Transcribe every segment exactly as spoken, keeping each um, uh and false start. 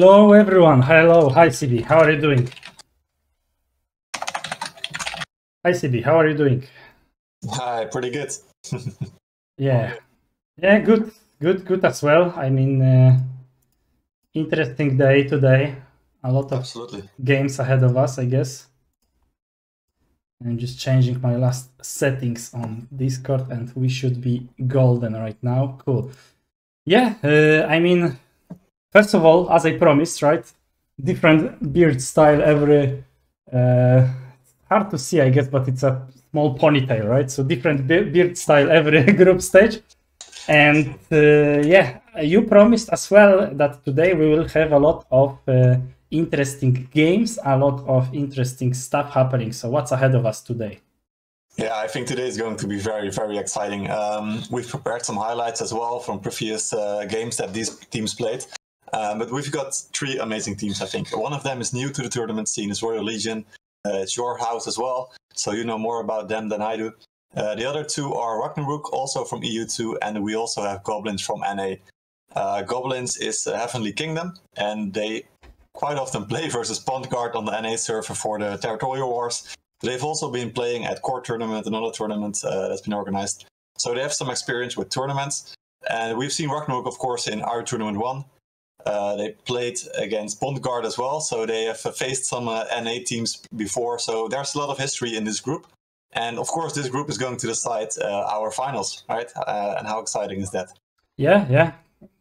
Hello everyone, hello, hi C B, how are you doing? Hi C B, how are you doing? Hi, pretty good. Yeah, yeah, good, good, good as well. I mean, uh, interesting day today. A lot of Absolutely. games ahead of us, I guess. I'm just changing my last settings on Discord and we should be golden right now. Cool. Yeah, uh, I mean, first of all, as I promised, right? Different beard style every... Uh, hard to see, I guess, but it's a small ponytail, right? So different be beard style every group stage. And uh, yeah, you promised as well that today we will have a lot of uh, interesting games, a lot of interesting stuff happening. So what's ahead of us today? Yeah, I think today is going to be very, very exciting. Um, we've prepared some highlights as well from previous uh, games that these teams played. Um, but we've got three amazing teams, I think. One of them is new to the tournament scene, it's Royal Legion. Uh, it's your house as well, so you know more about them than I do. Uh, the other two are Ragnarok, also from E U two, and we also have Goblins from N A. Uh, Goblins is uh, Heavenly Kingdom, and they quite often play versus Pond Guard on the N A server for the Territorial Wars. They've also been playing at Core Tournament, another tournament uh, that's been organized. So they have some experience with tournaments. And we've seen Ragnarok, of course, in our Tournament one. Uh, they played against Pond Guard as well, so they have faced some uh, N A teams before, so there's a lot of history in this group. And of course, this group is going to decide uh, our finals, right? Uh, and how exciting is that? Yeah, yeah.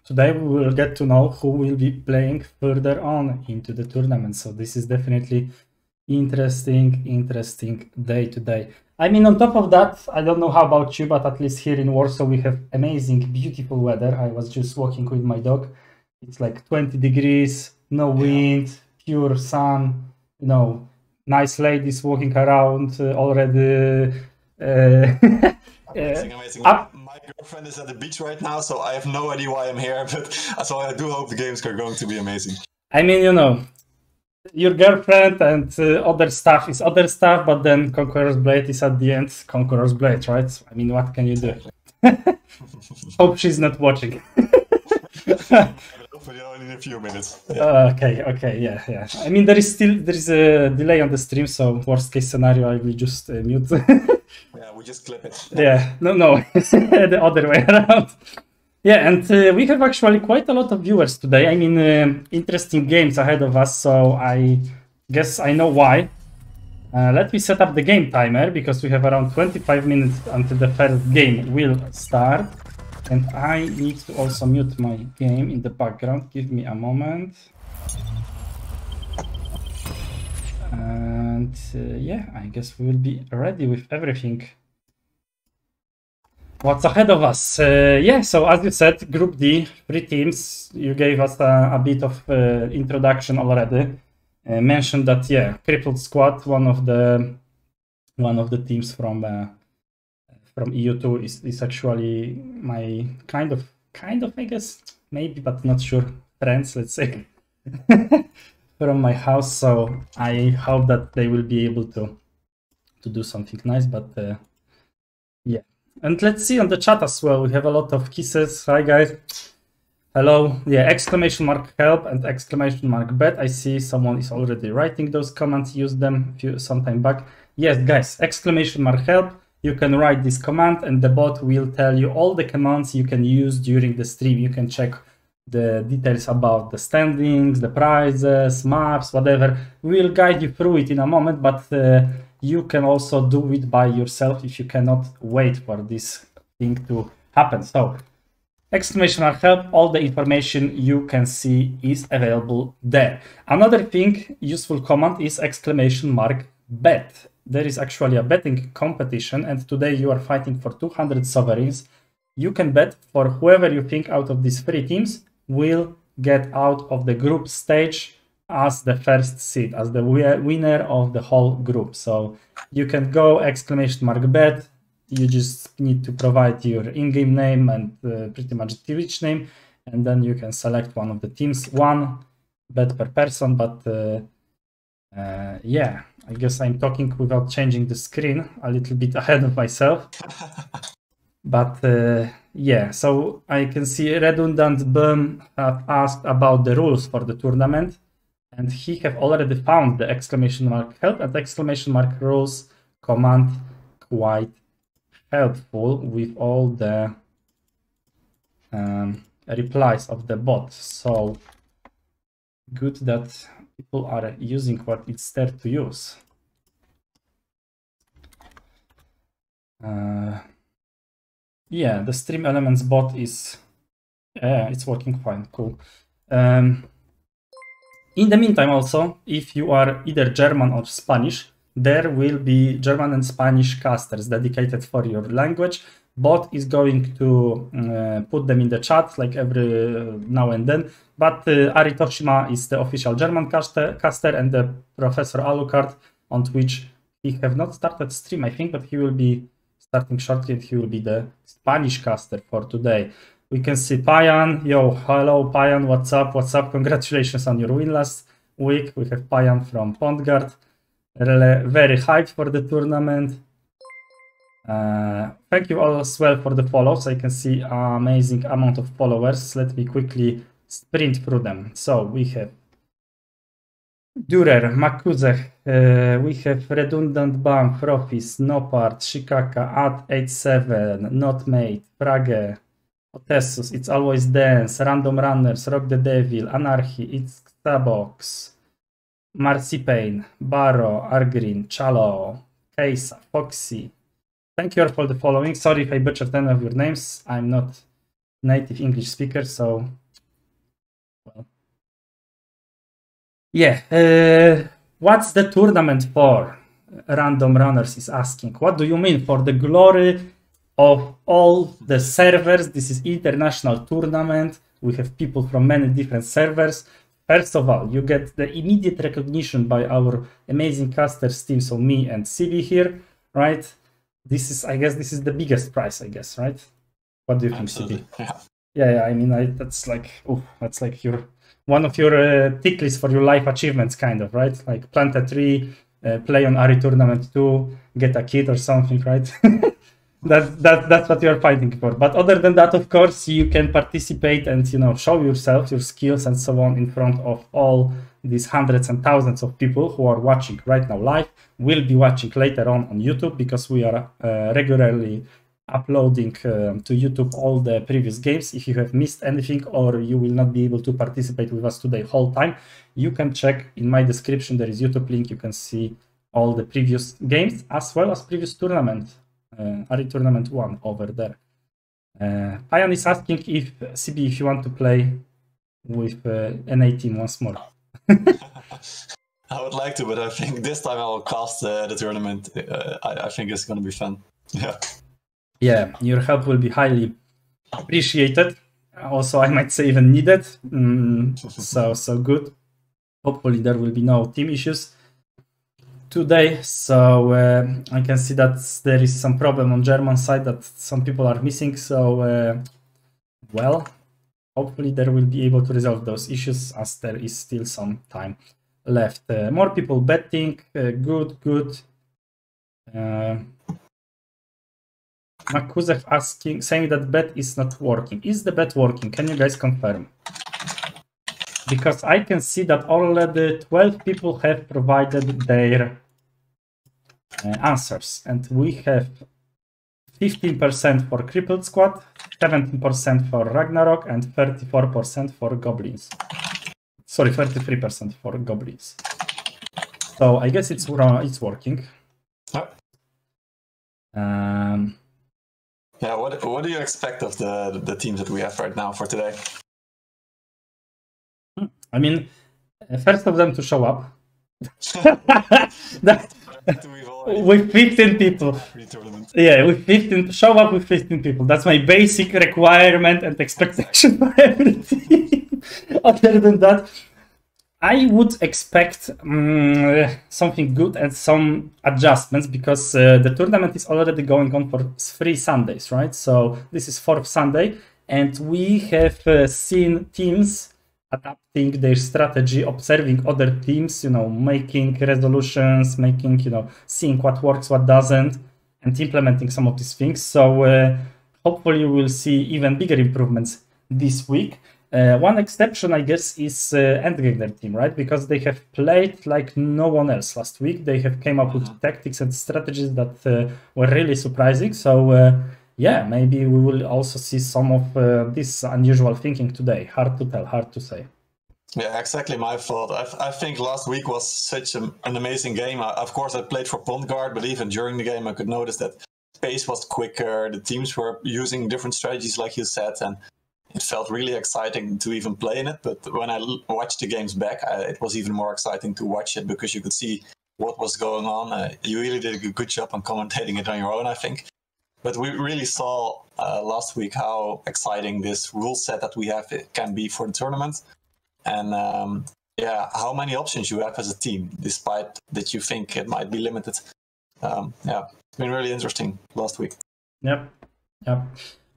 Today we will get to know who will be playing further on into the tournament, so this is definitely interesting, interesting day today. I mean, on top of that, I don't know how about you, but at least here in Warsaw we have amazing, beautiful weather. I was just walking with my dog. It's like twenty degrees, no wind, yeah. Pure sun, you know, nice ladies walking around uh, already. Uh, uh, amazing, amazing. Uh, My girlfriend is at the beach right now, so I have no idea why I'm here, but so I do hope the games are going to be amazing. I mean, you know, your girlfriend and uh, other stuff is other stuff, but then Conqueror's Blade is at the end Conqueror's Blade, right? So, I mean, what can you do? Hope she's not watching. In a few minutes. Yeah. Uh, okay, okay, yeah, yeah. I mean, there is still there is a delay on the stream, so worst case scenario, I will just uh, mute. Yeah, we just clip it. Yeah, no, no, the other way around. Yeah, and uh, we have actually quite a lot of viewers today. I mean, um, interesting games ahead of us, so I guess I know why. Uh, let me set up the game timer because we have around twenty-five minutes until the first game will start. And I need to also mute my game in the background. Give me a moment. And uh, yeah, I guess we will be ready with everything. What's ahead of us? Uh, yeah, so as you said, Group D, three teams. You gave us a, a bit of uh, introduction already. Uh, mentioned that, yeah, Crippled Squad, one of the one of the teams from. Uh, From E U two is, is actually my kind of, kind of, I guess, maybe, but not sure, friends, let's say, from my house. So I hope that they will be able to, to do something nice, but uh, yeah. And let's see on the chat as well. We have a lot of kisses. Hi, guys. Hello. Yeah, exclamation mark help and exclamation mark bet. I see someone is already writing those comments. Used them few, some time back. Yes, guys, exclamation mark help. You can write this command and the bot will tell you all the commands you can use during the stream. You can check the details about the standings, the prizes, maps, whatever. We'll guide you through it in a moment, but uh, you can also do it by yourself if you cannot wait for this thing to happen. So, exclamation mark help, all the information you can see is available there. Another thing, useful command is exclamation mark bet. There is actually a betting competition and today you are fighting for two hundred sovereigns. You can bet for whoever you think out of these three teams will get out of the group stage as the first seed, as the winner of the whole group. So you can go exclamation mark bet. You just need to provide your in-game name and uh, pretty much Twitch name. And then you can select one of the teams, one bet per person, but uh, uh, yeah. I guess I'm talking without changing the screen, a little bit ahead of myself. But uh, yeah, so I can see Redundant Bum have asked about the rules for the tournament, and he have already found the exclamation mark help and exclamation mark rules command quite helpful with all the um, replies of the bot. So good that people are using what it's there to use. Uh, Yeah, the stream elements bot is, yeah, it's working fine, cool. Um, in the meantime also, if you are either German or Spanish, there will be German and Spanish casters dedicated for your language. Bot is going to uh, put them in the chat like every now and then, but uh, Aritoshima is the official German caster, caster and the Professor Alucard on Twitch. He have not started stream, I think, but he will be starting shortly, and he will be the Spanish caster for today. We can see Payan. Yo, hello Payan, what's up, what's up? Congratulations on your win last week. We have Payan from Pond Guard. Very hyped for the tournament. Uh, thank you all as well for the follows. I can see an amazing amount of followers. Let me quickly sprint through them. So we have Durer, Makuzech, uh, we have Redundant Bum, Profis, Nopart, Shikaka, Ad eighty-seven, Notmate, Frage, Otessus, It's Always Dance, Random Runners, Rock the Devil, Anarchy, It's Xabox, Marzipain, Barrow, Argreen, Chalau, Keisa, Foxy. Thank you all for the following. Sorry if I butchered any of your names. I'm not native English speaker, so... Well. Yeah, uh, what's the tournament for? Random Runners is asking. What do you mean? For the glory of all the servers. This is international tournament. We have people from many different servers. First of all, you get the immediate recognition by our amazing casters team. So me and C B here, right? This is, I guess, this is the biggest prize, I guess, right? What do you think, C B? Yeah. yeah, yeah. I mean, I, that's like, oh, that's like your... one of your uh, tick lists for your life achievements, kind of, right? Like plant a tree, uh, play on ARI Tournament two, get a kid or something, right? that, that, that's what you're fighting for. But other than that, of course, you can participate and, you know, show yourself, your skills and so on in front of all these hundreds and thousands of people who are watching right now live, will be watching later on on YouTube, because we are uh, regularly uploading um, to YouTube all the previous games. If you have missed anything or you will not be able to participate with us today whole time, you can check in my description. There is YouTube link. You can see all the previous games as well as previous tournament, uh, ARI Tournament one over there. Uh, Payan is asking if C B, if you want to play with uh, N A team once more. I would like to, but I think this time I'll cast uh, the tournament. Uh, I, I think it's going to be fun. Yeah. Yeah, your help will be highly appreciated. Also, I might say even needed. Mm, so, so good. Hopefully there will be no team issues today. So uh, I can see that there is some problem on German side that some people are missing. So, uh, well, hopefully there will be able to resolve those issues as there is still some time left. Uh, more people betting. Uh, good, good. Uh, Makuzev asking, saying that bet is not working. Is the bet working? Can you guys confirm? Because I can see that already twelve people have provided their uh, answers. And we have fifteen percent for Crippled Squad, seventeen percent for Ragnarok, and thirty-four percent for Goblins. Sorry, thirty-three percent for Goblins. So I guess it's, uh, it's working. Um... Yeah, what, what do you expect of the, the teams that we have right now for today? I mean, first of them to show up. that, with fifteen people. Yeah, with fifteen, show up with fifteen people. That's my basic requirement and expectation for everything. Other than that, I would expect um, something good and some adjustments, because uh, the tournament is already going on for three Sundays, right? So this is fourth Sunday, and we have uh, seen teams adapting their strategy, observing other teams, you know, making resolutions, making, you know, seeing what works, what doesn't, and implementing some of these things. So uh, hopefully we will see even bigger improvements this week. Uh, one exception, I guess, is uh, Endgame team, right? Because they have played like no one else last week. They have came up with tactics and strategies that uh, were really surprising. So, uh, yeah, maybe we will also see some of uh, this unusual thinking today. Hard to tell, hard to say. Yeah, exactly my fault. I, th I think last week was such a, an amazing game. I, of course, I played for Pond Guard, but even during the game, I could notice that pace was quicker. The teams were using different strategies, like you said, and it felt really exciting to even play in it. But when I watched the games back, I, it was even more exciting to watch it because you could see what was going on. Uh, you really did a good job on commentating it on your own, I think. But we really saw uh, last week how exciting this rule set that we have can be for the tournament. And um, yeah, how many options you have as a team, despite that you think it might be limited. Um, yeah, it's been really interesting last week. Yep, yep.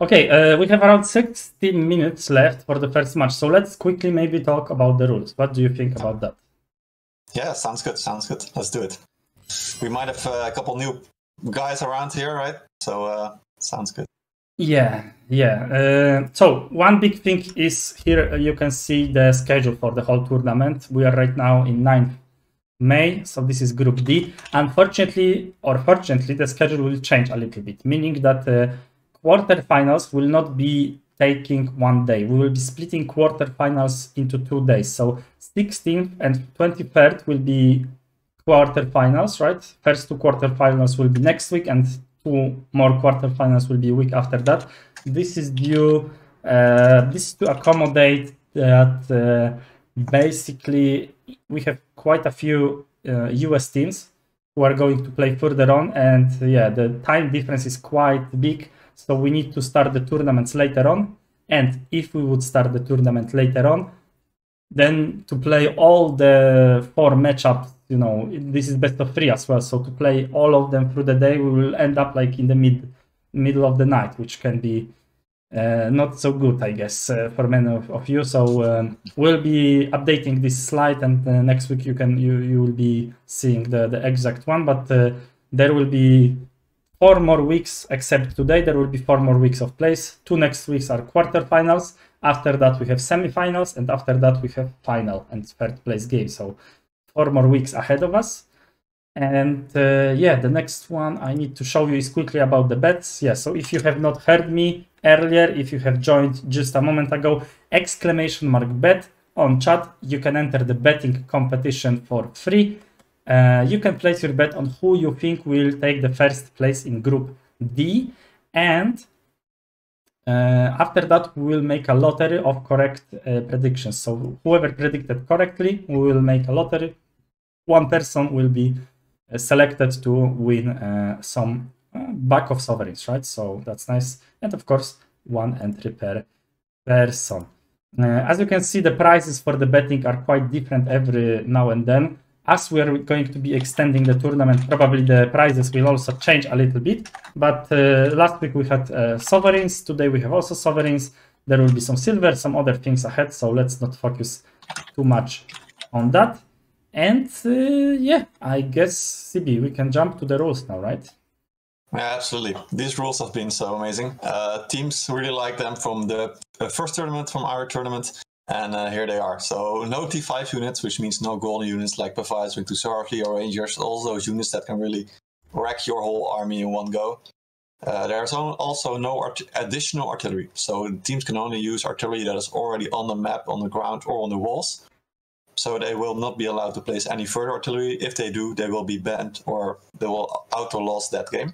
Okay, uh, we have around sixteen minutes left for the first match, so let's quickly maybe talk about the rules. What do you think about that? Yeah, sounds good, sounds good. Let's do it. We might have uh, a couple new guys around here, right? So, uh, sounds good. Yeah, yeah. Uh, so, one big thing is here you can see the schedule for the whole tournament. We are right now in ninth May, so this is Group D. Unfortunately, or fortunately, the schedule will change a little bit, meaning that uh, quarterfinals will not be taking one day. We will be splitting quarterfinals into two days. So, sixteenth and twenty-third will be quarterfinals, right? First two quarterfinals will be next week, and two more quarterfinals will be a week after that. This is due, uh, this to accommodate that uh, basically we have quite a few uh, U S teams who are going to play further on, and yeah, the time difference is quite big, so we need to start the tournaments later on. And if we would start the tournament later on, then to play all the four matchups, you know, this is best of three as well. So to play all of them through the day, we will end up like in the mid middle of the night, which can be uh, not so good, I guess, uh, for many of, of you. So um, we'll be updating this slide, and uh, next week you can you you will be seeing the the exact one. But uh, there will be four more weeks, except today. There will be four more weeks of plays. Two next weeks are quarterfinals. After that we have semi-finals, and after that we have final and third place game. So four more weeks ahead of us. And uh, yeah, the next one I need to show you is quickly about the bets. Yeah, so if you have not heard me earlier, if you have joined just a moment ago, exclamation mark bet on chat, you can enter the betting competition for free. Uh, you can place your bet on who you think will take the first place in Group D, and Uh, after that, we will make a lottery of correct uh, predictions. So whoever predicted correctly, we will make a lottery. One person will be uh, selected to win uh, some uh, back of sovereigns, right? So that's nice. And of course, one entry per person. Uh, as you can see, the prizes for the betting are quite different every now and then. As we are going to be extending the tournament, probably the prizes will also change a little bit. But uh, last week we had uh, sovereigns. Today we have also sovereigns. There will be some silver, some other things ahead. So let's not focus too much on that. And uh, yeah, I guess, C B, we can jump to the rules now, right? Yeah, absolutely. These rules have been so amazing. Uh, teams really like them from the first tournament, from our tournament. And uh, here they are. So no T five units, which means no golden units like Paviswing, Tusarli, or Rangers. All those units that can really wreck your whole army in one go. Uh, there's also no art additional artillery. So teams can only use artillery that is already on the map, on the ground, or on the walls. So they will not be allowed to place any further artillery. If they do, they will be banned or they will auto-loss that game.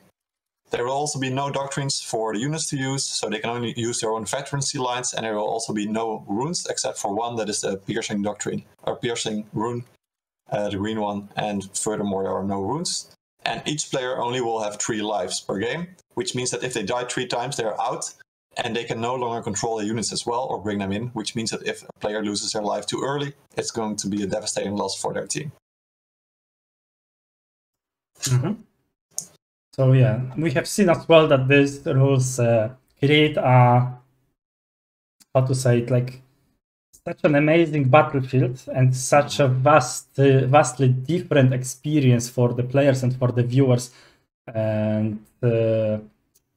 There will also be no doctrines for the units to use, so they can only use their own veterancy lines, and there will also be no runes, except for one that is the piercing doctrine, or piercing rune, uh, the green one, and furthermore there are no runes. And each player only will have three lives per game, which means that if they die three times, they are out, and they can no longer control the units as well, or bring them in, which means that if a player loses their life too early, it's going to be a devastating loss for their team. Mm-hmm. So yeah, we have seen as well that these rules uh, create a, how to say it, like such an amazing battlefield and such a vast, uh, vastly different experience for the players and for the viewers. And uh,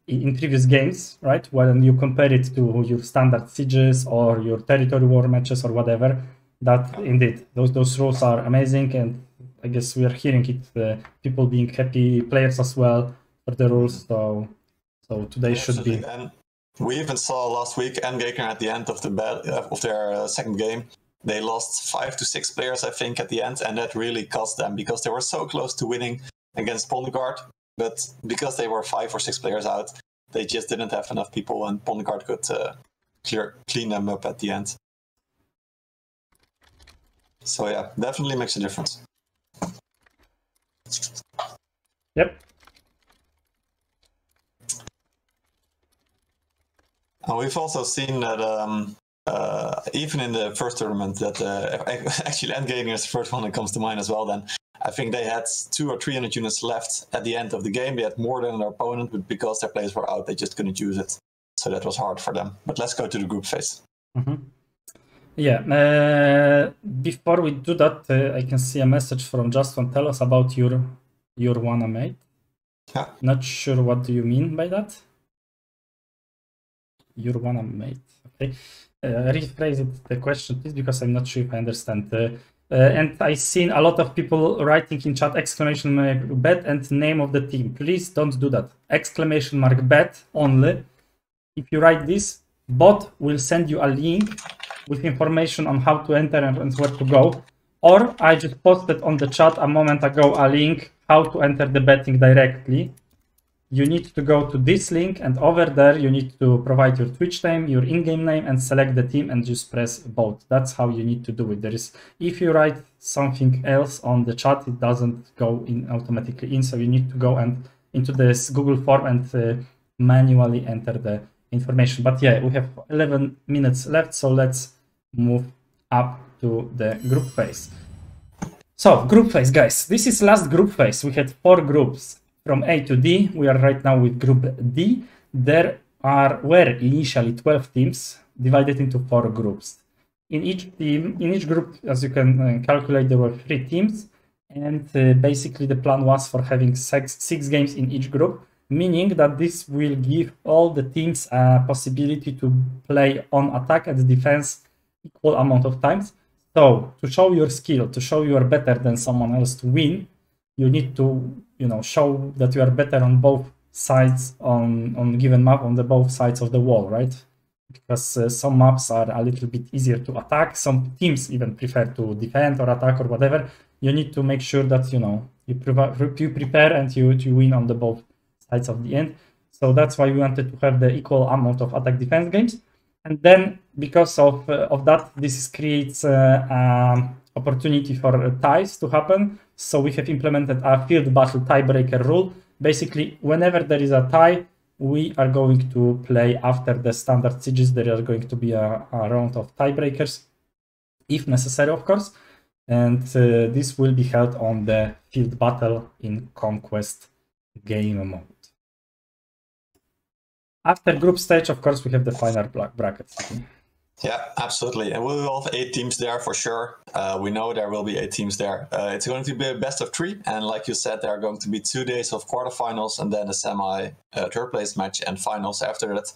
in previous games, right? When you compare it to your standard sieges or your territory war matches or whatever, that indeed those those rules are amazing, and I guess we are hearing it, uh, people being happy, players as well for the rules. So so today should be. And we even saw last week Endgame at the end of the of their uh, second game. They lost five to six players, I think, at the end, and that really cost them because they were so close to winning against Pond Guard. But because they were five or six players out, they just didn't have enough people, and Pond Guard could uh, clear clean them up at the end. So yeah, definitely makes a difference. Yep. And we've also seen that um, uh, even in the first tournament, that uh, actually Endgame is the first one that comes to mind as well. Then I think they had two or three hundred units left at the end of the game. They had more than their opponent, but because their players were out, they just couldn't use it. So that was hard for them. But let's go to the group phase. Mm-hmm. Yeah, uh, before we do that, uh, I can see a message from Justin. Tell us about your your one mate. Yeah. Not sure what do you mean by that. Your one mate. Okay. Uh, rephrase it, the question, please, because I'm not sure if I understand. Uh, uh, and I've seen a lot of people writing in chat exclamation mark bet and name of the team. Please don't do that. Exclamation mark bet only. If you write this, bot will send you a link with information on how to enter and where to go. Or I just posted on the chat a moment ago a link how to enter the betting directly. You need to go to this link, and over there you need to provide your Twitch name, your in-game name, and select the team and just press vote. That's how you need to do it. There is, if you write something else on the chat, it doesn't go in automatically in, so you need to go and into this Google form and uh, manually enter the information. But yeah, we have eleven minutes left, so let's move up to the group phase. So group phase, guys, this is last group phase. We had four groups from A to D. We are right now with group D. There are were initially twelve teams divided into four groups. In each team, in each group, as you can calculate, there were three teams, and uh, basically the plan was for having six, six games in each group, meaning that this will give all the teams a possibility to play on attack and defense equal amount of times. So to show your skill, to show you are better than someone else to win, you need to, you know, show that you are better on both sides on on given map, on the both sides of the wall, right? Because uh, some maps are a little bit easier to attack. Some teams even prefer to defend or attack or whatever. You need to make sure that, you know, you, you prepare and you, you win on the both sides of the end. So that's why we wanted to have the equal amount of attack defense games. And then because of uh, of that, this creates uh, um, opportunity for uh, ties to happen. So we have implemented a field battle tiebreaker rule. Basically, whenever there is a tie, we are going to play after the standard sieges. There are going to be a, a round of tiebreakers, if necessary, of course. And uh, this will be held on the field battle in Conquest game mode. After group stage, of course, we have the final bracket. Yeah, absolutely. And we'll have eight teams there for sure. Uh, we know there will be eight teams there. Uh, it's going to be a best of three. And like you said, there are going to be two days of quarterfinals and then a semi uh, third place match and finals after that.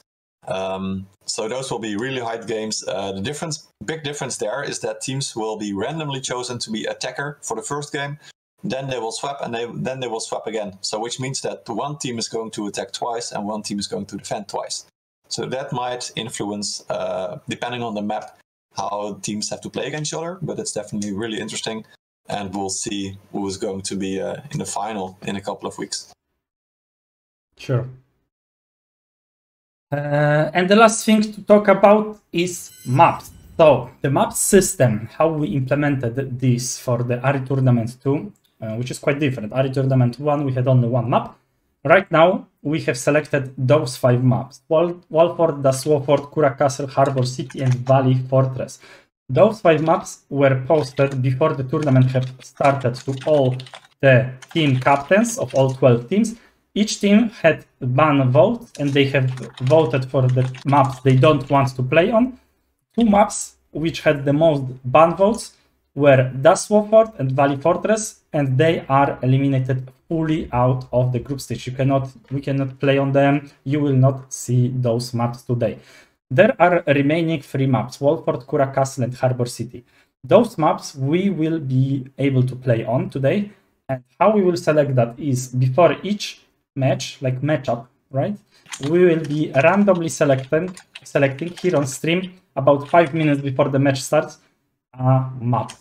Um, so those will be really hard games. Uh, the difference, big difference there is that teams will be randomly chosen to be attacker for the first game. Then they will swap, and they, then they will swap again. So which means that one team is going to attack twice, and one team is going to defend twice. So that might influence, uh, depending on the map, how teams have to play against each other. But it's definitely really interesting, and we'll see who is going to be uh, in the final in a couple of weeks. Sure. Uh, and the last thing to talk about is maps. So the map system, how we implemented this for the ARI Tournament two. Uh, which is quite different. ARI Tournament one, we had only one map. Right now, we have selected those five maps. Wal Walford, Daslo Fort, Kura Castle, Harbour City, and Valley Fortress. Those five maps were posted before the tournament had started to all the team captains of all twelve teams. Each team had one vote, and they have voted for the maps they don't want to play on. Two maps which had the most ban votes were Daswofort and Valley Fortress, and they are eliminated fully out of the group stage. You cannot, we cannot play on them. You will not see those maps today. There are remaining three maps: Walford, Kura Castle, and Harbour City. Those maps we will be able to play on today, and how we will select that is before each match, like matchup, right? We will be randomly selecting, selecting here on stream about five minutes before the match starts a map.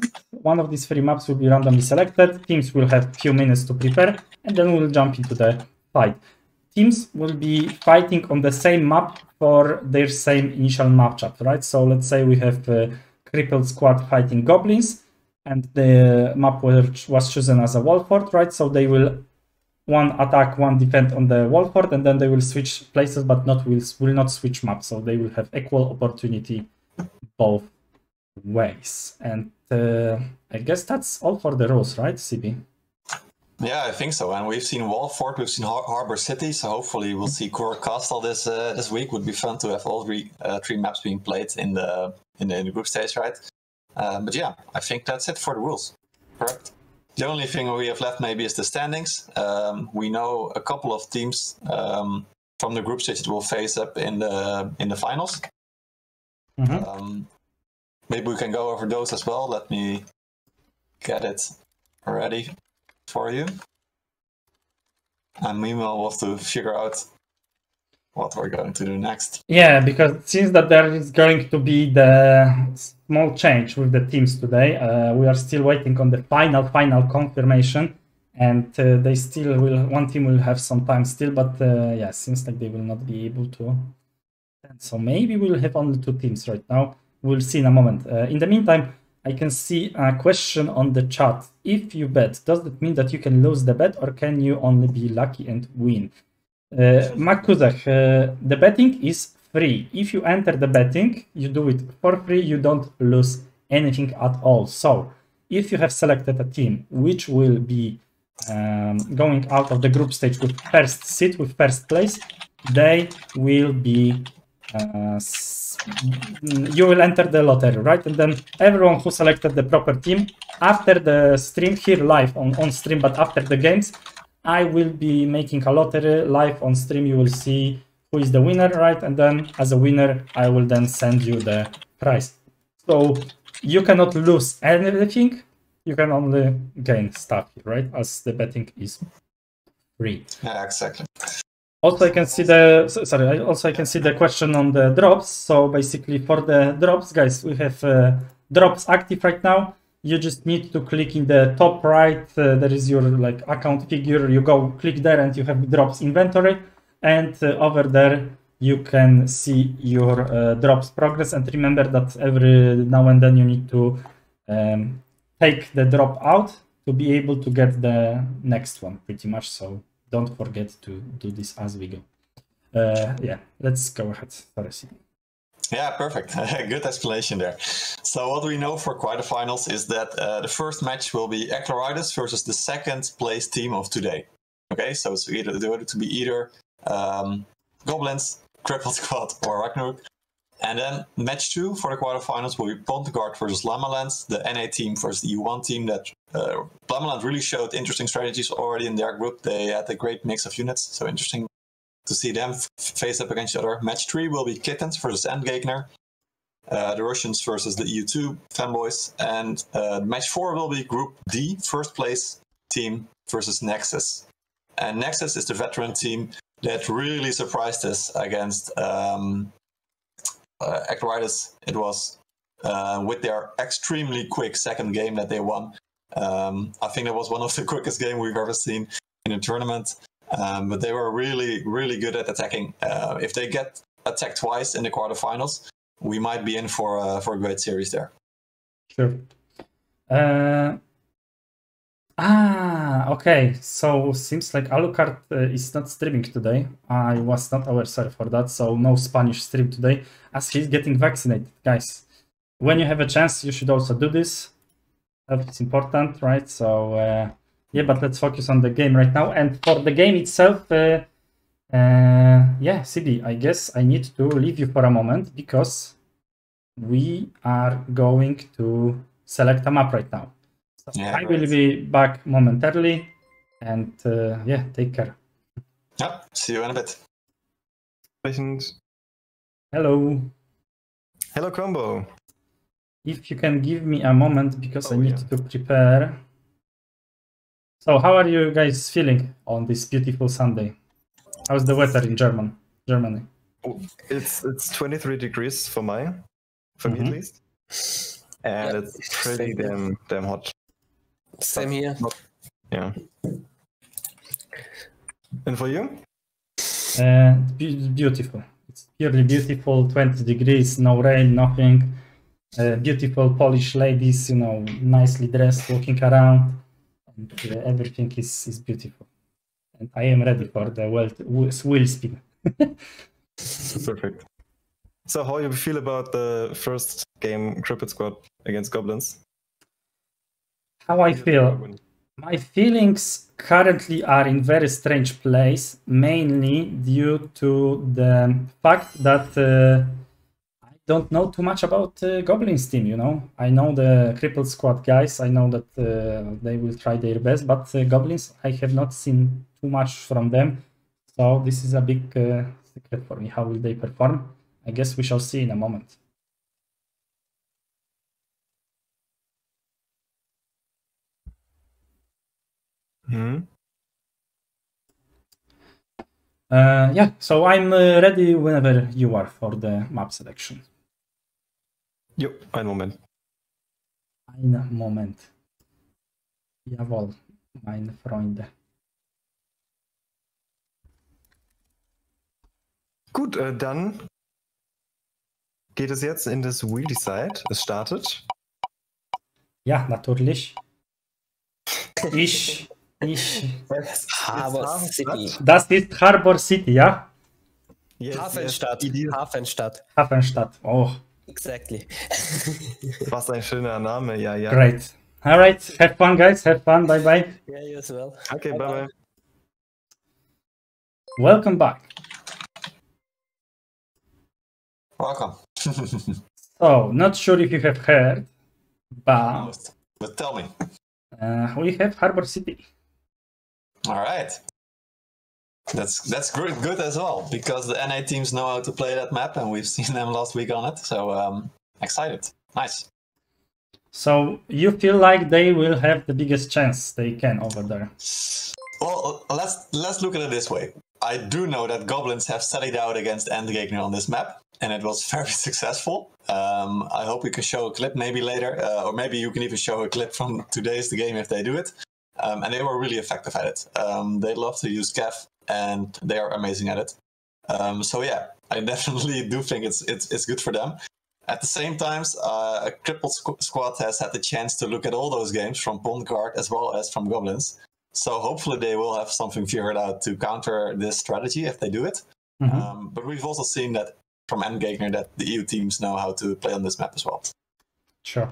And one of these three maps will be randomly selected. Teams will have few minutes to prepare, and then we'll jump into the fight. Teams will be fighting on the same map for their same initial matchup, right? So let's say we have uh, Crippled Squad fighting Goblins, and the map was chosen as a wall fort, right? So they will one attack, one defend on the wall fort, and then they will switch places, but not will, will not switch maps. So they will have equal opportunity both ways. And uh, I guess that's all for the rules, right, C B? Yeah, I think so. And we've seen Walford, we've seen Har Harbour City, so hopefully we'll see Kura Castle this uh, this week. Would be fun to have all three uh, three maps being played in the in the, in the group stage, right? Uh, but yeah, I think that's it for the rules. Correct. The only thing we have left maybe is the standings. Um, we know a couple of teams um, from the group stage that will face up in the in the finals. Mm-hmm. um, maybe we can go over those as well. Let me get it ready for you, and meanwhile we'll have to figure out what we're going to do next. Yeah, because it seems that there is going to be the small change with the teams today. Uh, we are still waiting on the final final confirmation, and uh, they still will, one team will have some time still, but uh, yeah, seems like they will not be able to. And so maybe we'll have only two teams right now. We'll see in a moment. Uh, in the meantime, I can see a question on the chat. If you bet, does that mean that you can lose the bet, or can you only be lucky and win? Uh, Makuzak, uh, the betting is free. If you enter the betting, you do it for free. You don't lose anything at all. So if you have selected a team which will be um, going out of the group stage with first seat, with first place, they will be... Uh, you will enter the lottery, right? And then everyone who selected the proper team after the stream here live on, on stream, but after the games, I will be making a lottery live on stream. You will see who is the winner, right? And then as a winner, I will then send you the prize. So you cannot lose anything. You can only gain stuff here, right? As the betting is free. Yeah, exactly. Also, I can see the sorry. Also, I can see the question on the drops. So basically, for the drops, guys, we have uh, drops active right now. You just need to click in the top right. Uh, there is your like account figure. You go click there, and you have drops inventory. And uh, over there, you can see your uh, drops progress. And remember that every now and then you need to um, take the drop out to be able to get the next one, pretty much. So don't forget to do this as we go. Uh, yeah, let's go ahead. Yeah, perfect. Good explanation there. So what we know for quarterfinals is that uh, the first match will be Eclarides versus the second place team of today. Okay, so it's either going to be either um, Goblins, Crippled Squad, or Ragnarok. And then match two for the quarterfinals will be Pond Guard versus Llamaland, the N A team versus the E one team. That uh, Llamaland really showed interesting strategies already in their group. They had a great mix of units, so interesting to see them face up against each other. Match three will be Kittens versus Endgame, uh, the Russians versus the E U two fanboys. And uh, match four will be Group D, first place team versus Nexus. And Nexus is the veteran team that really surprised us against... Um, Uh, Eclarides. It was uh, with their extremely quick second game that they won. Um, I think that was one of the quickest games we've ever seen in a tournament. Um, but they were really, really good at attacking. Uh, if they get attacked twice in the quarterfinals, we might be in for uh, for a great series there. Sure. Uh, ah, okay. So seems like Alucard uh, is not streaming today. I was not aware, sorry for that. So no Spanish stream today, as he's getting vaccinated, guys. When you have a chance, you should also do this. It's important, right? So uh, yeah, but let's focus on the game right now. And for the game itself, uh, uh, yeah, C B, I guess I need to leave you for a moment because we are going to select a map right now. So yeah, I right. will be back momentarily, and uh, yeah, take care. Yeah, see you in a bit. Hello. Hello, Combo. If you can give me a moment, because oh, I need yeah. to prepare. So, how are you guys feeling on this beautiful Sunday? How's the weather in German, Germany? It's it's twenty-three degrees for my, for mm-hmm. me at least, and yeah, it's pretty damn damn hot. Same here. Yeah. And for you? Uh, beautiful. It's purely beautiful. twenty degrees, no rain, nothing. Uh, beautiful Polish ladies, you know, nicely dressed, walking around. And, uh, everything is is beautiful. And I am ready for the wheel spin. Perfect. So, how do you feel about the first game, Crippled Squad against Goblins? How I feel? My feelings currently are in very strange place, mainly due to the fact that uh, I don't know too much about uh, Goblins team, you know. I know the Crippled Squad guys, I know that uh, they will try their best, but uh, Goblins, I have not seen too much from them. So this is a big uh, secret for me. How will they perform? I guess we shall see in a moment. Mm-hmm. uh, yeah, so I'm uh, ready whenever you are for the map selection. Yep, ein Moment. Ein Moment. Jawohl, meine Freunde. Gut, äh, dann geht es jetzt in das Wheel Decide. Es startet. Ja, natürlich. Ich... Ich. Harbour City. Das ist Harbour City, ja? Yes, Hafenstadt. Yes. Hafenstadt. Hafenstadt. Oh. Exactly. Was ein schöner Name, ja, ja. Great. Alright, have fun, guys. Have fun. Bye bye. Yeah, you as well. Okay, bye bye. bye. Welcome back. Welcome. So, not sure if you have heard, but. But tell me. Uh, we have Harbour City. All right, that's that's good, good as well, because the N A teams know how to play that map, and we've seen them last week on it. So um, excited, nice. So you feel like they will have the biggest chance they can over there? Well, let's let's look at it this way. I do know that Goblins have studied out against Endgame on this map, and it was very successful. Um, I hope we can show a clip maybe later, uh, or maybe you can even show a clip from today's the game if they do it. Um, and they were really effective at it. Um, they love to use C A F, and they are amazing at it. Um, so yeah, I definitely do think it's it's, it's good for them. At the same time, uh, a Crippled Squad has had the chance to look at all those games from Pond Guard as well as from Goblins. So hopefully they will have something figured out to counter this strategy if they do it. Mm-hmm. um, but we've also seen that from Endgegner that the E U teams know how to play on this map as well. Sure.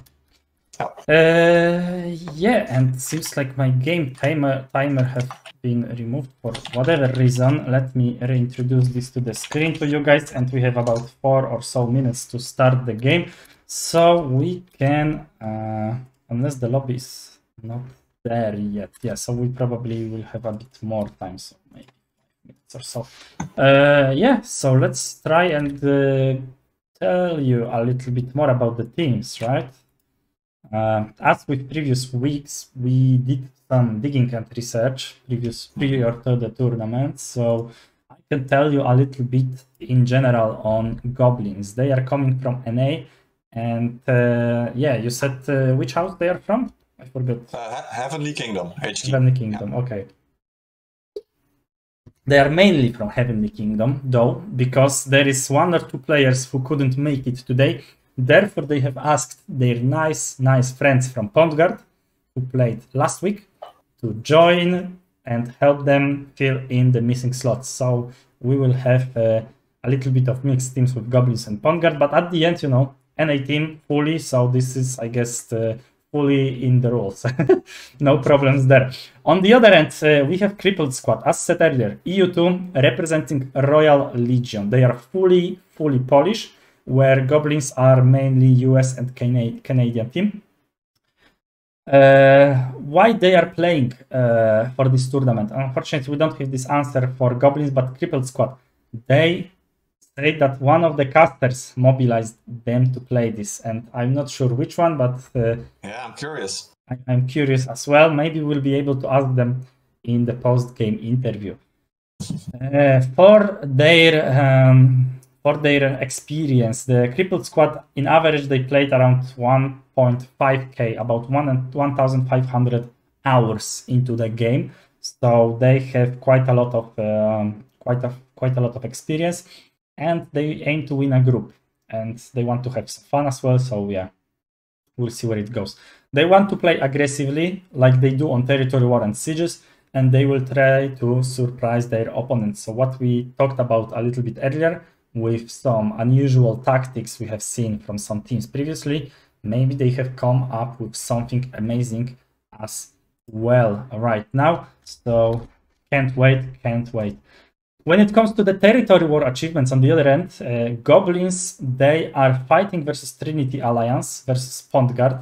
Oh. Uh, yeah, and seems like my game timer timer have been removed for whatever reason. Let me reintroduce this to the screen to you guys, and we have about four or so minutes to start the game. So we can, uh, unless the lobby is not there yet, yeah, so we probably will have a bit more time, so maybe five minutes or so. Uh, yeah, so let's try and uh, tell you a little bit more about the teams, right? Uh, as with previous weeks, we did some digging and research previous prior to the tournament, so I can tell you a little bit in general on Goblins. They are coming from N A, and uh, yeah, you said uh, which house they are from? I forgot. Uh, Heavenly Kingdom. H K. Heavenly Kingdom, yeah. Okay. They are mainly from Heavenly Kingdom, though, because there is one or two players who couldn't make it today. Therefore, they have asked their nice, nice friends from Pond Guard, who played last week, to join and help them fill in the missing slots. So we will have uh, a little bit of mixed teams with Goblins and Pond Guard, but at the end, you know, N A team fully, so this is, I guess, the fully in the rules. No problems there. On the other end, uh, we have Crippled Squad, as said earlier, E U two representing Royal Legion. They are fully, fully Polish, where Goblins are mainly U S and Cana Canadian team. Uh, why they are playing uh, for this tournament? Unfortunately, we don't have this answer for Goblins, but Crippled Squad. They say that one of the casters mobilized them to play this, and I'm not sure which one, but uh, yeah, I'm curious. I I'm curious as well. Maybe we'll be able to ask them in the post-game interview. Uh, for their um, for their experience, the Crippled Squad, in average, they played around one point five K, about one thousand five hundred hours into the game. So they have quite a lot of um, quite a quite a lot of experience, and they aim to win a group, and they want to have some fun as well. So yeah, we'll see where it goes. They want to play aggressively, like they do on territory war and sieges, and they will try to surprise their opponents. So what we talked about a little bit earlier, with some unusual tactics we have seen from some teams previously, maybe they have come up with something amazing as well right now. So can't wait, can't wait. When it comes to the territory war achievements, on the other end, uh, Goblins, they are fighting versus Trinity Alliance, versus Pond Guard,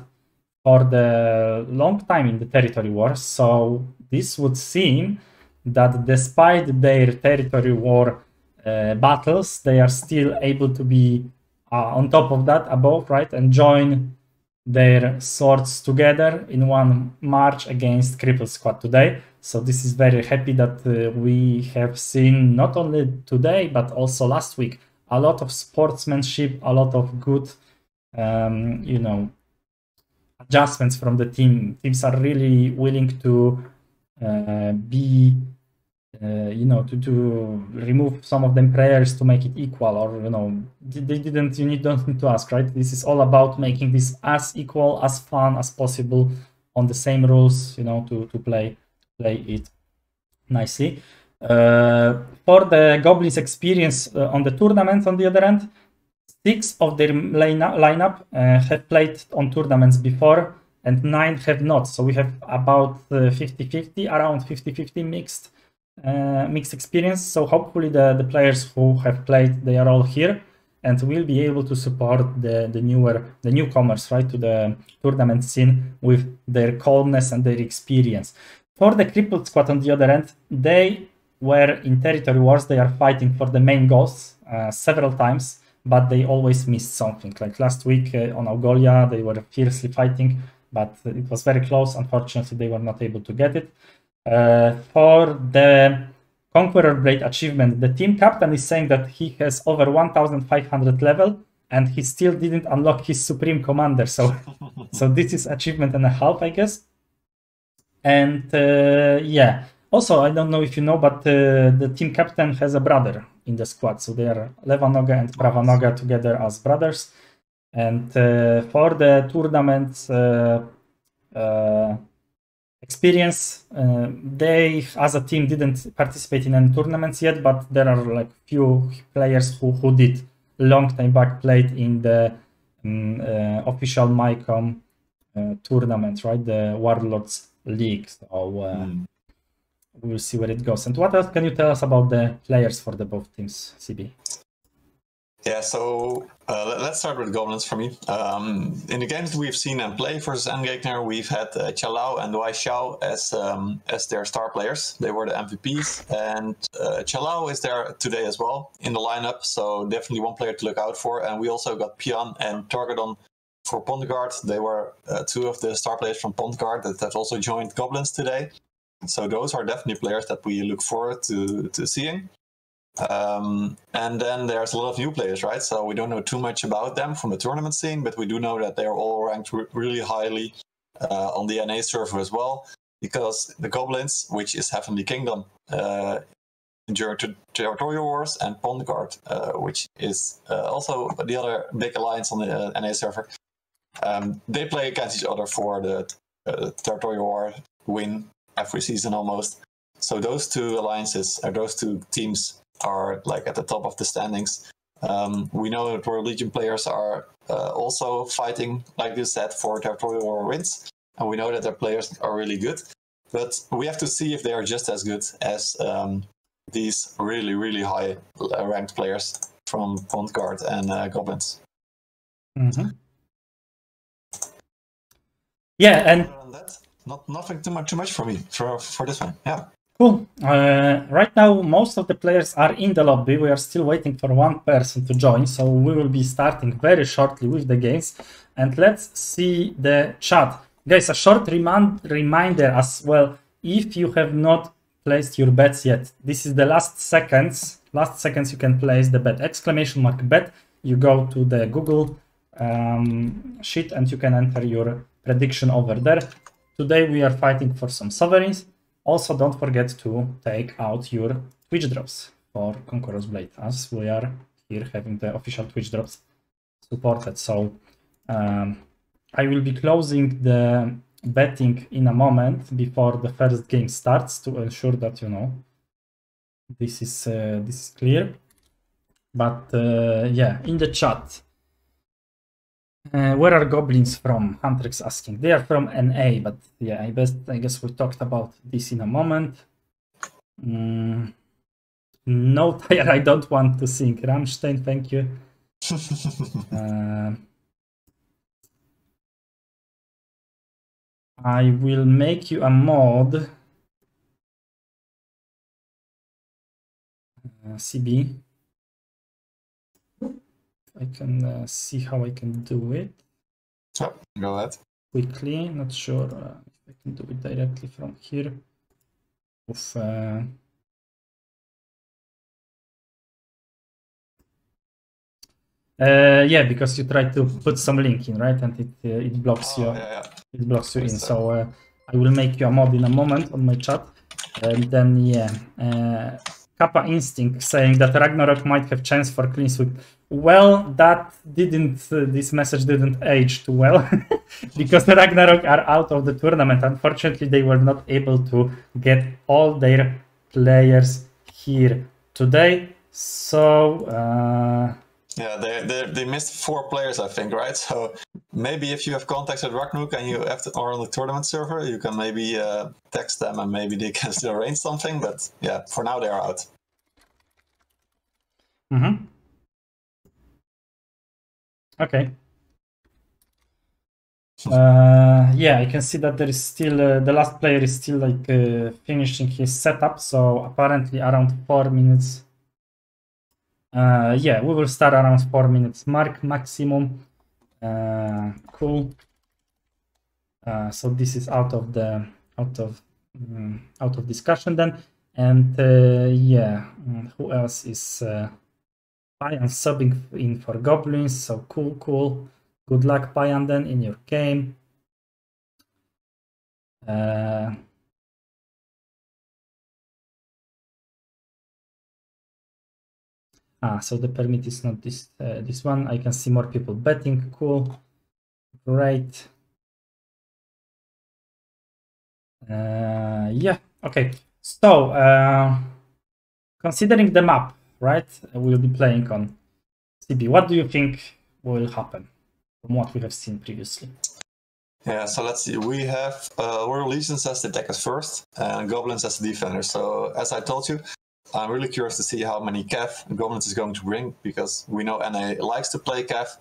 for the long time in the territory war. So this would seem that despite their territory war uh, battles, they are still able to be uh, on top of that, above, right? And join their swords together in one march against Crippled Squad today. So this is very happy that uh, we have seen not only today, but also last week, a lot of sportsmanship, a lot of good, um, you know, adjustments from the team. Teams are really willing to uh, be, uh, you know, to, to remove some of them prayers to make it equal, or, you know, they didn't, you don't need to ask, right? This is all about making this as equal, as fun as possible on the same rules, you know, to, to play. Play it nicely. Uh, for the Goblins' experience uh, on the tournament, on the other end, six of their lineup, lineup uh, have played on tournaments before, and nine have not. So we have about fifty fifty, uh, around fifty fifty mixed uh, mixed experience. So hopefully the, the players who have played, they are all here, and we'll be able to support the, the newer the newcomers, right, to the tournament scene with their calmness and their experience. For the Crippled Squad, on the other end, they were in territory wars. They are fighting for the main goals uh, several times, but they always missed something. Like last week uh, on Augolia, they were fiercely fighting, but it was very close. Unfortunately, they were not able to get it. Uh, for the Conqueror Blade achievement, the team captain is saying that he has over one thousand five hundred level, and he still didn't unlock his Supreme Commander. So, so this is achievement and a half, I guess. And uh, yeah, also, I don't know if you know, but uh, the team captain has a brother in the squad. So they are Levanoga and Pravanoga together as brothers. And uh, for the tournament uh, uh, experience, uh, they as a team didn't participate in any tournaments yet, but there are like few players who, who did long time back, played in the um, uh, official MyCom uh, tournament, right? The Warlords League. So uh, mm. we'll see where it goes. And what else can you tell us about the players for the both teams, C B? Yeah, so uh, let's start with Goblins for me. Um, in the games we've seen them play versus Endgegner, we've had uh, Chalau and Wai Xiao as um, as their star players. They were the M V Ps, and uh, Chalau is there today as well in the lineup. So definitely one player to look out for. And we also got Payan and Torgadon for Pond Guard. They were uh, two of the star players from Pond Guard that have also joined Goblins today. So those are definitely players that we look forward to, to seeing. Um, and then there's a lot of new players, right? So we don't know too much about them from the tournament scene, but we do know that they're all ranked re really highly uh, on the N A server as well, because the Goblins, which is Heavenly Kingdom, uh, during territorial wars, and Pond Guard, uh, which is uh, also the other big alliance on the uh, N A server. Um, they play against each other for the uh, territorial war win every season almost. So those two alliances, or those two teams, are like at the top of the standings. Um, we know that Royal Legion players are uh, also fighting, like you said, for territorial war wins, and we know that their players are really good. But we have to see if they are just as good as um, these really, really high ranked players from Pond Guard and uh, Goblins. Mm-hmm. Yeah, and that, not nothing too much, too much for me for for this one. Yeah. Cool. Uh, right now, most of the players are in the lobby. We are still waiting for one person to join, so we will be starting very shortly with the games. And let's see the chat. Guys, a short remind reminder as well, if you have not placed your bets yet, this is the last seconds, last seconds you can place the bet, exclamation mark bet. You go to the Google um, sheet and you can enter your prediction over there. Today we are fighting for some sovereigns. Also, don't forget to take out your Twitch drops for Conqueror's Blade, as we are here having the official Twitch drops supported. So um, I will be closing the betting in a moment before the first game starts to ensure that, you know, this is uh, this is clear. But uh, yeah, in the chat, uh, where are goblins from? Hamtrex asking. They are from N A, but yeah, I best I guess we talked about this in a moment. Mm. No, Tyre, I don't want to sing Rammstein. Thank you. uh, I will make you a mod. Uh, C B. I can uh, see how I can do it. Sure, go ahead. Quickly, not sure uh, if I can do it directly from here. Oof, uh... Uh, yeah, because you try to put some link in, right? And it uh, it blocks oh, you. Yeah, yeah. It blocks you in. So uh, I will make you a mod in a moment on my chat. And then yeah, uh, Kappa Instinct saying that Ragnarok might have chance for clean sweep. Well, that didn't. Uh, this message didn't age too well, because the Ragnarok are out of the tournament. Unfortunately, they were not able to get all their players here today. So. Uh, Yeah, they, they they missed four players, I think, right? So maybe if you have contacts at Ragnarok and you have to, are on the tournament server, you can maybe uh, text them and maybe they can still arrange something. But yeah, for now they are out. Mm-hmm. Okay. Uh, yeah, I can see that there is still uh, the last player is still like uh, finishing his setup. So apparently around four minutes. Uh, yeah, we will start around four minutes mark maximum. Uh, cool. Uh, so this is out of the out of um, out of discussion then. And uh, yeah, and who else is? Uh, Payan subbing in for goblins. So cool, cool. Good luck, Payan, then in your game. Uh, Ah, so the permit is not this uh, this one. I can see more people betting. Cool, great. Uh, yeah, okay. So uh, considering the map, right? We'll be playing on C B. What do you think will happen from what we have seen previously? Yeah, so let's see. We have uh, Royal Legion as the attackers first, and Goblins as the defenders. So as I told you. I'm really curious to see how many C A F Goblins is going to bring, because we know N A likes to play C A F,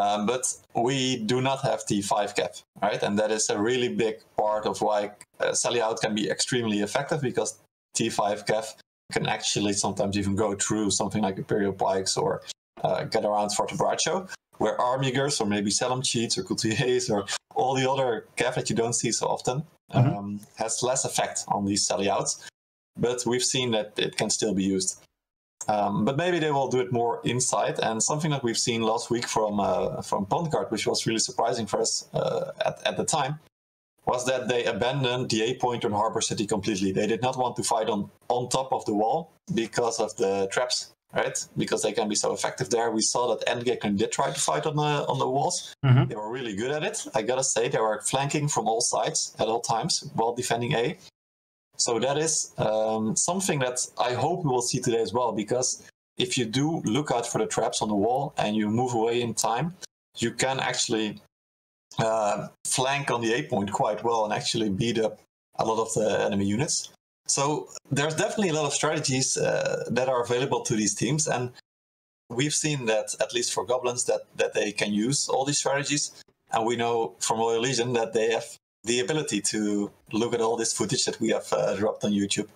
um, but we do not have T five C A F, right? And that is a really big part of why uh, Sally Out can be extremely effective, because T five C A F can actually sometimes even go through something like Imperial Pikes or uh, get around Forte Braccio, where Armigers or maybe Salem Cheats or Couturiers or all the other C A F that you don't see so often um, mm-hmm. has less effect on these Sally Outs. But we've seen that it can still be used. Um, but maybe they will do it more inside. And something that we've seen last week from uh, from Pond Guard, which was really surprising for us uh, at, at the time, was that they abandoned the A-point on Harbour City completely. They did not want to fight on, on top of the wall because of the traps, right? Because they can be so effective there. We saw that Endgame did try to fight on the, on the walls. Mm-hmm. They were really good at it. I gotta say, they were flanking from all sides at all times while defending A. So that is um, something that I hope we will see today as well, because if you do look out for the traps on the wall and you move away in time, you can actually uh, flank on the A-point quite well and actually beat up a lot of the enemy units. So there's definitely a lot of strategies uh, that are available to these teams, and we've seen that, at least for Goblins, that, that they can use all these strategies, and we know from Royal Legion that they have the ability to look at all this footage that we have uh, dropped on YouTube.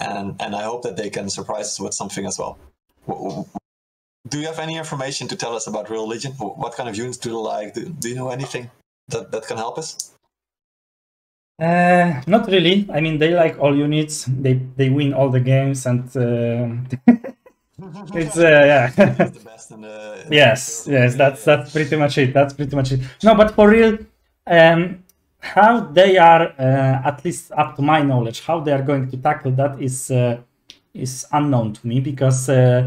And, and I hope that they can surprise us with something as well. Do you have any information to tell us about Royal Legion? What kind of units do they like? Do, do you know anything that, that can help us? Uh, not really. I mean, they like all units. They they win all the games, and uh, it's uh, yeah. It's the best in the, in yes, the yes. That's that's pretty much it. That's pretty much it. No, but for real, um, how they are, uh, at least up to my knowledge, how they are going to tackle that is uh, is unknown to me, because uh,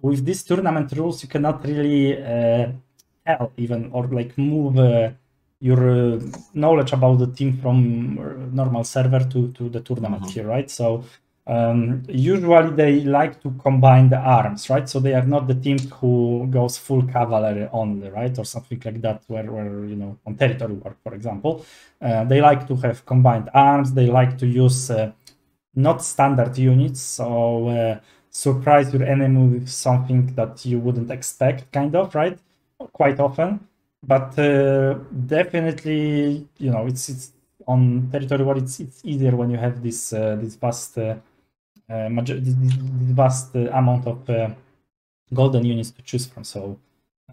with these tournament rules, you cannot really uh, tell even or like move. Uh, your uh, knowledge about the team from normal server to, to the tournament mm-hmm. here, right? So um, usually they like to combine the arms, right? So they are not the team who goes full cavalry only, right? Or something like that, where, where you know, on territory war, for example. Uh, they like to have combined arms. They like to use uh, not standard units, so uh, surprise your enemy with something that you wouldn't expect, kind of, right? Quite often. But uh, definitely, you know, it's it's on territory where it's it's easier when you have this uh, this vast uh, uh, major this, this vast uh, amount of uh, golden units to choose from. So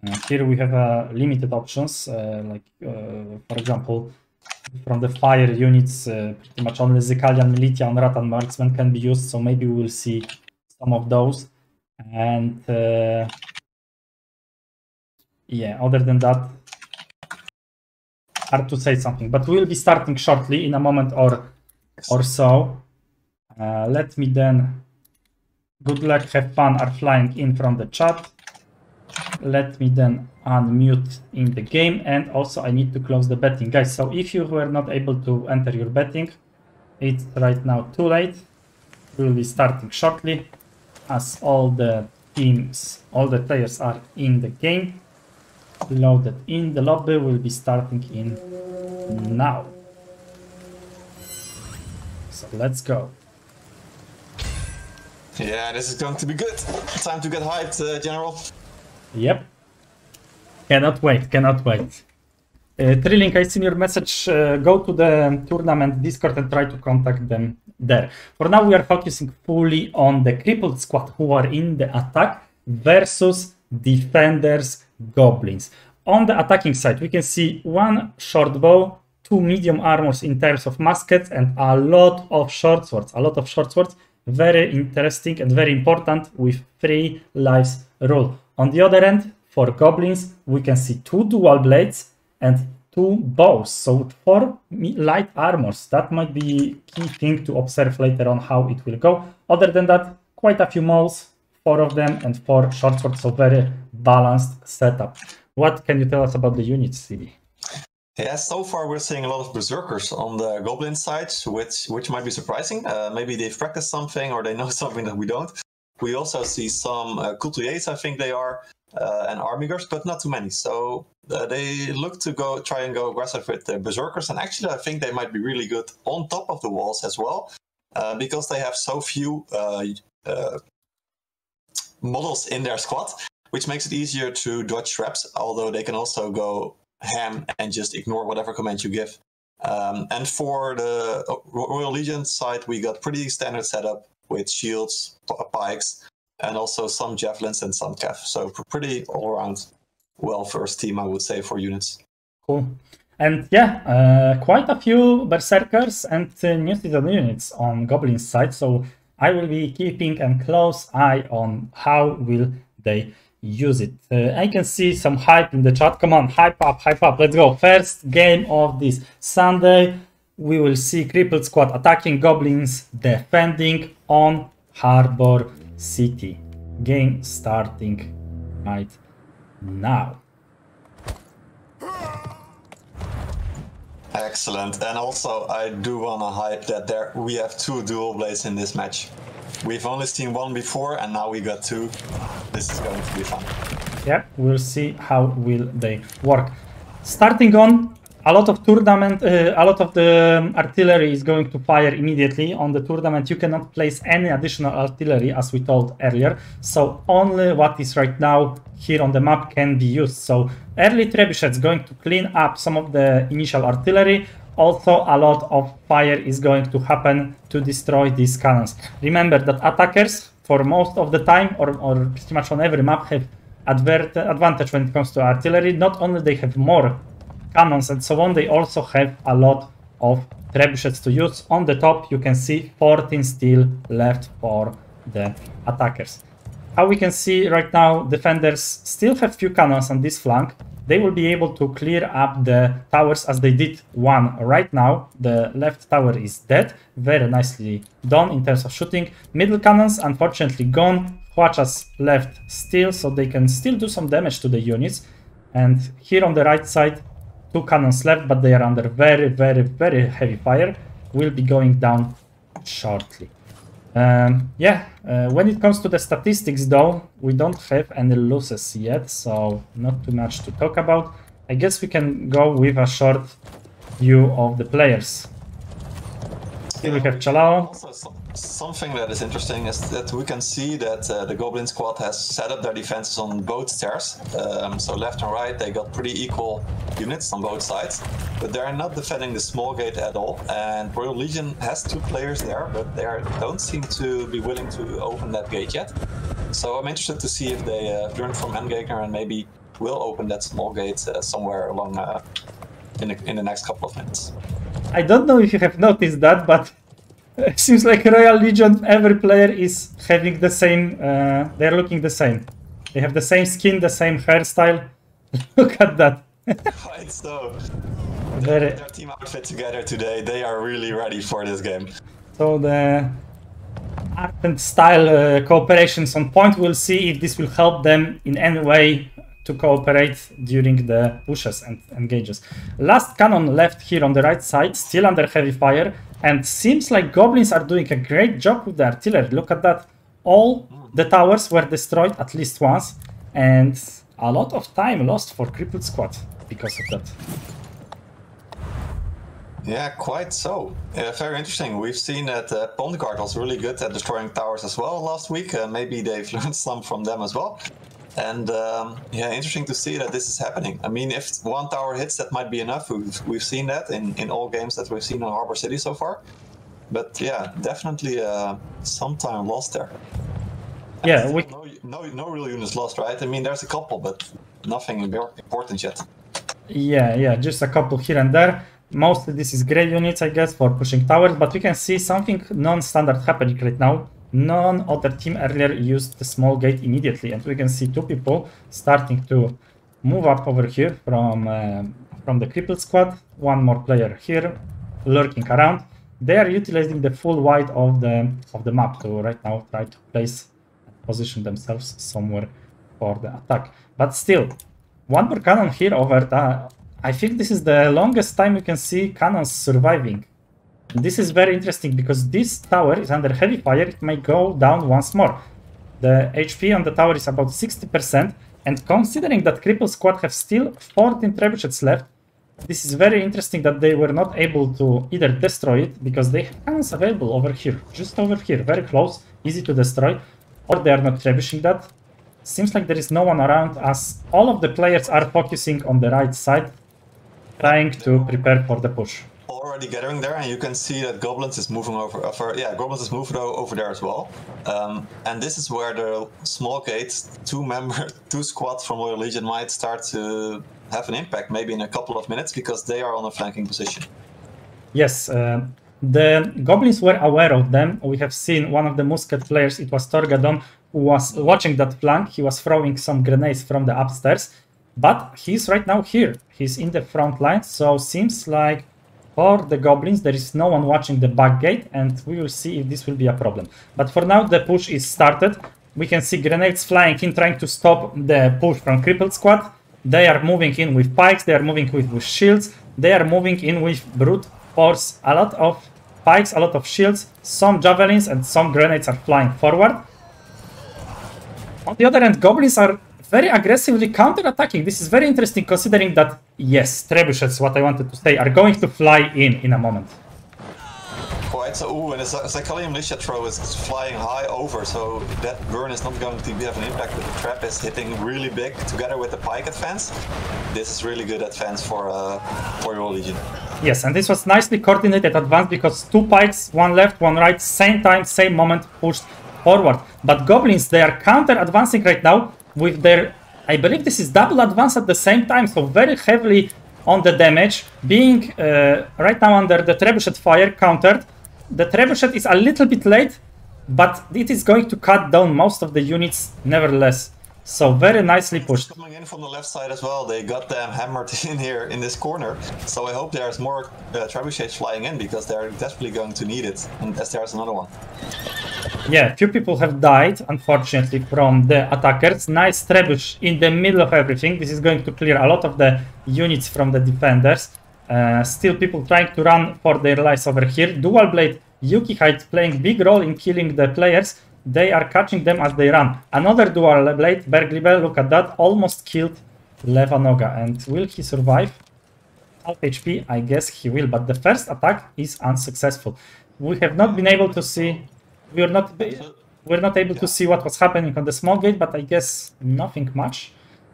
uh, here we have uh, limited options. Uh, like uh, for example, from the fire units, uh, pretty much only Zikalian Militia and Rattan Marksman can be used. So maybe we'll see some of those. And uh, yeah, other than that, hard to say something, but we'll be starting shortly in a moment or or so. Uh, let me then, good luck, have fun, are flying in from the chat. Let me then unmute in the game, and also I need to close the betting. Guys, so if you were not able to enter your betting, it's right now too late. We'll be starting shortly as all the teams, all the players are in the game. Loaded in the lobby, will be starting in now. So let's go. Yeah, this is going to be good. Time to get hyped, uh, General. Yep. Cannot wait, cannot wait. Uh, Trilink, I seen your message. Uh, go to the tournament Discord and try to contact them there. For now, we are focusing fully on the Crippled Squad who are in the attack versus Defenders Goblins. On the attacking side, we can see one short bow, two medium armors in terms of muskets, and a lot of short swords. A lot of short swords, very interesting and very important, with three lives rule. On the other end, for goblins, we can see two dual blades and two bows, so four light armors. That might be a key thing to observe later on how it will go. Other than that, quite a few moles, four of them, and four short swords, so very balanced setup. What can you tell us about the units, C D? Yeah, so far we're seeing a lot of berserkers on the goblin side, which which might be surprising. Uh, maybe they've practiced something or they know something that we don't. We also see some uh, couturiers, I think they are, uh, and armigers, but not too many. So uh, they look to go try and go aggressive with the berserkers, and actually I think they might be really good on top of the walls as well, uh, because they have so few Uh, uh, models in their squad, which makes it easier to dodge traps, although they can also go ham and just ignore whatever command you give. Um, and for the Royal Legion side, we got pretty standard setup with shields, pikes, and also some javelins and some cav. So pretty all-around well-versed team, I would say, for units. Cool. And yeah, uh, quite a few Berserkers and uh, new citizen units on Goblin side, so I will be keeping a close eye on how will they use it. Uh, I can see some hype in the chat. Come on, hype up, hype up. Let's go. First game of this Sunday. We will see Crippled Squad attacking, Goblins defending on Harbour City. Game starting right now. Excellent, and also I do want to hype that there we have two dual blades in this match. We've only seen one before, and now we got two. This is going to be fun. Yeah, we'll see how will they work. Starting on a lot of tournament, uh, a lot of the artillery is going to fire immediately on the tournament. You cannot place any additional artillery, as we told earlier. So only what is right now here on the map can be used. So early trebuchets going to clean up some of the initial artillery. also a lot of fire is going to happen to destroy these cannons. Remember that attackers, for most of the time, or, or pretty much on every map, have advert advantage when it comes to artillery. Not only they have more cannons and so on, they also have a lot of trebuchets to use. On the top you can see fourteen still left for the attackers. How we can see right now, defenders still have few cannons on this flank. They will be able to clear up the towers as they did one right now. The left tower is dead, very nicely done in terms of shooting. Middle cannons unfortunately gone, Huachas left still, so they can still do some damage to the units. And here on the right side, two cannons left, but they are under very, very, very heavy fire. Will be going down shortly. Um, yeah, uh, when it comes to the statistics though, we don't have any losses yet, so not too much to talk about. I guess we can go with a short view of the players. Here we have Chalau. Also, so, something that is interesting is that we can see that uh, the Goblin squad has set up their defenses on both stairs. Um, so left and right, they got pretty equal units on both sides, but they are not defending the small gate at all. And Royal Legion has two players there, but they are, don't seem to be willing to open that gate yet. So I'm interested to see if they uh, learn from Endgamer and maybe will open that small gate uh, somewhere along uh, in, the, in the next couple of minutes. I don't know if you have noticed that, but it seems like Royal Legion, every player is having the same, uh, they're looking the same. They have the same skin, the same hairstyle. Look at that. Quite so. Very... Their team outfit together today, they are really ready for this game. So the art and style uh, cooperation's on point. We'll see if this will help them in any way to cooperate during the pushes and engages. Last cannon left here on the right side, still under heavy fire, and seems like Goblins are doing a great job with the artillery. Look at that. All the towers were destroyed at least once, and a lot of time lost for Crippled Squad because of that. Yeah, quite so. Uh, very interesting. We've seen that uh, Pond Guard was really good at destroying towers as well last week. Uh, maybe they've learned some from them as well. And um, yeah, interesting to see that this is happening. I mean, if one tower hits, that might be enough. We've, we've seen that in, in all games that we've seen on Harbour City so far. But yeah, definitely uh, some time lost there. And yeah, we... no, no, no real units lost, right? I mean, there's a couple, but nothing important yet. Yeah, yeah, just a couple here and there. Mostly this is grey units, I guess, for pushing towers. But we can see something non-standard happening right now. None other team earlier used the small gate immediately, and we can see two people starting to move up over here from uh, from the Crippled Squad. One more player here lurking around. They are utilizing the full wide of the of the map to right now try to place position themselves somewhere for the attack. But still, one more cannon here over the... I think this is the longest time we can see cannons surviving. This is very interesting because this tower is under heavy fire. It may go down once more. The H P on the tower is about sixty percent, and considering that Crippled Squad have still fourteen trebuchets left, this is very interesting that they were not able to either destroy it because they have cannons available over here, just over here, very close, easy to destroy, or they are not trebuching that. Seems like there is no one around as all of the players are focusing on the right side, trying to prepare for the push. Already gathering there, and you can see that Goblins is moving over, over yeah Goblins is moving over there as well, um, and this is where the small gates, two member two squads from Royal Legion might start to have an impact maybe in a couple of minutes because they are on a flanking position. Yes, uh, the Goblins were aware of them. We have seen one of the musket players, it was Torgadon, who was watching that flank. He was throwing some grenades from the upstairs, but he's right now here, he's in the front line, so seems like for the Goblins there is no one watching the back gate, and we will see if this will be a problem. But for now the push is started. We can see grenades flying in, trying to stop the push from Crippled Squad. They are moving in with pikes, they are moving with, with shields, they are moving in with brute force. A lot of pikes, a lot of shields, some javelins, and some grenades are flying forward. On the other hand, Goblins are very aggressively counter-attacking. This is very interesting considering that, yes, trebuchets, what I wanted to say, are going to fly in in a moment. Quite so. Ooh, and the Zikalian Militia throw is flying high over, so that burn is not going to have an impact, but the trap is hitting really big together with the pike advance. This is really good advance for, uh, for your Legion. Yes, and this was nicely coordinated advance because two pikes, one left, one right, same time, same moment, pushed forward. But Goblins, they are counter-advancing right now with their, I believe this is double advance at the same time, so very heavily on the damage, being uh, right now under the trebuchet fire, countered. The trebuchet is a little bit late, but it is going to cut down most of the units nevertheless. So very nicely pushed. Coming in from the left side as well, they got them hammered in here in this corner. So I hope there's more uh, trebuchets flying in because they're definitely going to need it, unless there's another one. Yeah, few people have died, unfortunately, from the attackers. Nice trebuchet in the middle of everything. This is going to clear a lot of the units from the defenders. Uh, still people trying to run for their lives over here. Dual Blade, Yuki Hide playing big role in killing the players. They are catching them as they run. Another dual blade, Berglibe, look at that, almost killed Levanoga. And will he survive? Half H P, I guess he will, but the first attack is unsuccessful. We have not been able to see, we're not we're not able yeah. to see what was happening on the small gate, but I guess nothing much.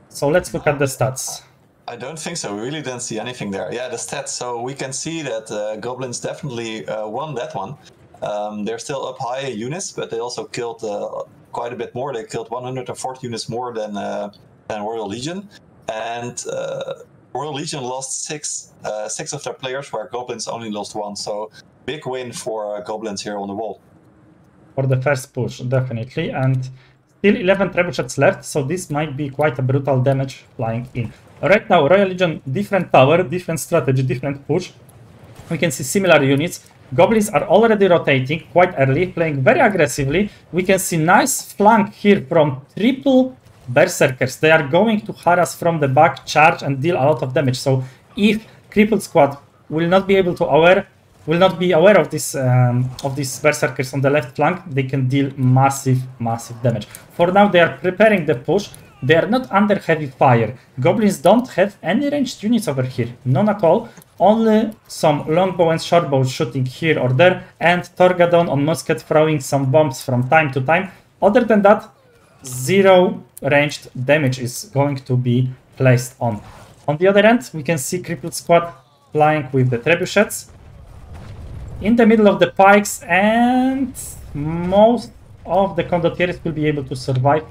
So let's look at the stats. I don't think so. We really didn't see anything there. Yeah, the stats. So we can see that uh, Goblins definitely uh, won that one. Um, they're still up high in units, but they also killed uh, quite a bit more. They killed one hundred four units more than uh, than Royal Legion, and uh, Royal Legion lost six uh, six of their players, where Goblins only lost one. So big win for uh, Goblins here on the wall. For the first push, definitely, and still eleven trebuchets left. So this might be quite a brutal damage flying in. Right now, Royal Legion different tower, different strategy, different push. We can see similar units. Goblins are already rotating quite early, playing very aggressively. We can see nice flank here from triple Berserkers. They are going to harass from the back, charge and deal a lot of damage. So if Crippled Squad will not be able to aware, will not be aware of this um, of these Berserkers on the left flank, they can deal massive, massive damage. For now, they are preparing the push. They are not under heavy fire. Goblins don't have any ranged units over here, none at all. Only some longbow and shortbow shooting here or there, and Torgadon on musket throwing some bombs from time to time. Other than that, zero ranged damage is going to be placed on. On the other end, we can see Crippled Squad flying with the trebuchets. In the middle of the pikes, and most of the condottieri will be able to survive,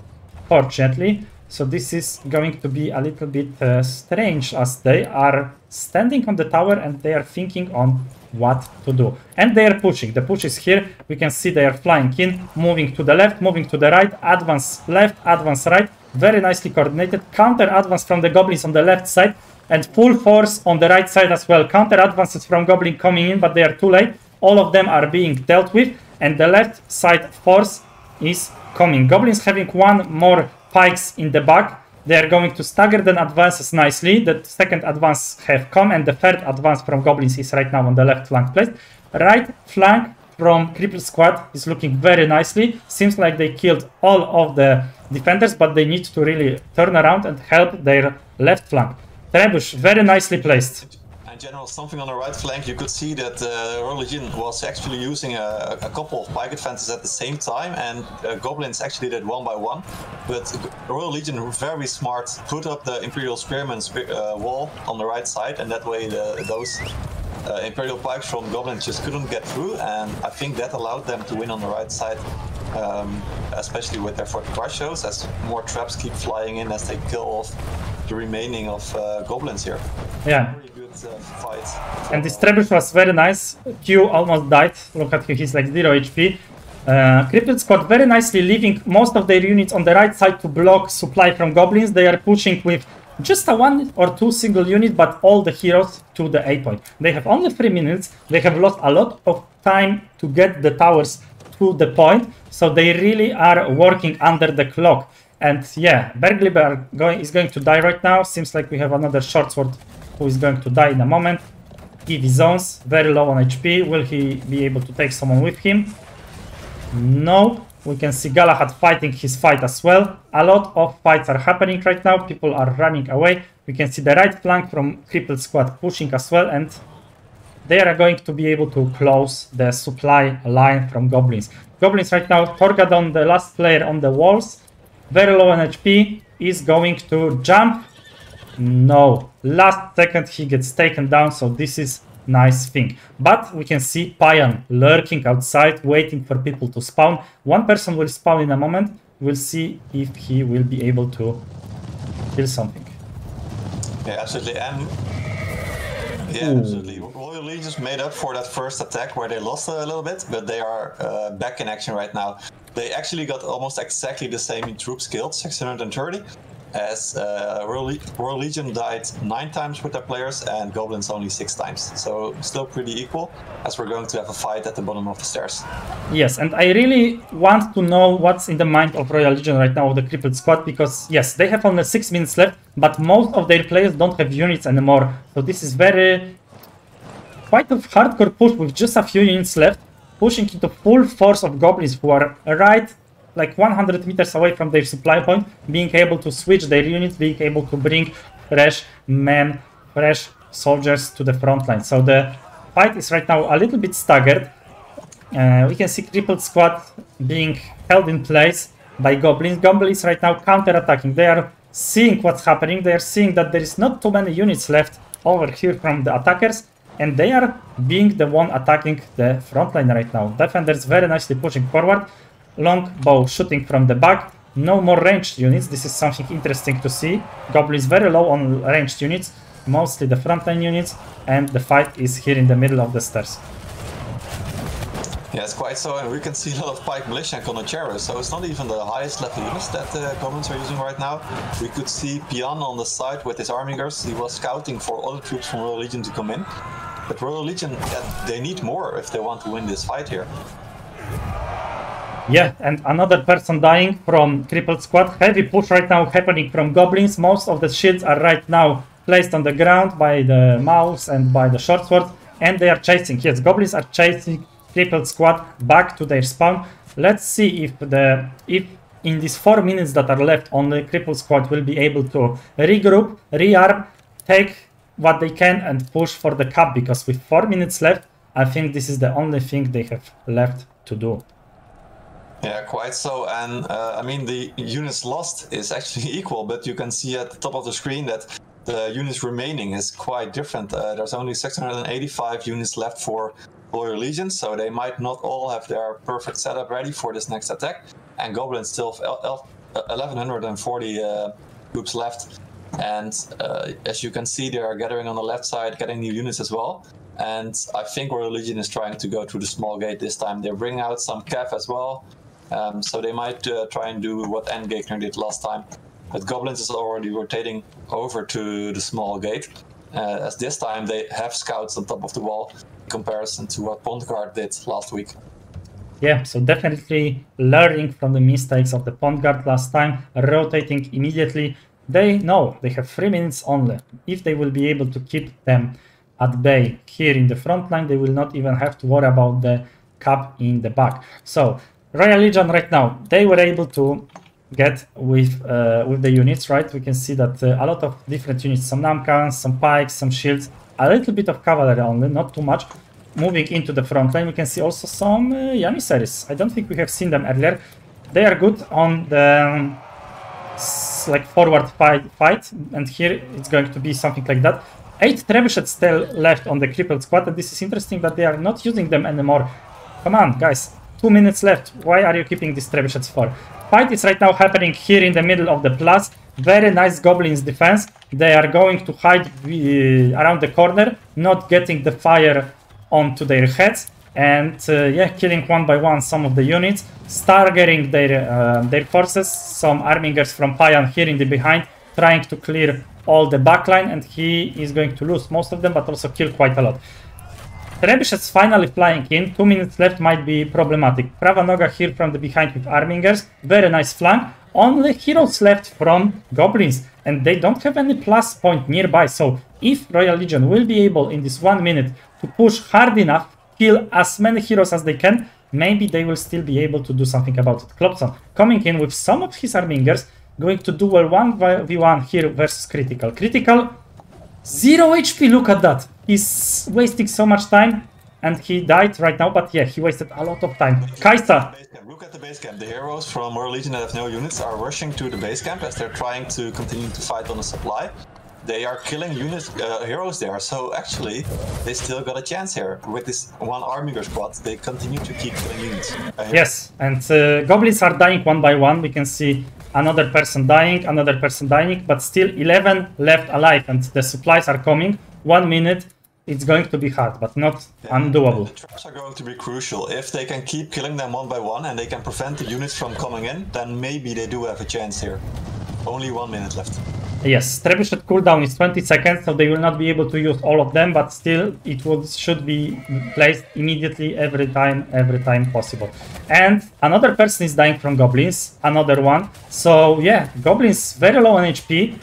fortunately. So this is going to be a little bit uh, strange, as they are standing on the tower and they are thinking on what to do. And they are pushing. The push is here. We can see they are flying in, moving to the left, moving to the right, advance left, advance right. Very nicely coordinated. Counter advance from the Goblins on the left side and full force on the right side as well. Counter advances from Goblin coming in, but they are too late. All of them are being dealt with, and the left side force is coming. Goblins having one more pikes in the back. They are going to stagger then advances nicely. The second advance have come, and the third advance from Goblins is right now on the left flank placed. Right flank from Crippled Squad is looking very nicely. Seems like they killed all of the defenders, but they need to really turn around and help their left flank. Trebuchet very nicely placed. General, something on the right flank, you could see that uh, Royal Legion was actually using a, a couple of pike advances at the same time, and uh, Goblins actually did one by one. But Royal Legion, very smart, put up the Imperial Spearman spe uh, wall on the right side, and that way the, those uh, Imperial Pikes from Goblins just couldn't get through, and I think that allowed them to win on the right side, um, especially with their forward crush shows, as more traps keep flying in as they kill off the remaining of uh, Goblins here. Yeah. Fight. And this trebuchet was very nice. Q almost died. Look at him, he's like zero H P. Uh, Crippled Squad very nicely leaving most of their units on the right side to block supply from Goblins. They are pushing with just a one or two single unit, but all the heroes to the A point. They have only three minutes. They have lost a lot of time to get the towers to the point, so they really are working under the clock. And yeah, Bergliber going, is going to die right now. Seems like we have another short sword who is going to die in a moment. He zones, very low on H P. Will he be able to take someone with him? No. We can see Galahad fighting his fight as well. A lot of fights are happening right now. People are running away. We can see the right flank from Crippled Squad pushing as well, and they are going to be able to close the supply line from Goblins. Goblins right now, Torgadon, the last player on the walls, very low on H P, is going to jump. No, last second he gets taken down, so this is nice thing. But we can see Payan lurking outside, waiting for people to spawn. One person will spawn in a moment. We'll see if he will be able to kill something. Yeah, absolutely. Um, yeah, Ooh. absolutely. Royal Legion's made up for that first attack where they lost a little bit, but they are uh, back in action right now. They actually got almost exactly the same in troops killed, six hundred thirty. As uh, Royal, Le Royal Legion died nine times with their players and Goblins only six times. So still pretty equal, as we're going to have a fight at the bottom of the stairs. Yes, and I really want to know what's in the mind of Royal Legion right now of the Crippled Squad, because yes, they have only six minutes left, but most of their players don't have units anymore. So this is very... quite a hardcore push with just a few units left, pushing into full force of Goblins who are right... like one hundred meters away from their supply point, being able to switch their units, being able to bring fresh men, fresh soldiers to the front line. So the fight is right now a little bit staggered. Uh, we can see Crippled Squad being held in place by Goblins. Goblins right now counter-attacking. They are seeing what's happening. They are seeing that there is not too many units left over here from the attackers. And they are being the one attacking the front line right now. Defenders very nicely pushing forward. Longbow shooting from the back, no more ranged units, this is something interesting to see. Goblins very low on ranged units, mostly the frontline units, and the fight is here in the middle of the stairs. Yes, quite so, and we can see a lot of Pike Militia and Conocheros, so it's not even the highest level units that the uh, Goblins are using right now. We could see Pian on the side with his armingers, he was scouting for other troops from Royal Legion to come in, but Royal Legion, yeah, they need more if they want to win this fight here. Yeah, and another person dying from Crippled Squad. Heavy push right now happening from Goblins. Most of the shields are right now placed on the ground by the mouse and by the short sword. And they are chasing. Yes, Goblins are chasing Crippled Squad back to their spawn. Let's see if the if in these four minutes that are left on the Crippled Squad will be able to regroup, rearm, take what they can and push for the cup. Because with four minutes left, I think this is the only thing they have left to do. Yeah, quite so, and uh, I mean the units lost is actually equal, but you can see at the top of the screen that the units remaining is quite different. Uh, there's only six hundred eighty-five units left for Royal Legion, so they might not all have their perfect setup ready for this next attack. And Goblins still have eleven forty uh, troops left, and uh, as you can see they are gathering on the left side, getting new units as well. And I think Royal Legion is trying to go through the small gate this time. They bring out some cav as well. Um, so they might uh, try and do what Endgame did last time, but Goblins is already rotating over to the small gate, uh, as this time they have scouts on top of the wall in comparison to what Pond Guard did last week. Yeah, so definitely learning from the mistakes of the Pond Guard last time, rotating immediately. They know they have three minutes only. If they will be able to keep them at bay here in the front line, they will not even have to worry about the cup in the back. So Royal Legion right now, they were able to get with uh, with the units, right? We can see that uh, a lot of different units, some Namkhans, some Pikes, some Shields, a little bit of Cavalry only, not too much. Moving into the front line, we can see also some uh, Janissaries. I don't think we have seen them earlier. They are good on the um, like forward fight, fight, and here it's going to be something like that. Eight Trebuchets still left on the Crippled Squad, and this is interesting that they are not using them anymore. Come on, guys. Two minutes left. Why are you keeping these trebuchets for? Fight is right now happening here in the middle of the plus. Very nice Goblins defense. They are going to hide uh, around the corner, not getting the fire onto their heads. And uh, yeah, killing one by one some of the units. Staggering their, uh, their forces. Some armingers from Payan here in the behind, trying to clear all the backline. And he is going to lose most of them, but also kill quite a lot. Trebuchets finally flying in, two minutes left might be problematic. Pravanoga here from the behind with armingers, very nice flank. Only heroes left from Goblins, and they don't have any plus point nearby. So if Royal Legion will be able in this one minute to push hard enough, kill as many heroes as they can, maybe they will still be able to do something about it. Klopson coming in with some of his armingers, going to do a one v one here versus Critical. Critical, zero H P, look at that. He's wasting so much time, and he died right now, but yeah, he wasted a lot of time. Kaisa! Look at the base camp. The heroes from Royal Legion that have no units are rushing to the base camp as they're trying to continue to fight on the supply. they are killing units, uh, heroes there, so actually they still got a chance here. With this one Armiger squad, they continue to keep killing units. Uh, yes, and uh, goblins are dying one by one. We can see another person dying, another person dying, but still eleven left alive, and the supplies are coming. One minute, it's going to be hard, but not yeah, undoable. The traps are going to be crucial. If they can keep killing them one by one and they can prevent the units from coming in, then maybe they do have a chance here. Only one minute left. Yes, Trebuchet cooldown is twenty seconds, so they will not be able to use all of them, but still it would, should be placed immediately every time, every time possible. And another person is dying from goblins, another one. So yeah, goblins very low on H P.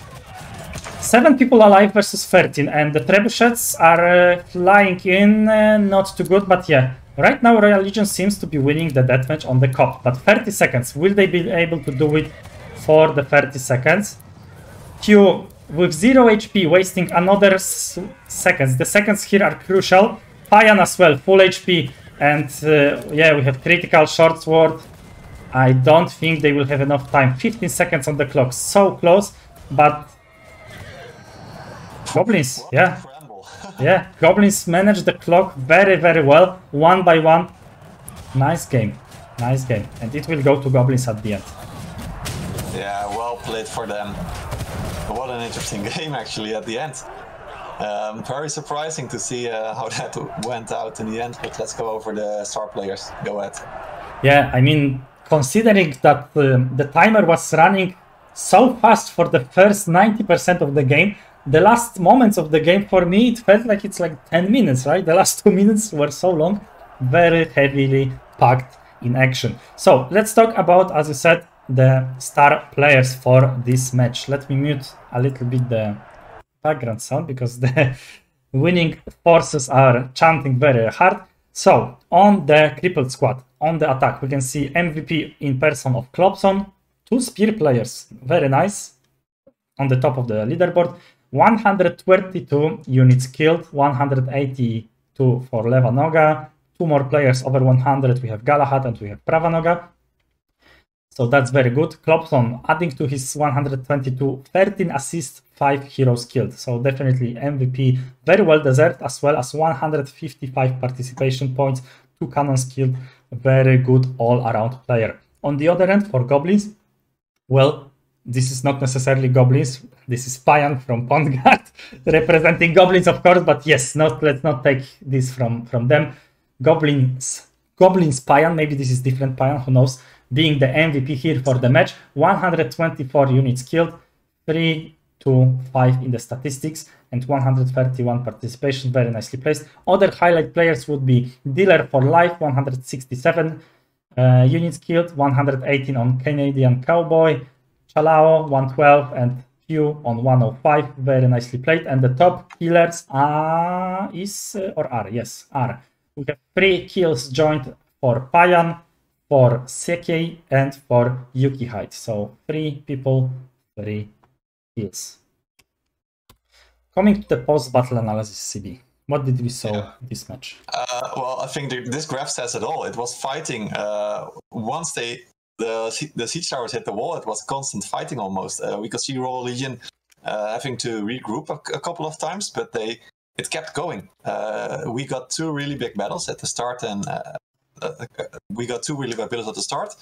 seven people alive versus thirteen, and the Trebuchets are uh, flying in, uh, not too good, but yeah. Right now Royal Legion seems to be winning the deathmatch on the cop, but thirty seconds, will they be able to do it for the thirty seconds? Q with zero H P wasting another s seconds. The seconds here are crucial. Payan as well, full H P, and uh, yeah, we have critical, short sword. I don't think they will have enough time. fifteen seconds on the clock, so close, but goblins, yeah, yeah, goblins manage the clock very, very well, one by one. Nice game, nice game, and it will go to goblins at the end. Yeah, well played for them. What an interesting game, actually, at the end. Um, very surprising to see uh, how that went out in the end, but let's go over the star players. Go ahead. Yeah, I mean, considering that um, the timer was running so fast for the first ninety percent of the game, the last moments of the game, for me, it felt like it's like ten minutes, right? The last two minutes were so long, very heavily packed in action. So let's talk about, as you said, the star players for this match. Let me mute a little bit the background sound because the winning forces are chanting very hard. So on the crippled squad, on the attack, we can see M V P in person of Klopson, two spear players, very nice, on the top of the leaderboard, one hundred twenty-two units killed, one hundred eighty-two for Levanoga, two more players over one hundred, we have Galahad and we have Pravanoga. So that's very good. Klopson adding to his one hundred twenty-two, thirteen assists, five heroes killed. So definitely M V P, very well deserved, as well as one hundred fifty-five participation points, two cannons killed, very good all-around player. On the other end, for goblins, well, this is not necessarily goblins. This is Payan from Pond Guard, representing goblins, of course, but yes, not, let's not take this from, from them. Goblins, goblins Payan, maybe this is different Payan, who knows. Being the M V P here for the match, one hundred twenty-four units killed, three to five in the statistics, and one hundred thirty-one participation, very nicely placed. Other highlight players would be Dealer for Life, one hundred sixty-seven uh, units killed, one hundred eighteen on Canadian Cowboy, Chalau one twelve, and Q on one oh five, very nicely played. And the top killers are, is, uh, or are, yes, are. We have three kills joined for Payan, for Sekei, and for Yuki Hide. So three people, three kills. Coming to the post-battle analysis, C B. What did we saw yeah. this match? Uh, well, I think the, this graph says it all. It was fighting. Uh, once they the, the siege towers hit the wall, it was constant fighting almost. Uh, we could see Royal Legion uh, having to regroup a, a couple of times, but they it kept going. Uh, we got two really big battles at the start and uh, Uh, we got two really bad battles at the start,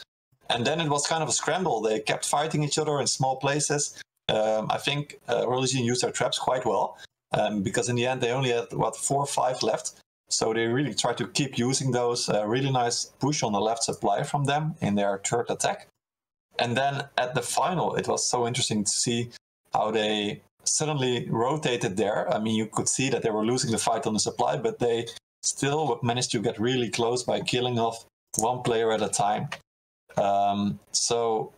and then it was kind of a scramble. They kept fighting each other in small places. Um, I think uh, Royal Legion used their traps quite well, um, because in the end they only had, what, four or five left. So they really tried to keep using those. Uh, really nice push on the left supply from them in their third attack. And then at the final, it was so interesting to see how they suddenly rotated there. I mean, you could see that they were losing the fight on the supply, but they still managed to get really close by killing off one player at a time. Um, so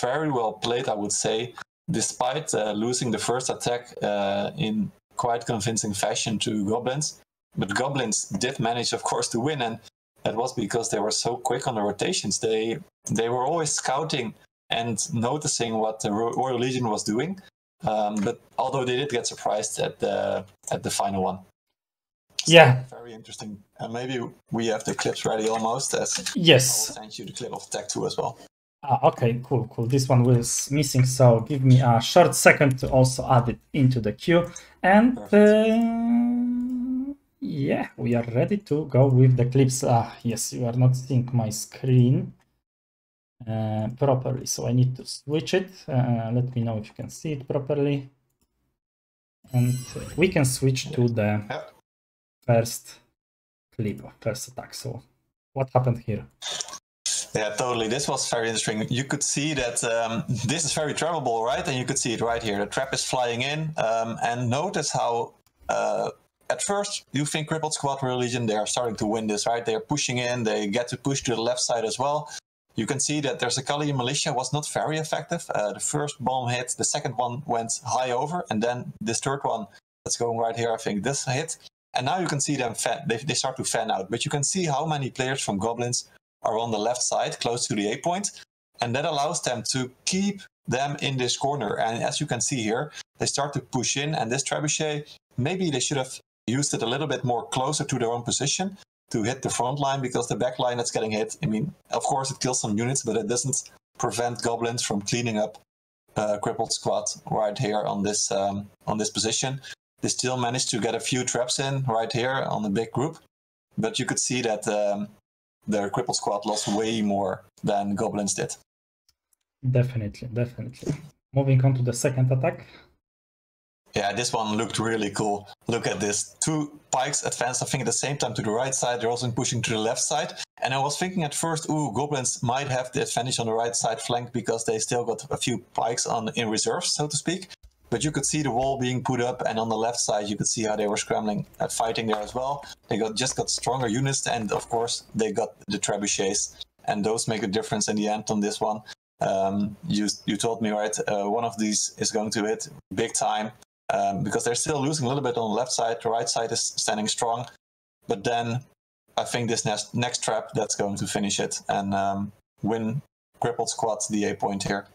very well played, I would say, despite uh, losing the first attack uh, in quite convincing fashion to goblins. But goblins did manage, of course, to win, and that was because they were so quick on the rotations. They they were always scouting and noticing what the Royal Legion was doing. Um, but although they did get surprised at the at the final one. So yeah, very interesting. And maybe we have the clips ready almost. As yes, I'll send you the clip of Tech two as well. Ah, okay, cool, cool. This one was missing, so give me a short second to also add it into the queue. And uh, yeah, we are ready to go with the clips. Ah, yes, you are not seeing my screen uh, properly, so I need to switch it. Uh, let me know if you can see it properly. And we can switch to the first clip, first attack. So what happened here? Yeah, totally. This was very interesting. You could see that um, this is very trappable, right? And you could see it right here. The trap is flying in. Um, and notice how, uh, at first, you think Crippled Squad, Royal Legion, they are starting to win this, right? They are pushing in. They get to push to the left side as well. You can see that their Zikalian Militia was not very effective. Uh, the first bomb hit, the second one went high over, and then this third one that's going right here, I think this hit. And now you can see them fan, they, they start to fan out. But you can see how many players from Goblins are on the left side, close to the A point. And that allows them to keep them in this corner. And as you can see here, they start to push in. And this Trebuchet, maybe they should have used it a little bit more closer to their own position to hit the front line, because the back line that's getting hit, I mean, of course it kills some units, but it doesn't prevent Goblins from cleaning up uh, Crippled Squad right here on this um, on this position. They still managed to get a few traps in right here on the big group, but you could see that um, their Crippled Squad lost way more than Goblins did. Definitely, definitely. Moving on to the second attack. Yeah, this one looked really cool. Look at this. Two pikes advanced, I think, at the same time to the right side. They're also pushing to the left side. And I was thinking at first, ooh, Goblins might have the advantage on the right side flank because they still got a few pikes on in reserve, so to speak. But you could see the wall being put up, and on the left side, you could see how they were scrambling and fighting there as well. They got just got stronger units, and of course, they got the trebuchets. And those make a difference in the end on this one. Um, you, you told me, right, uh, one of these is going to hit big time. Um, because they're still losing a little bit on the left side. The right side is standing strong. But then I think this next, next trap, that's going to finish it and um, win Crippled Squad's D A point here.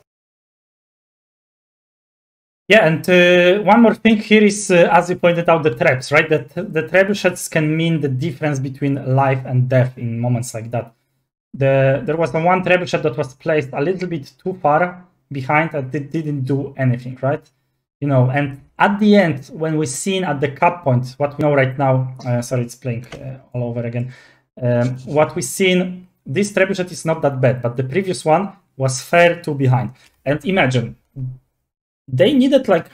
Yeah, and uh, one more thing here is, uh, as you pointed out, the traps, right? That the trebuchets can mean the difference between life and death in moments like that. The, there was the one trebuchet that was placed a little bit too far behind and it didn't do anything, right? You know, and at the end, when we've seen at the cut point, what we know right now, uh, sorry, it's playing uh, all over again. Um, what we've seen, this trebuchet is not that bad, but the previous one was far too behind. And imagine, they needed like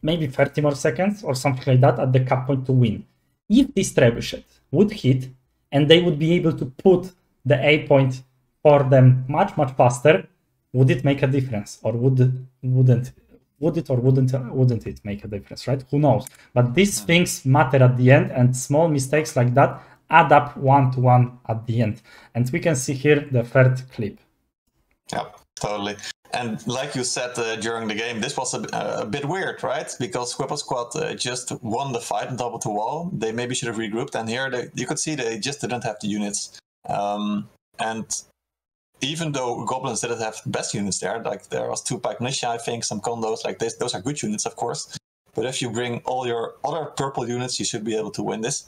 maybe thirty more seconds or something like that at the cut point to win. If this trebuchet would hit and they would be able to put the A point for them much, much faster, would it make a difference or would it, wouldn't it? Would it or wouldn't wouldn't it make a difference, right? Who knows? But these things matter at the end, and small mistakes like that add up one to one at the end. And we can see here the third clip. Yeah, totally. And like you said uh, during the game, this was a, a bit weird, right? Because Crippled Squad uh, just won the fight and doubled the wall. They maybe should have regrouped, and here they, you could see they just didn't have the units. Um, and even though Goblins didn't have the best units there, like there was two Pike Militia, I think, some condos, like this, those are good units, of course. But if you bring all your other purple units, you should be able to win this.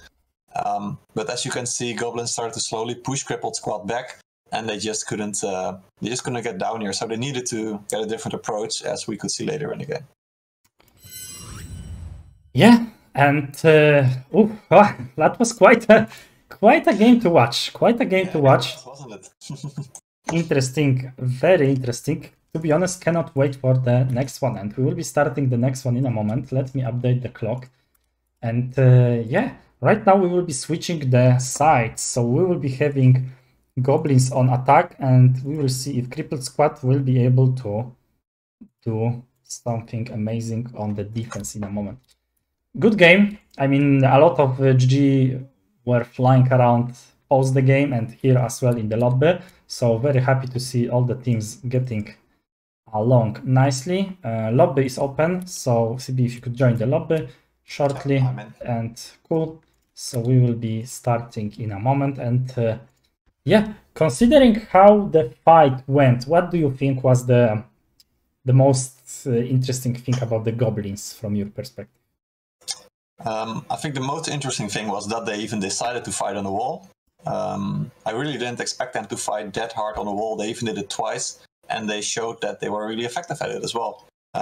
Um, but as you can see, Goblins started to slowly push Crippled Squad back, and they just couldn't, uh, they just couldn't get down here. So they needed to get a different approach, as we could see later in the game. Yeah, and uh, ooh, oh, that was quite a, quite a game to watch. Quite a game yeah, to watch, it was, wasn't it? Interesting, very interesting. To be honest, cannot wait for the next one, and we will be starting the next one in a moment. Let me update the clock. And uh, yeah, right now we will be switching the sides. So we will be having Goblins on attack, and we will see if Crippled Squad will be able to do something amazing on the defense in a moment. Good game. I mean, a lot of uh, G G were flying around post the game and here as well in the lobby. So very happy to see all the teams getting along nicely. Uh, lobby is open, so C B, if you could join the lobby shortly. Amen. And cool. So we will be starting in a moment. And uh, yeah, considering how the fight went, what do you think was the the most uh, interesting thing about the Goblins from your perspective? Um, I think the most interesting thing was that they even decided to fight on the wall. Um, I really didn't expect them to fight that hard on the wall. They even did it twice. and they showed that they were really effective at it as well.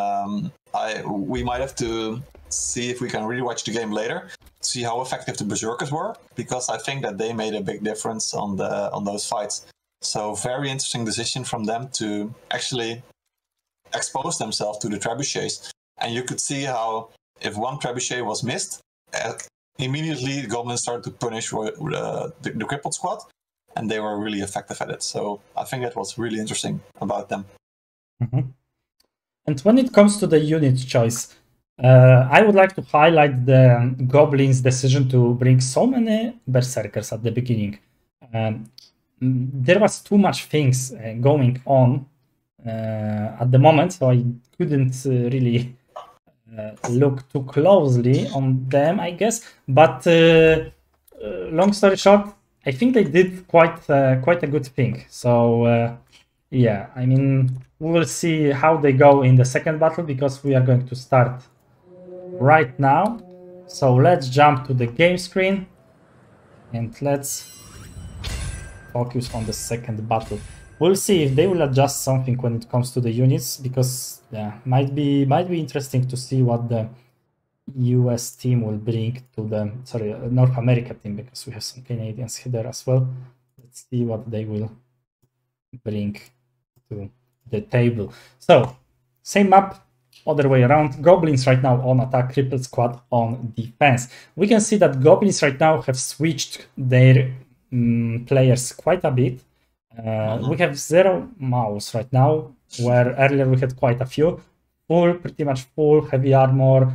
Um, I we might have to see if we can rewatch the game later, see how effective the Berserkers were, because I think that they made a big difference on the on those fights. So very interesting decision from them to actually expose themselves to the trebuchets, and you could see how if one trebuchet was missed, uh, immediately the Goblins started to punish uh, the, the Crippled Squad, and they were really effective at it. So I think that was really interesting about them. Mm-hmm. And when it comes to the unit choice, uh, I would like to highlight the Goblins' decision to bring so many Berserkers at the beginning. Um, there was too much things uh, going on uh, at the moment, so I couldn't uh, really uh, look too closely on them, I guess. But uh, uh, long story short, I think they did quite uh, quite a good thing. So uh, yeah, I mean, we will see how they go in the second battle, because we are going to start right now. So let's jump to the game screen and let's focus on the second battle. We'll see if they will adjust something when it comes to the units, because yeah, might be might be interesting to see what the U S team will bring to the sorry North America team, because we have some Canadians here there as well. Let's see what they will bring to the table. So same map, other way around. Goblins right now on attack, Crippled Squad on defense. We can see that Goblins right now have switched their um, players quite a bit. Uh, we have zero mouse right now, where earlier we had quite a few. Full, pretty much full heavy armor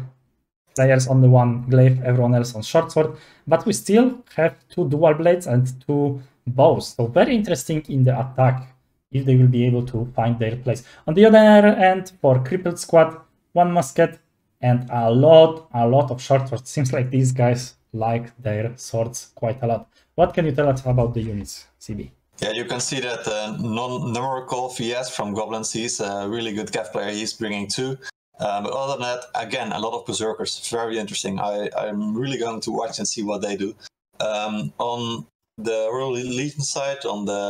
players on the one glaive, everyone else on short sword, but we still have two dual blades and two bows. So very interesting in the attack, if they will be able to find their place. On the other end, for Crippled Squad, one musket and a lot, a lot of short swords. Seems like these guys like their swords quite a lot. What can you tell us about the units, C B? Yeah, you can see that uh, non-numerical V S from Goblins, he's a really good G A F player, he's bringing two. Um, but other than that, again, a lot of Berserkers, very interesting. I, I'm really going to watch and see what they do. Um, on the Royal Legion side, on the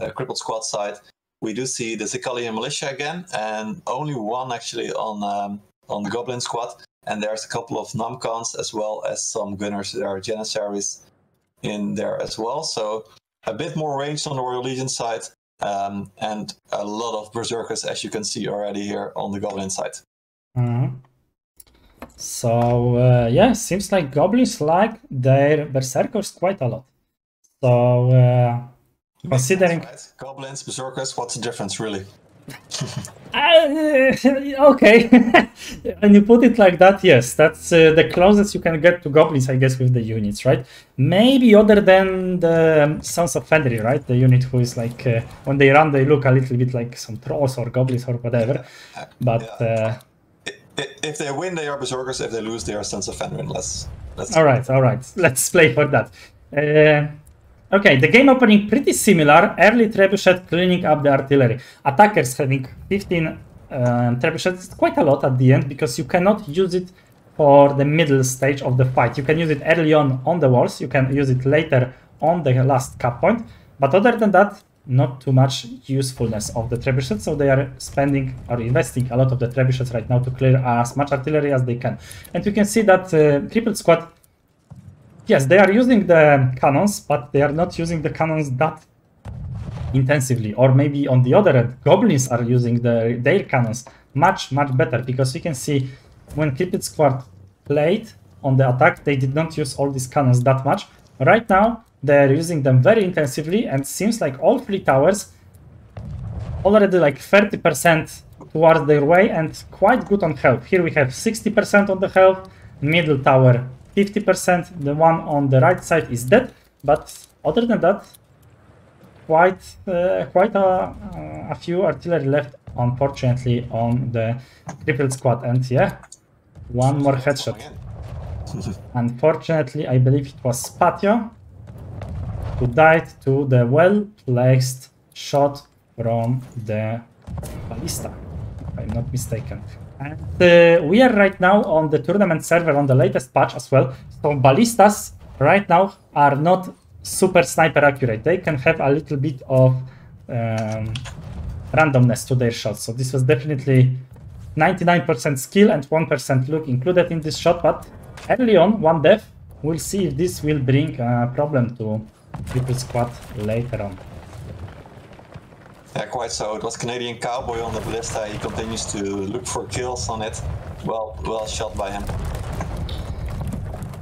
Uh, Crippled Squad side, we do see the Zikalian Militia again, and only one actually on um, on the Goblin Squad, and there's a couple of Namkhans as well as some Gunners. There are Janissaries in there as well, so a bit more range on the Royal Legion side, um, and a lot of Berserkers, as you can see already here on the Goblin side. Mm-hmm. So uh, yeah, seems like Goblins like their Berserkers quite a lot. So uh... considering right. Goblins, Berserkers, what's the difference really? uh, okay, when you put it like that, yes, that's uh, the closest you can get to Goblins, I guess, with the units, right? Maybe other than the um, Sons of Fenrir, right? The unit who is like, uh, when they run, they look a little bit like some trolls or goblins or whatever. Yeah. But yeah. Uh, if they win, they are Berserkers. If they lose, they are Sons of Fenrir. Let's, let's all right, all right, let's play for that. Uh, Okay, the game opening pretty similar, early trebuchet cleaning up the artillery. Attackers having fifteen um, trebuchets, quite a lot at the end, because you cannot use it for the middle stage of the fight. You can use it early on on the walls, you can use it later on the last cap point, but other than that, not too much usefulness of the trebuchets, so they are spending or investing a lot of the trebuchets right now to clear as much artillery as they can. And you can see that uh, Crippled Squad, yes, they are using the cannons, but they are not using the cannons that intensively. Or maybe on the other end, Goblins are using the, their cannons much, much better. Because you can see when Crippled Squad played on the attack, they did not use all these cannons that much. Right now, they are using them very intensively, and seems like all three towers already like thirty percent towards their way and quite good on health. Here we have sixty percent on the health, middle tower fifty percent, the one on the right side is dead, but other than that, quite uh, quite a, uh, a few artillery left, unfortunately, on the Crippled Squad. And yeah, one more headshot. Unfortunately, I believe it was Patio who died to the well-placed shot from the ballista, if I'm not mistaken. And uh, we are right now on the tournament server on the latest patch as well, so ballistas right now are not super sniper accurate. They can have a little bit of um, randomness to their shots. So this was definitely ninety-nine percent skill and one percent luck included in this shot, but early on, one death. We'll see if this will bring a problem to Crippled Squad later on. Yeah, quite so. It was Canadian Cowboy on the ballista. He continues to look for kills on it. Well, well shot by him.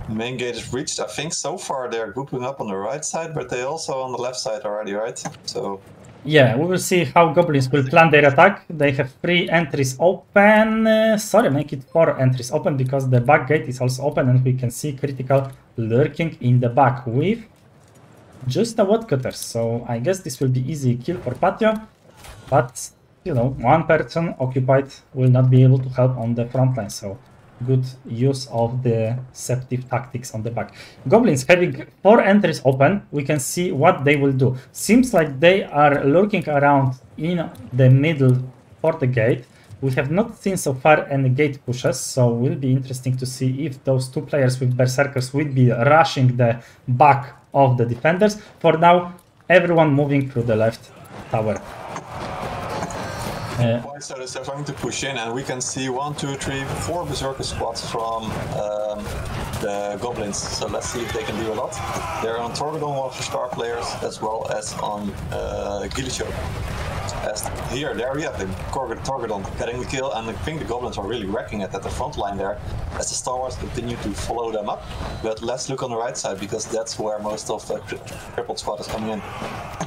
The main gate is reached. I think so far they're grouping up on the right side, but they also on the left side already, right? So. Yeah, we will see how Goblins will plan their attack. They have three entries open. Uh, sorry, make it four entries open because the back gate is also open and we can see Critical lurking in the back with just the woodcutters. So I guess this will be easy kill for Patio. But, you know, one person occupied will not be able to help on the front line. So good use of the deceptive tactics on the back. Goblins having four entries open, we can see what they will do. Seems like they are lurking around in the middle for the gate. We have not seen so far any gate pushes, so will be interesting to see if those two players with Berserkers will be rushing the back of the defenders. For now, everyone moving through the left tower. Uh, so they're trying to push in, and we can see one, two, three, four Berserker squads from um, the Goblins. So let's see if they can do a lot. They're on Torgadon, one of the star players, as well as on uh, Gilicho. As here, there we have the Torgadon getting the kill, and I think the Goblins are really wrecking it at the front line there, as the Star Wars continue to follow them up. But let's look on the right side, because that's where most of the Crippled Squad is coming in.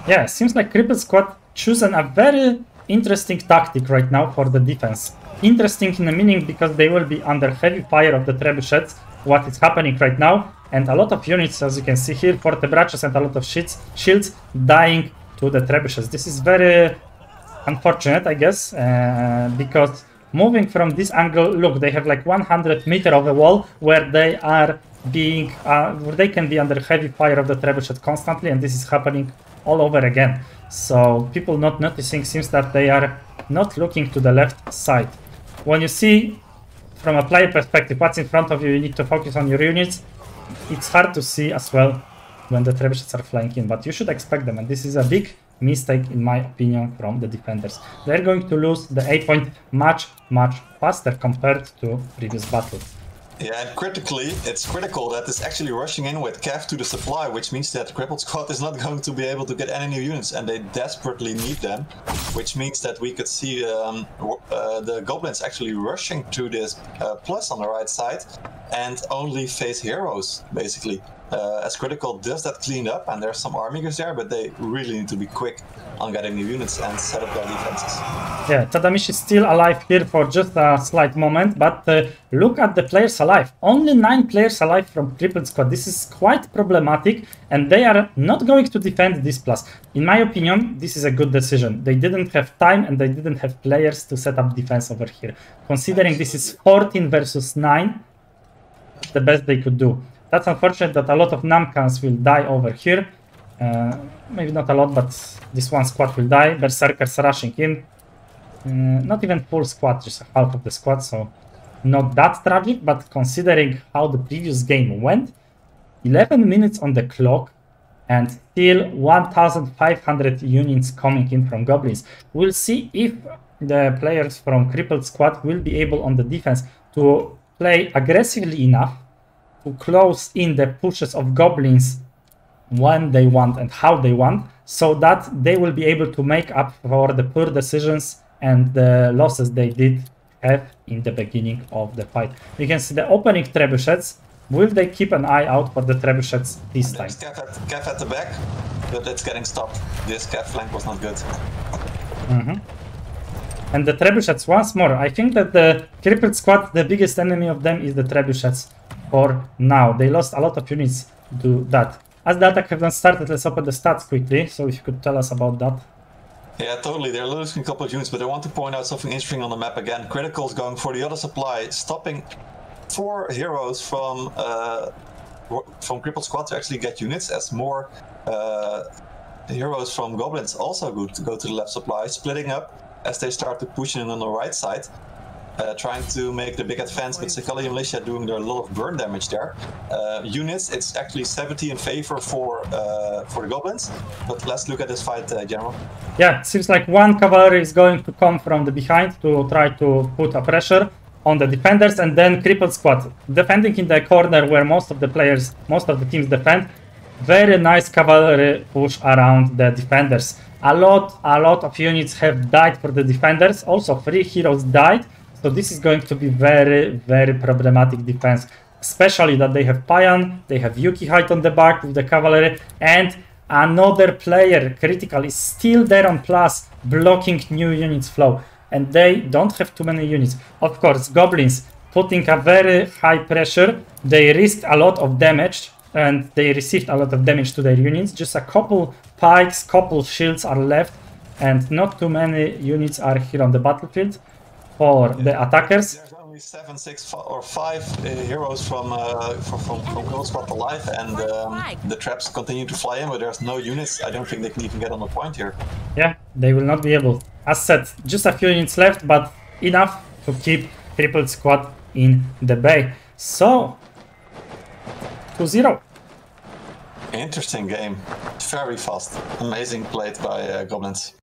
Yeah, seems like Crippled Squad choosing a very interesting tactic right now for the defense. Interesting in the meaning because they will be under heavy fire of the trebuchets, what is happening right now, and a lot of units, as you can see here, for the branches and a lot of shields, shields dying to the trebuchets. This is very unfortunate, I guess, uh, because moving from this angle, look, they have like one hundred meters of a wall where they are being, uh, where they can be under heavy fire of the trebuchet constantly, and this is happening all over again. So people not noticing seems that they are not looking to the left side. When you see from a player perspective what's in front of you, you need to focus on your units. It's hard to see as well when the trebuchets are flying in, but you should expect them, and this is a big mistake in my opinion from the defenders. They're going to lose the eight point much, much faster compared to previous battles. Yeah, and critically, it's critical that it's actually rushing in with Kev to the supply, which means that the Crippled Squad is not going to be able to get any new units, and they desperately need them, which means that we could see um, uh, the Goblins actually rushing to this uh, plus on the right side and only face heroes, basically. Uh, as Critical does that clean up, and there's some armigers there, but they really need to be quick on getting new units and set up their defenses. Yeah, Tadamish is still alive here for just a slight moment, but uh, look at the players alive. Only nine players alive from Crippled Squad. This is quite problematic, and they are not going to defend this plus. In my opinion, this is a good decision. They didn't have time and they didn't have players to set up defense over here. Considering Absolutely. This is fourteen versus nine, the best they could do. That's unfortunate that a lot of Namkhans will die over here. Uh, maybe not a lot, but this one squad will die. Berserkers rushing in. Uh, not even full squad, just half of the squad, so not that tragic. But considering how the previous game went, eleven minutes on the clock and still one thousand five hundred units coming in from Goblins. We'll see if the players from Crippled Squad will be able on the defense to play aggressively enough to close in the pushes of Goblins when they want and how they want, so that they will be able to make up for the poor decisions and the losses they did have in the beginning of the fight. You can see the opening trebuchets. Will they keep an eye out for the trebuchets this time? There's Kev at, Kev at the back, but it's getting stopped. This Kev flank was not good. Mm-hmm. And the trebuchets once more. I think that the Crippled Squad, the biggest enemy of them is the trebuchets. For now, they lost a lot of units to that. As the attack have not started, let's open the stats quickly, so if you could tell us about that. Yeah, totally. They're losing a couple of units, but I want to point out something interesting on the map again. Critical's going for the other supply, stopping four heroes from uh, from Crippled Squad to actually get units, as more uh, heroes from Goblins also go to, go to the left supply, splitting up as they start to push in on the right side. uh, trying to make the big advance, but Zikalian Militia doing a lot of burn damage there. Uh, units, it's actually seventy in favor for uh, for the Goblins, but let's look at this fight, uh, General. Yeah, it seems like one cavalry is going to come from the behind to try to put a pressure on the defenders, and then Crippled Squad defending in the corner where most of the players, most of the teams defend. Very nice cavalry push around the defenders. A lot, a lot of units have died for the defenders. Also, three heroes died. So this is going to be very, very problematic defense. Especially that they have Payan, they have Yuki Hide on the back with the cavalry, and another player, Critical, is still there on plus, blocking new units flow. And they don't have too many units. Of course, Goblins putting a very high pressure. They risked a lot of damage and they received a lot of damage to their units. Just a couple pikes, couple shields are left, and not too many units are here on the battlefield for yeah. the attackers. There's only seven, six, or five uh, heroes from uh, from from Crippled Squad alive, and um, the traps continue to fly in, but there's no units. I don't think they can even get on the point here. Yeah, they will not be able. As said, just a few units left, but enough to keep Crippled Squad in the bay. So, two zero. Interesting game. Very fast. Amazing played by uh, Goblins.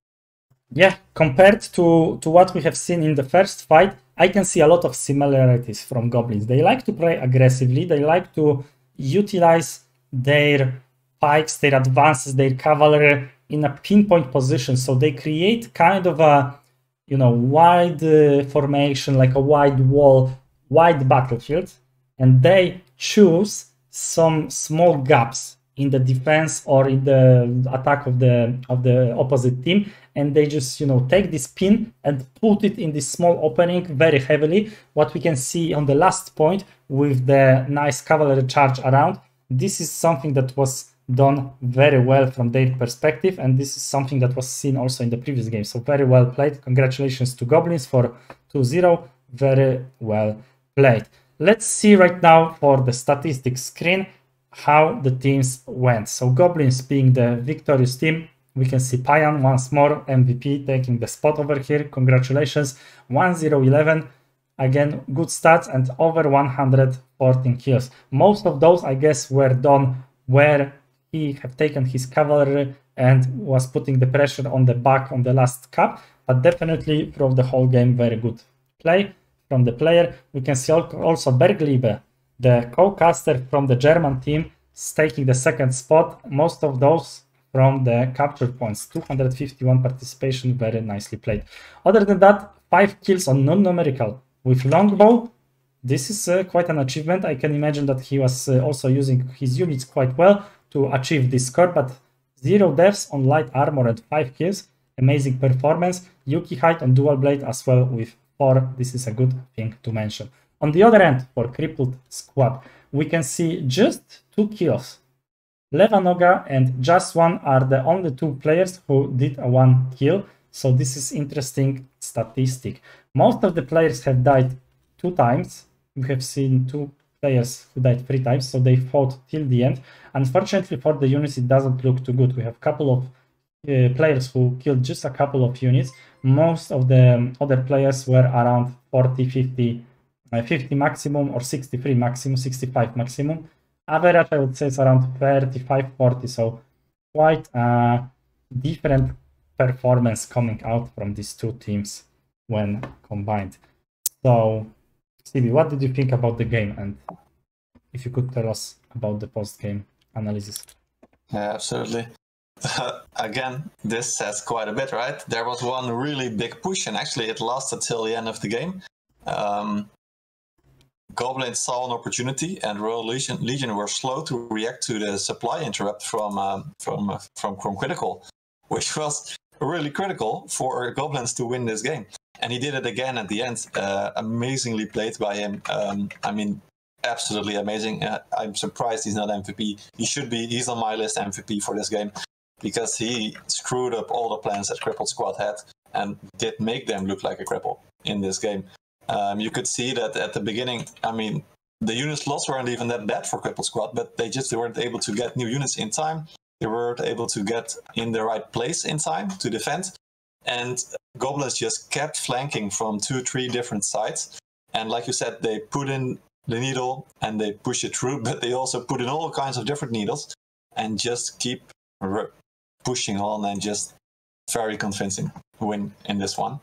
Yeah, compared to, to what we have seen in the first fight, I can see a lot of similarities from Goblins. They like to play aggressively. They like to utilize their pikes, their advances, their cavalry in a pinpoint position, so they create kind of a, you know, wide uh, formation, like a wide wall, wide battlefield, and they choose some small gaps in the defense or in the attack of the of the opposite team, and they just, you know, take this pin and put it in this small opening very heavily. What we can see on the last point with the nice cavalry charge around, this is something that was done very well from their perspective, and this is something that was seen also in the previous game. So very well played. Congratulations to Goblins for two zero. Very well played. Let's see right now for the statistics screen how the teams went. So Goblins being the victorious team. We can see Payan once more, M V P, taking the spot over here. Congratulations. one zero eleven. Again, good stats and over one hundred fourteen kills. Most of those, I guess, were done where he have taken his cavalry and was putting the pressure on the back on the last cap, but definitely throughout the whole game, very good play from the player. We can see also Bergliebe, the co-caster from the German team, is taking the second spot, most of those from the capture points. two hundred fifty-one participation, very nicely played. Other than that, five kills on non-numerical with longbow. This is uh, quite an achievement. I can imagine that he was uh, also using his units quite well to achieve this score, but zero deaths on light armor and five kills. Amazing performance. Yuki Hide on dual blade as well with four. This is a good thing to mention. On the other end, for Crippled Squad, we can see just two kills. Levanoga and Just One are the only two players who did a one kill. So this is interesting statistic. Most of the players have died two times. We have seen two players who died three times, so they fought till the end. Unfortunately for the units, it doesn't look too good. We have a couple of uh, players who killed just a couple of units. Most of the um, other players were around forty, fifty, uh, fifty maximum, or sixty-three maximum, sixty-five maximum. Average, I would say, is around thirty-five, forty, so quite a different performance coming out from these two teams when combined. So, Stevie, what did you think about the game, and if you could tell us about the post-game analysis? Yeah, absolutely. Uh, again, this says quite a bit, right? There was one really big push, and actually it lasted till the end of the game. Um, Goblins saw an opportunity, and Royal Legion, Legion were slow to react to the supply interrupt from, uh, from, from, from Critical, which was really critical for Goblins to win this game. And he did it again at the end. Uh, amazingly played by him. Um, I mean, absolutely amazing. Uh, I'm surprised he's not M V P. He should be. He's on my list M V P for this game, because he screwed up all the plans that Crippled Squad had and did make them look like a cripple in this game. Um, you could see that at the beginning. I mean, the units lost weren't even that bad for Crippled Squad, but they just weren't able to get new units in time. They weren't able to get in the right place in time to defend. and Goblins just kept flanking from two, three different sides. And like you said, they put in the needle and they push it through, but they also put in all kinds of different needles and just keep pushing on, and just very convincing win in this one.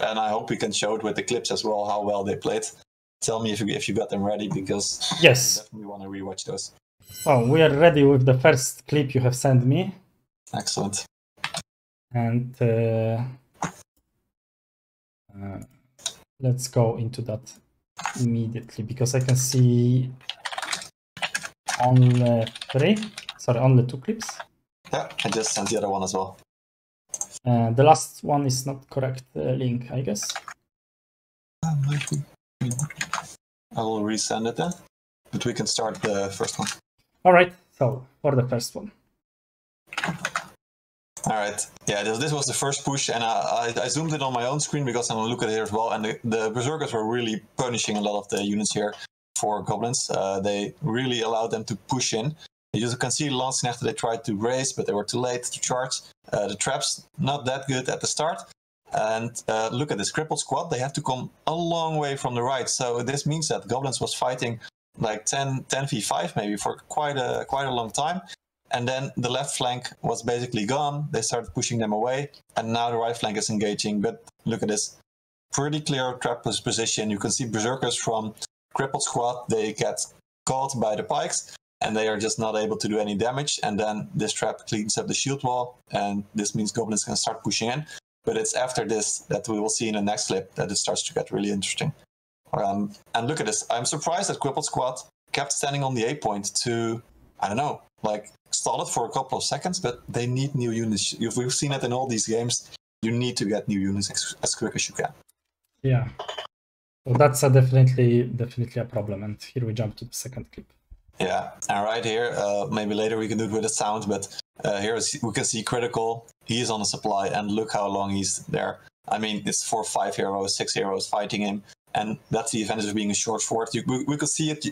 And I hope we can show it with the clips as well, how well they played. Tell me if you, if you got them ready, because yes, I definitely want to rewatch those. Oh, we are ready with the first clip you have sent me. Excellent. And uh, uh, let's go into that immediately, because I can see only three, sorry, only two clips. Yeah, I just sent the other one as well. Uh, the last one is not correct uh, link, I guess. I will resend it then, but we can start the first one. All right, so for the first one. All right, yeah, this, this was the first push, and I, I, I zoomed in on my own screen because I'm going to look at it here as well, and the, the Berserkers were really punishing a lot of the units here for Goblins. Uh, they really allowed them to push in. You can see Lansknecht, they tried to race, but they were too late to charge. Uh, the traps, not that good at the start. And uh, look at this Crippled Squad, they have to come a long way from the right. So this means that Goblins was fighting like ten v five maybe for quite a, quite a long time. And then the left flank was basically gone. They started pushing them away. And now the right flank is engaging. But look at this. Pretty clear trap position. You can see Berserkers from Crippled Squad. They get caught by the pikes, and they are just not able to do any damage. And then this trap cleans up the shield wall, and this means Goblins can start pushing in. But it's after this that we will see in the next clip that it starts to get really interesting. Um, and look at this. I'm surprised that Crippled Squad kept standing on the A point to, I don't know, like stall it for a couple of seconds, but they need new units. If we've seen it in all these games, you need to get new units as, as quick as you can. Yeah, well, that's a definitely, definitely a problem. And here we jump to the second clip. Yeah, and right here, uh, maybe later we can do it with a sound, but uh, here is, we can see Critical. He is on a supply, and look how long he's there. I mean, it's four, five heroes, six heroes fighting him, and that's the advantage of being a short sword. You, we, we could see it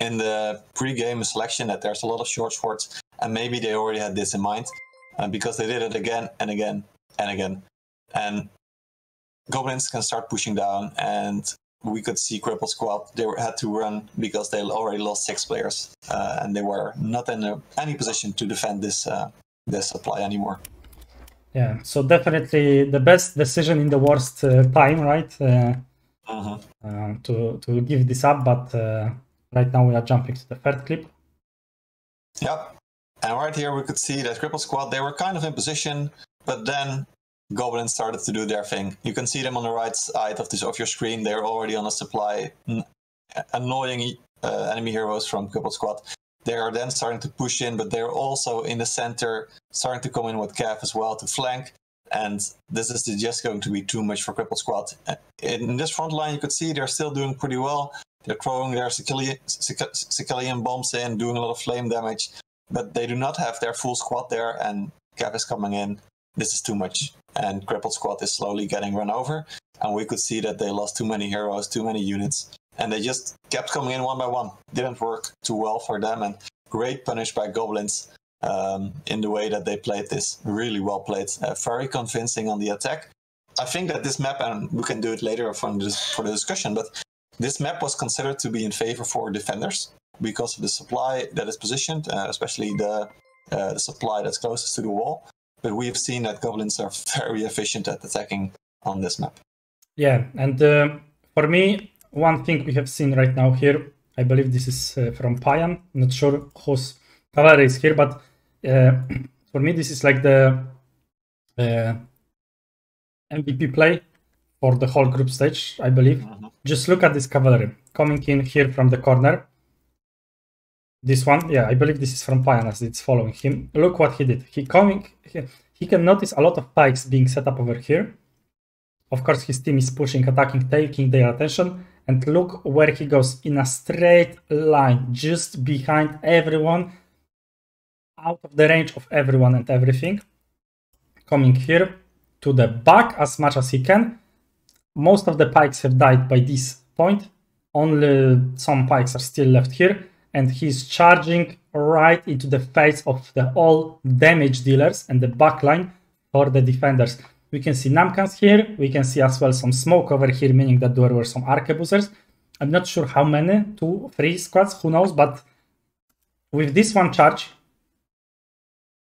in the pre-game selection that there's a lot of short swords, and maybe they already had this in mind, uh, because they did it again and again and again. And Goblins can start pushing down, and we could see Crippled Squad, they had to run because they already lost six players, uh, and they were not in a, any position to defend this uh, this supply anymore. Yeah, so definitely the best decision in the worst uh, time, right? Uh, uh-huh. uh, to, to give this up, but uh, right now we are jumping to the third clip. Yep, and right here we could see that Crippled Squad, they were kind of in position, but then Goblins started to do their thing. You can see them on the right side of this of your screen. They're already on a supply, annoying uh, enemy heroes from Crippled Squad. They are then starting to push in, but they're also in the center, starting to come in with Cav as well to flank. And this is just going to be too much for Crippled Squad. In this front line, you could see they're still doing pretty well. They're throwing their Zikalian bombs in, doing a lot of flame damage, but they do not have their full squad there, and Cav is coming in. This is too much, and Crippled Squad is slowly getting run over, and we could see that they lost too many heroes, too many units, and they just kept coming in one by one. Didn't work too well for them, and great punish by Goblins um, in the way that they played this. Really well played, uh, very convincing on the attack. I think that this map, and we can do it later for, this, for the discussion, but this map was considered to be in favor for defenders because of the supply that is positioned, uh, especially the, uh, the supply that's closest to the wall. But we have seen that Goblins are very efficient at attacking on this map. Yeah, and uh, for me, one thing we have seen right now here, I believe this is uh, from Payan, not sure whose cavalry is here, but uh, for me this is like the uh, M V P play for the whole group stage, I believe. Mm-hmm. Just look at this cavalry coming in here from the corner. This one, yeah, I believe this is from Payan as it's following him. Look what he did. He coming, he, he can notice a lot of pikes being set up over here. Of course, his team is pushing, attacking, taking their attention. And look where he goes in a straight line, just behind everyone, out of the range of everyone and everything. Coming here to the back as much as he can. Most of the pikes have died by this point. Only some pikes are still left here. And he's charging right into the face of the all damage dealers and the backline for the defenders. We can see Namkhans here. We can see as well some smoke over here, meaning that there were some arquebusers. I'm not sure how many, two, three squads, who knows, but with this one charge,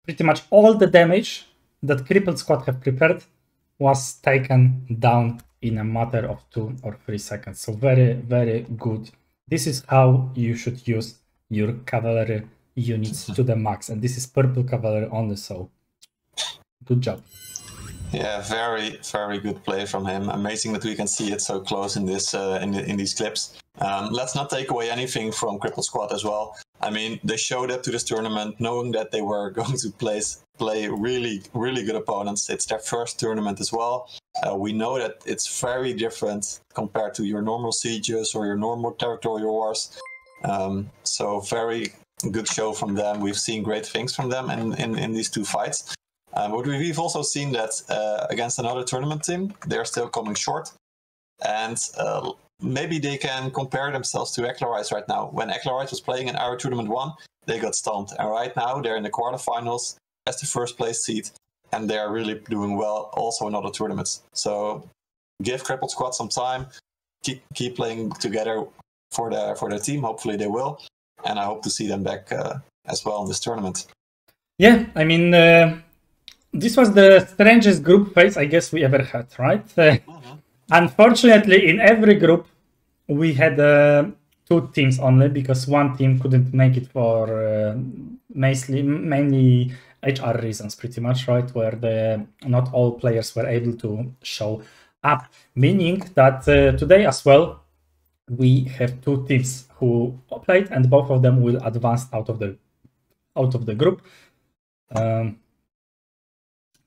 pretty much all the damage that Crippled Squad have prepared was taken down in a matter of two or three seconds. So very, very good. This is how you should use your cavalry units to the max. And this is purple cavalry only, so good job. Yeah, very, very good play from him. Amazing that we can see it so close in this uh, in, the, in these clips. Um, let's not take away anything from Crippled Squad as well. I mean, they showed up to this tournament knowing that they were going to place, play really, really good opponents. It's their first tournament as well. Uh, we know that it's very different compared to your normal sieges or your normal territorial wars. Um, so very good show from them. We've seen great things from them in, in, in these two fights. Um, but we've also seen that uh, against another tournament team, they're still coming short. And uh, maybe they can compare themselves to Eclarides right now. When Eclarides was playing in our tournament one, they got stomped. And right now they're in the quarterfinals as the first place seed. And they're really doing well also in other tournaments. So give Crippled Squad some time. Keep, keep playing together for their, for their team. Hopefully they will. And I hope to see them back uh, as well in this tournament. Yeah, I mean... Uh... This was the strangest group phase I guess we ever had, right? Uh, unfortunately, in every group, we had uh, two teams only, because one team couldn't make it for uh, mainly, mainly H R reasons, pretty much, right? Where the, not all players were able to show up, meaning that uh, today as well, we have two teams who played, and both of them will advance out of the, out of the group. Um,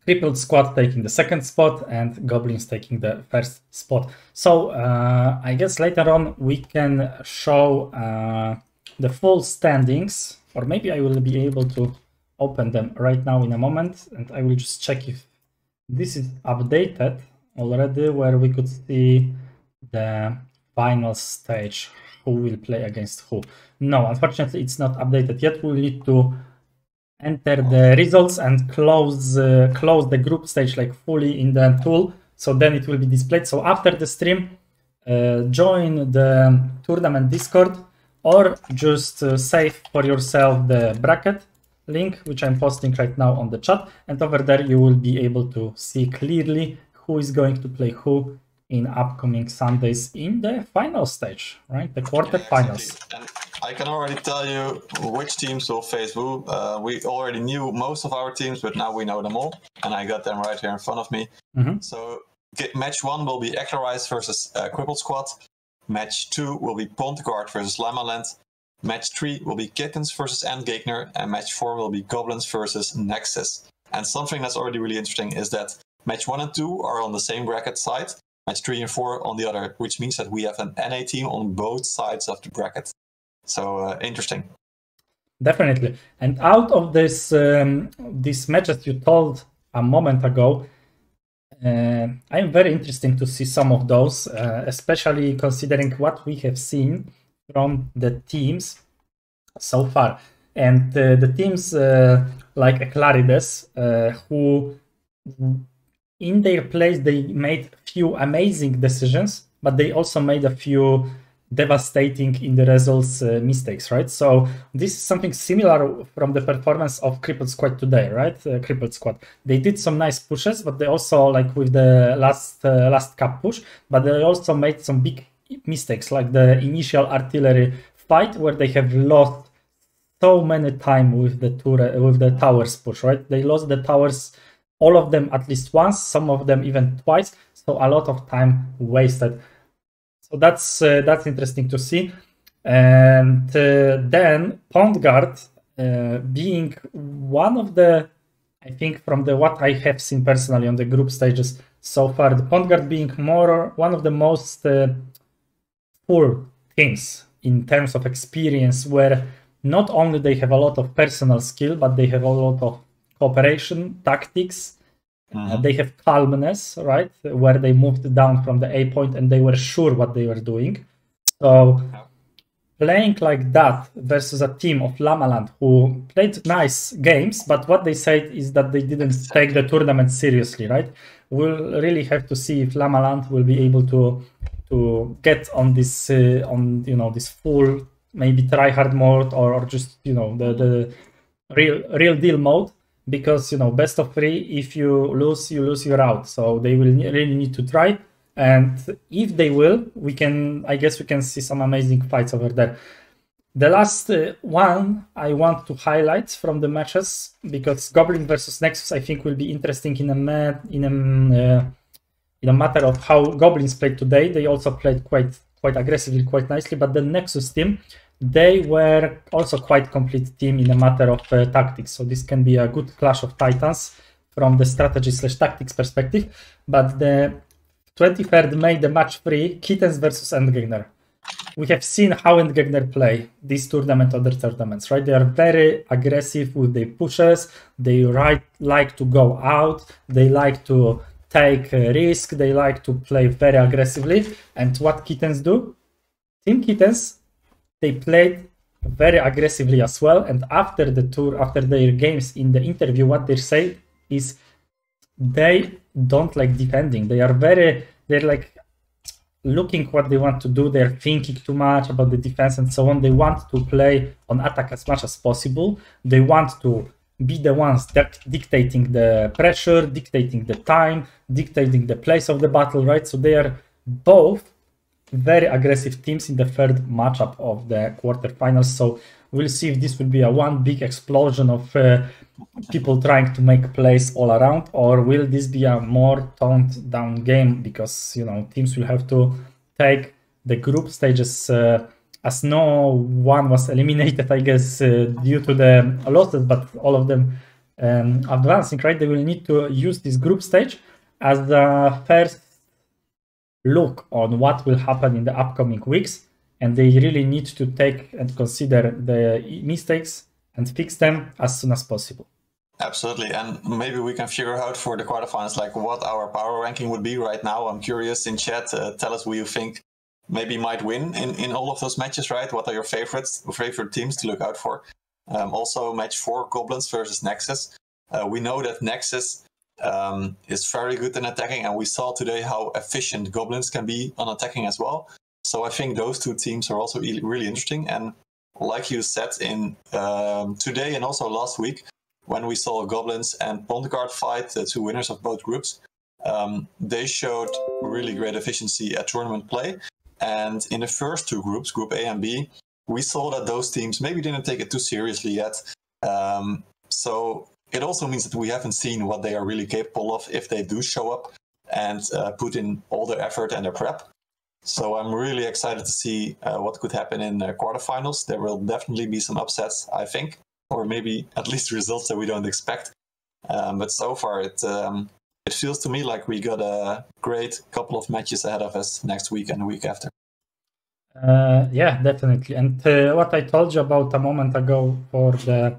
Crippled Squad taking the second spot and Goblins taking the first spot. So uh, I guess later on we can show uh, the full standings, or maybe I will be able to open them right now in a moment, and I will just check if this is updated already, where we could see the final stage, who will play against who. No, unfortunately it's not updated yet. We'll need to enter the results and close uh, close the group stage like fully in the tool, so then it will be displayed. So after the stream, uh, join the tournament Discord, or just uh, save for yourself the bracket link, which I'm posting right now on the chat, and over there you will be able to see clearly who is going to play who in upcoming Sundays in the final stage, right? The quarter finals. Yeah, exactly. I can already tell you which teams will face who. Uh, we already knew most of our teams, but now we know them all. And I got them right here in front of me. Mm-hmm. So match one will be Eclarides versus uh, Crippled Squad. Match two will be Pond Guard versus Llamaland. Match three will be Kittens versus Endgame. And match four will be Goblins versus Nexus. And something that's already really interesting is that match one and two are on the same bracket side. Match three and four on the other, which means that we have an N A team on both sides of the bracket. So uh, interesting. Definitely. And out of this um, this match that you told a moment ago, uh, I'm very interesting to see some of those, uh, especially considering what we have seen from the teams so far. And uh, the teams uh, like Eclarides, uh, who in their place, they made few amazing decisions, but they also made a few devastating in the results uh, mistakes, right? So this is something similar from the performance of Crippled Squad today, right? Uh, Crippled Squad, they did some nice pushes, but they also, like with the last uh, last cup push, but they also made some big mistakes, like the initial artillery fight, where they have lost so many time with the tour uh, with the towers push, right? They lost the towers, all of them at least once, some of them even twice. So a lot of time wasted. So that's uh, that's interesting to see. And uh, then Pond Guard uh, being one of the, I think from the what I have seen personally on the group stages so far, the Pond Guard being more one of the most uh, poor teams in terms of experience, where not only they have a lot of personal skill, but they have a lot of cooperation, tactics. Uh, they have calmness, right? Where they moved down from the A point and they were sure what they were doing. So playing like that versus a team of Llamaland who played nice games, but what they said is that they didn't take the tournament seriously, right? We'll really have to see if Llamaland will be able to to get on this uh, on you know this full maybe try hard mode or, or just you know the the real real deal mode, because you know best of three, if you lose you lose you're out. So they will really need to try. And if they will, we can, I guess we can see some amazing fights over there. The last uh, one I want to highlight from the matches, because Goblin versus Nexus, I think, will be interesting in a in a, uh, in a matter of how Goblins played today. They also played quite quite aggressively, quite nicely. But the Nexus team, they were also quite complete team in a matter of uh, tactics. So this can be a good clash of titans from the strategy slash tactics perspective. But the twenty-third of May, the match three, Kittens versus Endgame. We have seen how Endgame play this tournament, other tournaments, right? They are very aggressive with their pushes. They right, like to go out. They like to take a risk. They like to play very aggressively. And what Kittens do? Team Kittens, they played very aggressively as well. And after the tour, after their games in the interview, what they say is they don't like defending. They are very, they're like looking what they want to do. They're thinking too much about the defense and so on. They want to play on attack as much as possible. They want to be the ones that dictating the pressure, dictating the time, dictating the place of the battle, right? So they are both very aggressive teams in the third matchup of the quarterfinals. So we'll see if this will be a one big explosion of uh, people trying to make plays all around, or will this be a more toned down game, because you know teams will have to take the group stages uh, as no one was eliminated, I guess, uh, due to the losses, but all of them um, advancing, right? They will need to use this group stage as the first look on what will happen in the upcoming weeks, and they really need to take and consider the mistakes and fix them as soon as possible. Absolutely, and maybe we can figure out for the quarterfinals like what our power ranking would be right now. I'm curious in chat, uh, tell us who you think maybe might win in, in all of those matches, right? What are your favorites, favorite teams to look out for? Um, also match four, Goblins versus Nexus. Uh, we know that Nexus um, is very good in attacking, and we saw today how efficient Goblins can be on attacking as well. So I think those two teams are also really interesting. And like you said, in um, today and also last week, when we saw Goblins and Pond Guard fight, the two winners of both groups, um, they showed really great efficiency at tournament play. And in the first two groups, Group A and B, we saw that those teams maybe didn't take it too seriously yet. Um, so it also means that we haven't seen what they are really capable of if they do show up and uh, put in all their effort and their prep. So I'm really excited to see uh, what could happen in the quarterfinals. There will definitely be some upsets, I think, or maybe at least results that we don't expect. Um, but so far, it um, it feels to me like we got a great couple of matches ahead of us next week and the week after. Uh, yeah, definitely. And uh, what I told you about a moment ago for the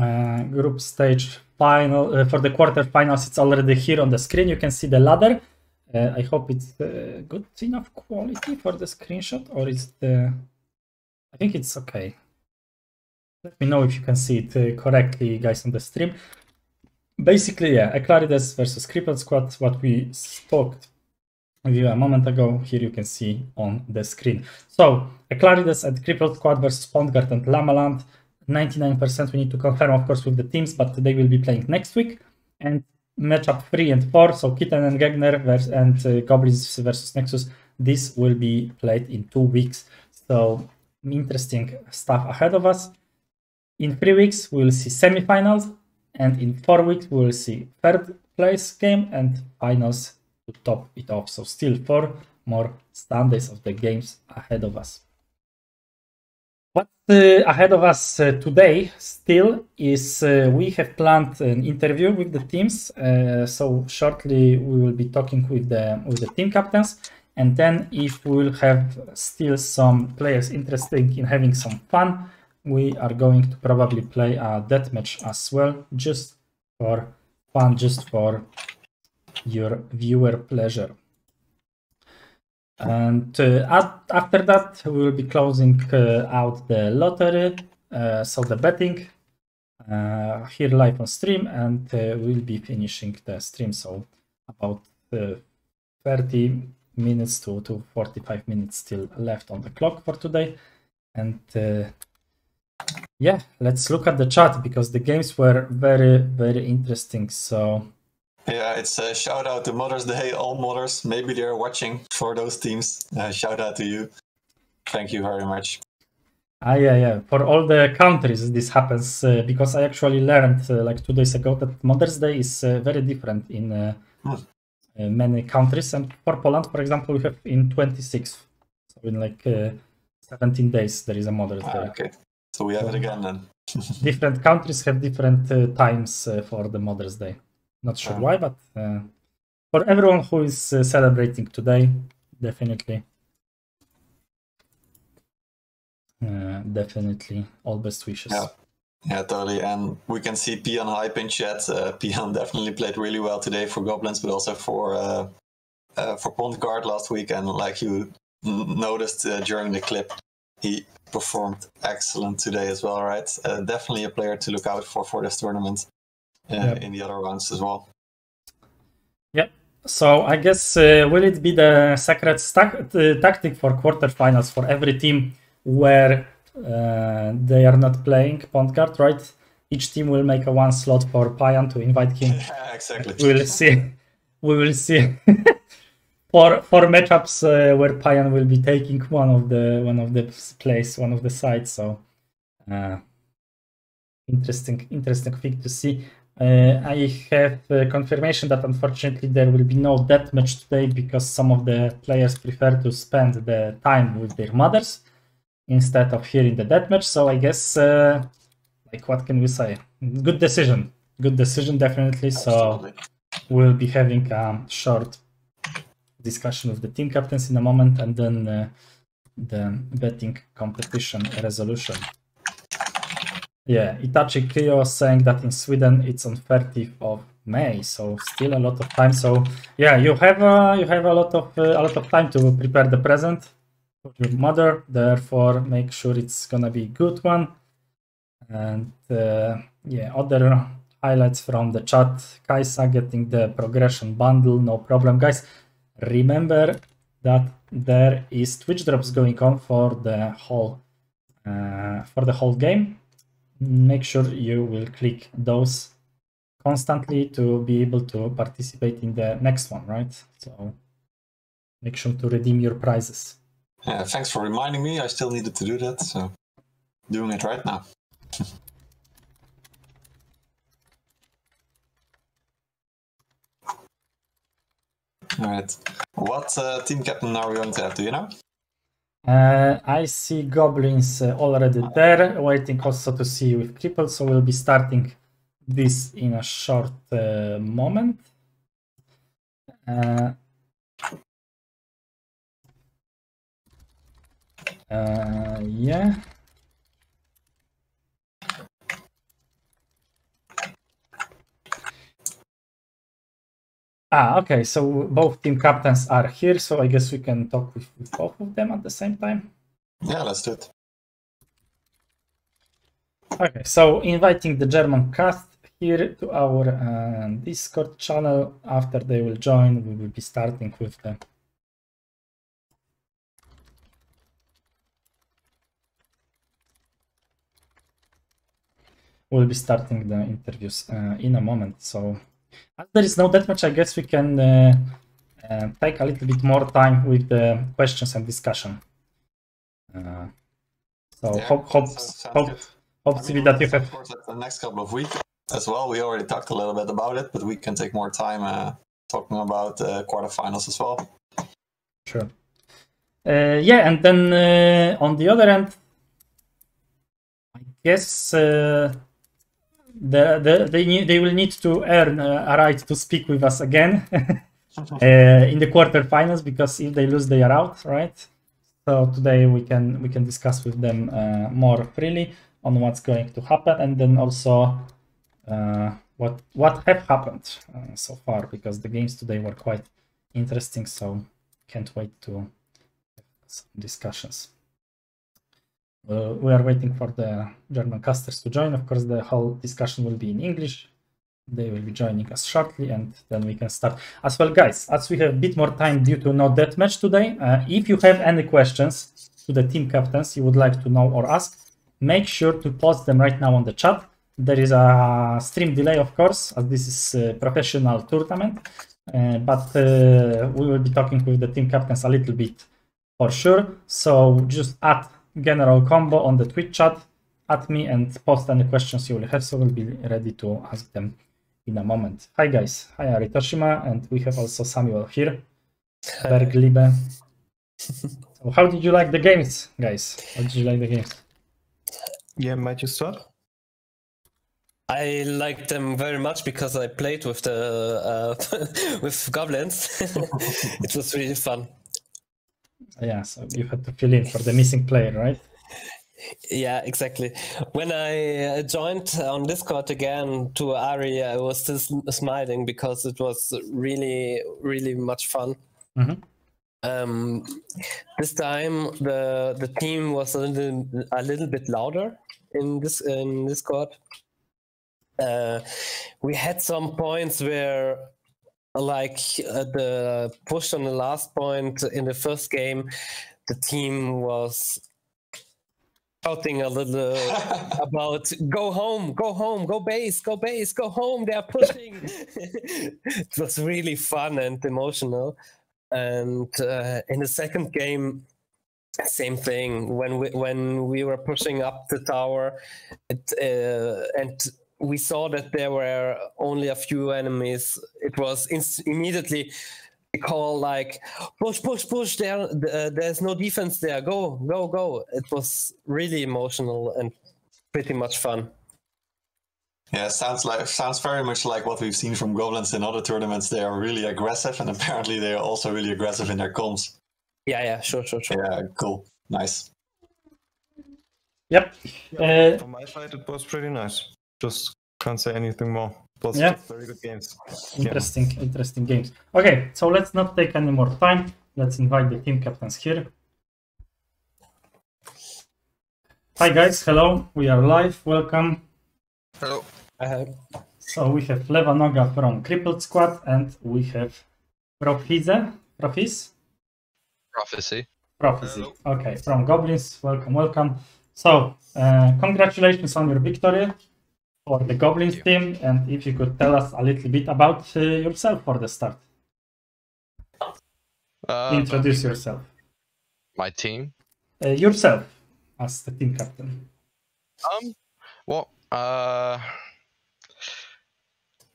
uh, group stage final, uh, for the quarterfinals, it's already here on the screen. You can see the ladder. Uh, I hope it's uh, good enough quality for the screenshot, or is the... I think it's okay. Let me know if you can see it uh, correctly, guys, on the stream. Basically, yeah, Eclarides versus Crippled Squad, what we talked with you a moment ago, here you can see on the screen. So, Eclarides and Crippled Squad versus Pond Guard and Llamaland. ninety-nine percent we need to confirm, of course, with the teams, but they will be playing next week. And matchup three and four, so Kitten and Gegner versus, and uh, Goblins versus Nexus, this will be played in two weeks. So interesting stuff ahead of us. In three weeks, we'll see semifinals, and in four weeks, we'll see third place game and finals to top it off. So still four more Sundays of the games ahead of us. What's uh, ahead of us uh, today still is uh, we have planned an interview with the teams, uh, so shortly we will be talking with the, with the team captains, and then if we will have still some players interested in having some fun, we are going to probably play a deathmatch as well, just for fun, just for your viewer pleasure. And uh, after that, we will be closing uh, out the lottery, uh, so the betting uh, here live on stream, and uh, we'll be finishing the stream, so about uh, thirty minutes to, to forty-five minutes still left on the clock for today. And uh, yeah, let's look at the chat, because the games were very, very interesting, so... Yeah, it's a shout out to Mother's Day, all mothers. Maybe they're watching for those teams. Uh, shout out to you. Thank you very much. Ah, yeah, yeah. For all the countries this happens, uh, because I actually learned uh, like two days ago that Mother's Day is uh, very different in uh, hmm. uh, many countries. And for Poland, for example, we have in twenty-sixth. So in like uh, seventeen days, there is a Mother's ah, Day. Okay. So we have so it again then. Different countries have different uh, times uh, for the Mother's Day. Not sure why, but uh, for everyone who is uh, celebrating today, definitely, uh, definitely, all best wishes. Yeah, yeah, totally. And we can see Payan hype in chat. Uh, Payan definitely played really well today for Goblins, but also for uh, uh, for Pond Guard last week. And like you noticed uh, during the clip, he performed excellent today as well, right? Uh, definitely a player to look out for for this tournament. Uh, yep. In the other rounds as well. Yep. So I guess uh, will it be the secret the tactic for quarterfinals for every team where uh, they are not playing Pond Guard, right? Each team will make a one slot for Payan to invite him. Yeah, exactly. We will see. We will see. for for matchups uh, where Payan will be taking one of the one of the place, one of the sides. So uh, interesting, interesting thing to see. Uh, I have uh, confirmation that unfortunately there will be no deathmatch today because some of the players prefer to spend the time with their mothers instead of hearing the deathmatch. So I guess, uh, like, what can we say? Good decision. Good decision, definitely. Absolutely. So we'll be having a short discussion with the team captains in a moment, and then uh, the betting competition resolution. Yeah, Itachi Kyo saying that in Sweden it's on thirtieth of May, so still a lot of time. So yeah, you have uh, you have a lot of uh, a lot of time to prepare the present for your mother. Therefore, make sure it's gonna be a good one. And uh, yeah, other highlights from the chat: Kaisa getting the progression bundle, no problem, guys. Remember that there is Twitch drops going on for the whole uh, for the whole game. Make sure you will click those constantly to be able to participate in the next one, right? So make sure to redeem your prizes. Yeah, thanks for reminding me. I still needed to do that, so doing it right now. All right. What uh, team captain are we going to have, do you know? Uh, I see Goblins uh, already there, waiting also to see you with Crippled, so we'll be starting this in a short uh, moment. Uh, uh, yeah. Ah, okay, so both team captains are here, so I guess we can talk with both of them at the same time. Yeah, let's do it. Okay, so inviting the German cast here to our uh, Discord channel. After they will join, we will be starting with the... We'll be starting the interviews uh, in a moment, so... As there is no deathmatch, I guess we can uh, uh, take a little bit more time with the questions and discussion. Uh, so yeah, hope, hope, hope, hope to be that you have... The next couple of weeks as well, we already talked a little bit about it, but we can take more time uh, talking about uh, quarterfinals as well. Sure. Uh, yeah, and then uh, on the other end, I guess... Uh, The, the, they, need, they will need to earn uh, a right to speak with us again uh, in the quarterfinals, because if they lose, they are out, right? So today we can we can discuss with them uh, more freely on what's going to happen, and then also uh, what what have happened uh, so far, because the games today were quite interesting. So can't wait to some discussions. Uh, we are waiting for the German casters to join. Of course, the whole discussion will be in English. They will be joining us shortly, and then we can start. As well, guys, as we have a bit more time due to no deathmatch today, uh, if you have any questions to the team captains you would like to know or ask, make sure to post them right now on the chat. There is a stream delay, of course, as this is a professional tournament, uh, but uh, we will be talking with the team captains a little bit for sure. So just add General Combo on the Twitch chat at me and post any questions you will have, so we'll be ready to ask them in a moment. Hi guys, hi Aritoshima, and we have also Samuel here. Berglibe. So how did you like the games, guys? How did you like the games? Yeah, might you start? I liked them very much because I played with the uh, with goblins. It was really fun. Yeah, so you had to fill in for the missing player, right? Yeah, exactly. When I joined on Discord again to Ari, I was still smiling because it was really, really much fun. Mm-hmm. Um, this time the the team was a little a little bit louder in this in Discord. Uh, we had some points where, like uh, the push on the last point in the first game, the team was shouting a little about "Go home, go home, go base, go base, go home." They are pushing. It was really fun and emotional. And uh, in the second game, same thing. When we when we were pushing up the tower, it, uh, and we saw that there were only a few enemies, it was immediately a call like, push, push, push, there, uh, there's no defense there, go, go, go. It was really emotional and pretty much fun. Yeah, sounds like sounds very much like what we've seen from Goblins in other tournaments. They are really aggressive, and apparently they are also really aggressive in their comms. Yeah, yeah, sure, sure, sure. Yeah, cool, nice. Yep. Yeah, uh, from my side, it was pretty nice. Just can't say anything more. Plus, yeah, very good games. Interesting, yeah. Interesting games. Okay, so let's not take any more time. Let's invite the team captains here. Hi guys, hello. We are live. Welcome. Hello. Uh, so we have Levanoga from Crippled Squad, and we have Prophecy. Prophecy. Prophecy. Okay, from Goblins. Welcome, welcome. So uh, congratulations on your victory for the Goblins team, and if you could tell us a little bit about uh, yourself for the start. Uh, Introduce my yourself. My team? Uh, yourself, as the team captain. Um, well, uh,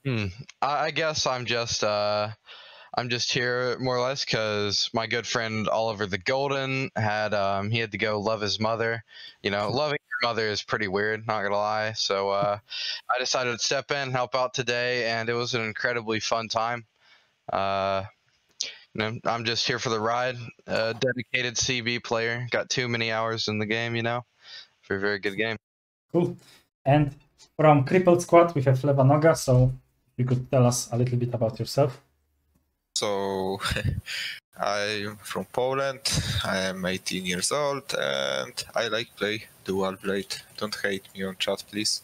hmm, I, I guess I'm just, uh, I'm just here more or less because my good friend Oliver the Golden had, um, he had to go love his mother, you know, loving mother is pretty weird, not gonna lie, so uh I decided to step in, help out today, and it was an incredibly fun time. uh you know, I'm just here for the ride, a dedicated C B player, got too many hours in the game, you know, for a very good game. Cool. And from Crippled Squad we have Levanoga, so you could tell us a little bit about yourself. So I'm from Poland, I am eighteen years old, and I like play Dual Blade. Don't hate me on chat, please.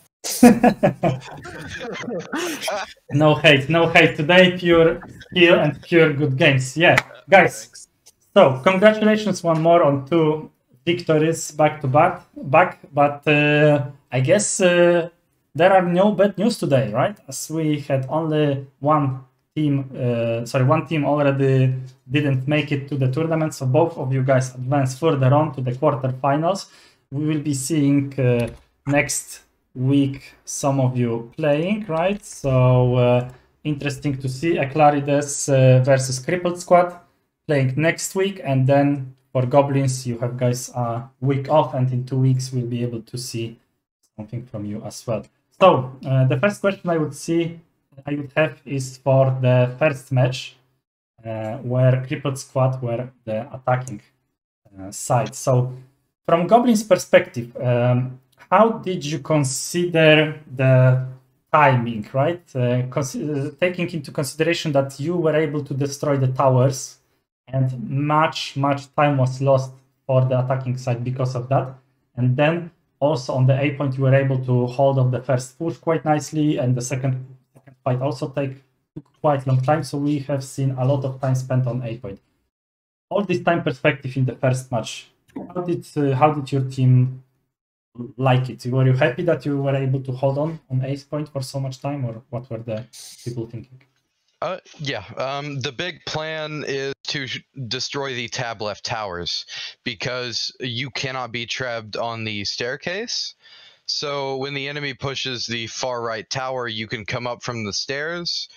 No hate, no hate today, pure skill and pure good games. Yeah, guys, thanks. So congratulations one more on two victories back to back, back. But uh, I guess uh, there are no bad news today, right? As we had only one team, uh, sorry, one team already didn't make it to the tournament, so both of you guys advance further on to the quarterfinals. We will be seeing uh, next week some of you playing, right? So uh, interesting to see. Eclarides uh, versus Crippled Squad playing next week, and then for Goblins you have guys a uh, week off, and in two weeks we'll be able to see something from you as well. So uh, the first question I would see I would have is for the first match uh, where Crippled Squad were the attacking uh, side. So from Goblin's perspective, um, how did you consider the timing, right? Uh, consider, taking into consideration that you were able to destroy the towers and much, much time was lost for the attacking side because of that. And then also on the A point, you were able to hold off the first push quite nicely, and the second, second fight also take took quite long time. So we have seen a lot of time spent on A point. All this time perspective in the first match, how did uh, how did your team like it? Were you happy that you were able to hold on on A point for so much time, or what were the people thinking? Uh, yeah, um, the big plan is to destroy the tab left towers because you cannot be trapped on the staircase. So when the enemy pushes the far right tower, you can come up from the stairs,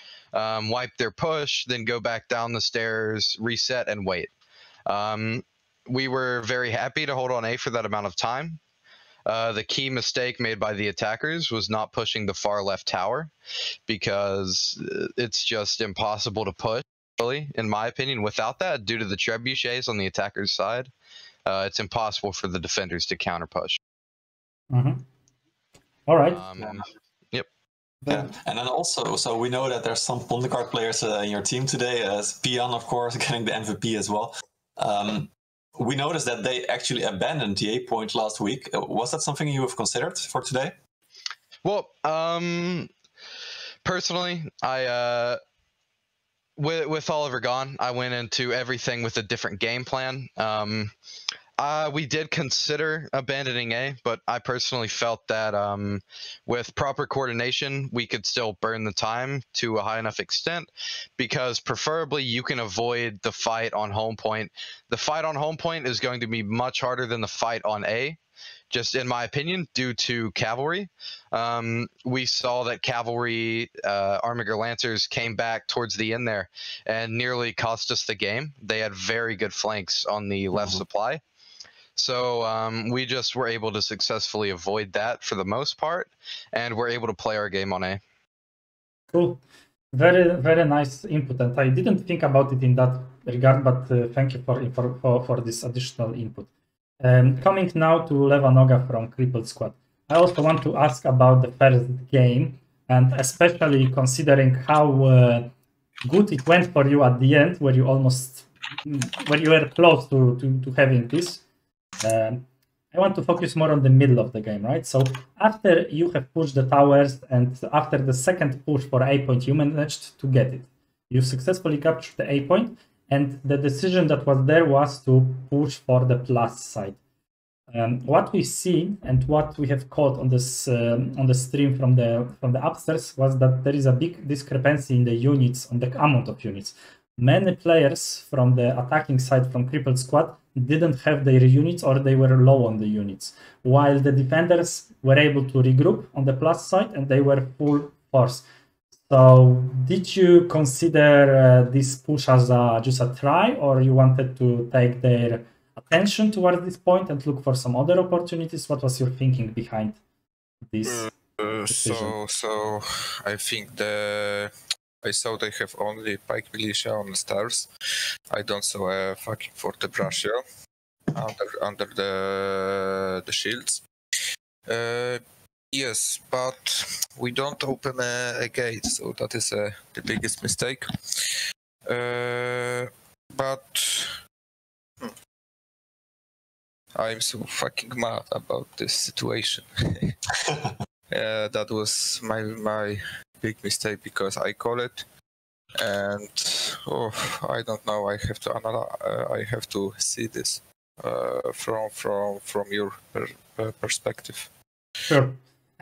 um, wipe their push, then go back down the stairs, reset, and wait. Um, we were very happy to hold on A for that amount of time. Uh, the key mistake made by the attackers was not pushing the far left tower because it's just impossible to push, really, in my opinion. Without that, due to the trebuchets on the attacker's side, uh, it's impossible for the defenders to counter push. Mm-hmm. All right. Um, and, yep. Yeah. And then also, so we know that there's some Pond Guard players uh, in your team today, as Payan, of course, getting the M V P as well. Um, We noticed that they actually abandoned the A point last week. Was that something you have considered for today? Well, um, personally, I uh, with, with Oliver gone, I went into everything with a different game plan. Um, uh, we did consider abandoning A, but I personally felt that um, with proper coordination, we could still burn the time to a high enough extent because preferably you can avoid the fight on home point. The fight on home point is going to be much harder than the fight on A, just in my opinion, due to cavalry. Um, we saw that cavalry, uh, Armiger Lancers came back towards the end there and nearly cost us the game. They had very good flanks on the left mm-hmm. supply. So um, we just were able to successfully avoid that for the most part, and we're able to play our game on A. Cool. Very, very nice input, and I didn't think about it in that regard, but uh, thank you for, for, for this additional input. Um, coming now to Levanoga from Crippled Squad. I also want to ask about the first game, and especially considering how uh, good it went for you at the end, where you almost, where you were close to, to, to having this. Um, I want to focus more on the middle of the game, right? So after you have pushed the towers and after the second push for A point, you managed to get it. You successfully captured the A point, and the decision that was there was to push for the plus side. Um, what we see and what we have caught on this um, on the stream from the from the upstairs was that there is a big discrepancy in the units, on the amount of units. Many players from the attacking side from Crippled Squad didn't have their units, or they were low on the units, while the defenders were able to regroup on the plus side and they were full force. So did you consider uh, this push as a, just a try, or you wanted to take their attention towards this point and look for some other opportunities? What was your thinking behind this uh, so so I think the I saw they have only Pike Militia on the stars. I don't saw a fucking for the brachial under under the the shields. Uh, yes, but we don't open a, a gate, so that is a, the biggest mistake. Uh, but hmm, I'm so fucking mad about this situation. Uh, that was my my. big mistake because I call it, and oh, I don't know. I have to analyze. Uh, I have to see this uh, from from from your per per perspective. Sure,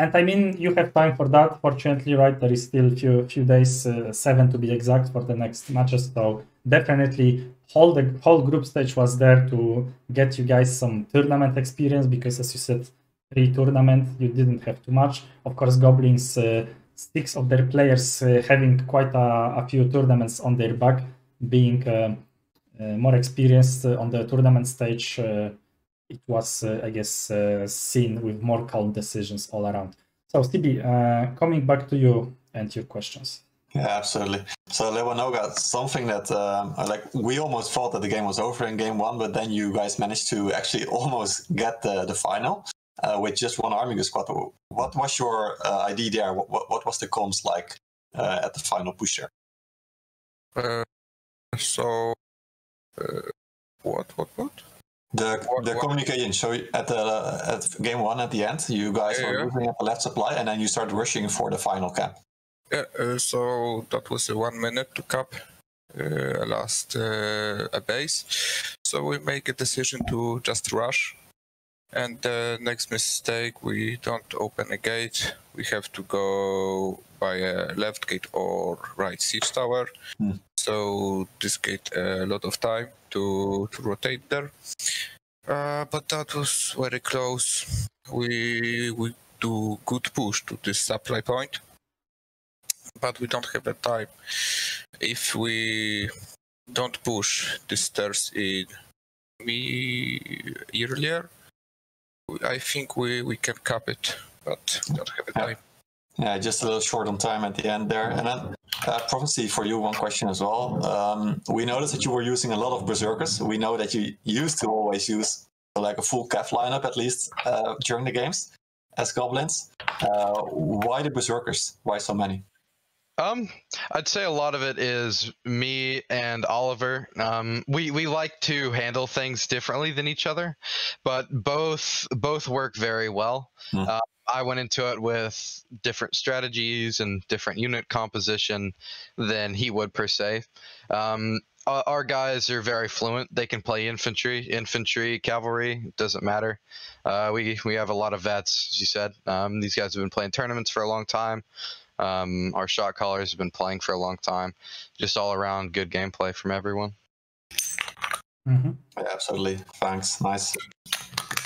and I mean you have time for that. Fortunately, right? There is still few few days, uh, seven to be exact, for the next matches. So definitely, whole the whole group stage was there to get you guys some tournament experience because, as you said, pre-tournament you didn't have too much. Of course, Goblins. Uh, Six of their players uh, having quite a, a few tournaments on their back, being uh, uh, more experienced uh, on the tournament stage, uh, it was, uh, I guess, uh, seen with more calm decisions all around. So, Stevie, uh, coming back to you and your questions. Yeah, absolutely. So, Levanoga, something that um, like we almost thought that the game was over in game one, but then you guys managed to actually almost get the, the final. Uh, with just one Armiger squad, what was your uh, idea there? What, what, what was the comms like uh, at the final push there? Uh, so, uh, what, what, what? The the communication. So at the uh, at game one at the end, you guys yeah, were yeah. moving at the left supply, and then you start rushing for the final cap. Yeah. Uh, so that was the one minute to cap uh, last uh, a base. So we make a decision to just rush, and the next mistake we don't open a gate. We have to go by a left gate or right siege tower. Hmm. So this gate a lot of time to to rotate there. Uh, but that was very close. We we do good push to this supply point, but we don't have the time. If we don't push the stairs in me earlier, I think we we can cap it, but we don't have the time. Yeah, just a little short on time at the end there. And then, uh, Prophecy, for you, one question as well. Um, we noticed that you were using a lot of Berserkers. We know that you used to always use like a full Cav lineup, at least uh, during the games, as Goblins. Uh, why the Berserkers? Why so many? Um, I'd say a lot of it is me and Oliver. Um, we, we like to handle things differently than each other, but both, both work very well. Mm. Uh, I went into it with different strategies and different unit composition than he would per se. Um, our guys are very fluent. They can play infantry, infantry, cavalry, doesn't matter. Uh, we, we have a lot of vets, as you said. Um, these guys have been playing tournaments for a long time. Um, our shot callers have been playing for a long time. Just all around good gameplay from everyone. Mm-hmm. Yeah, absolutely. Thanks. Nice.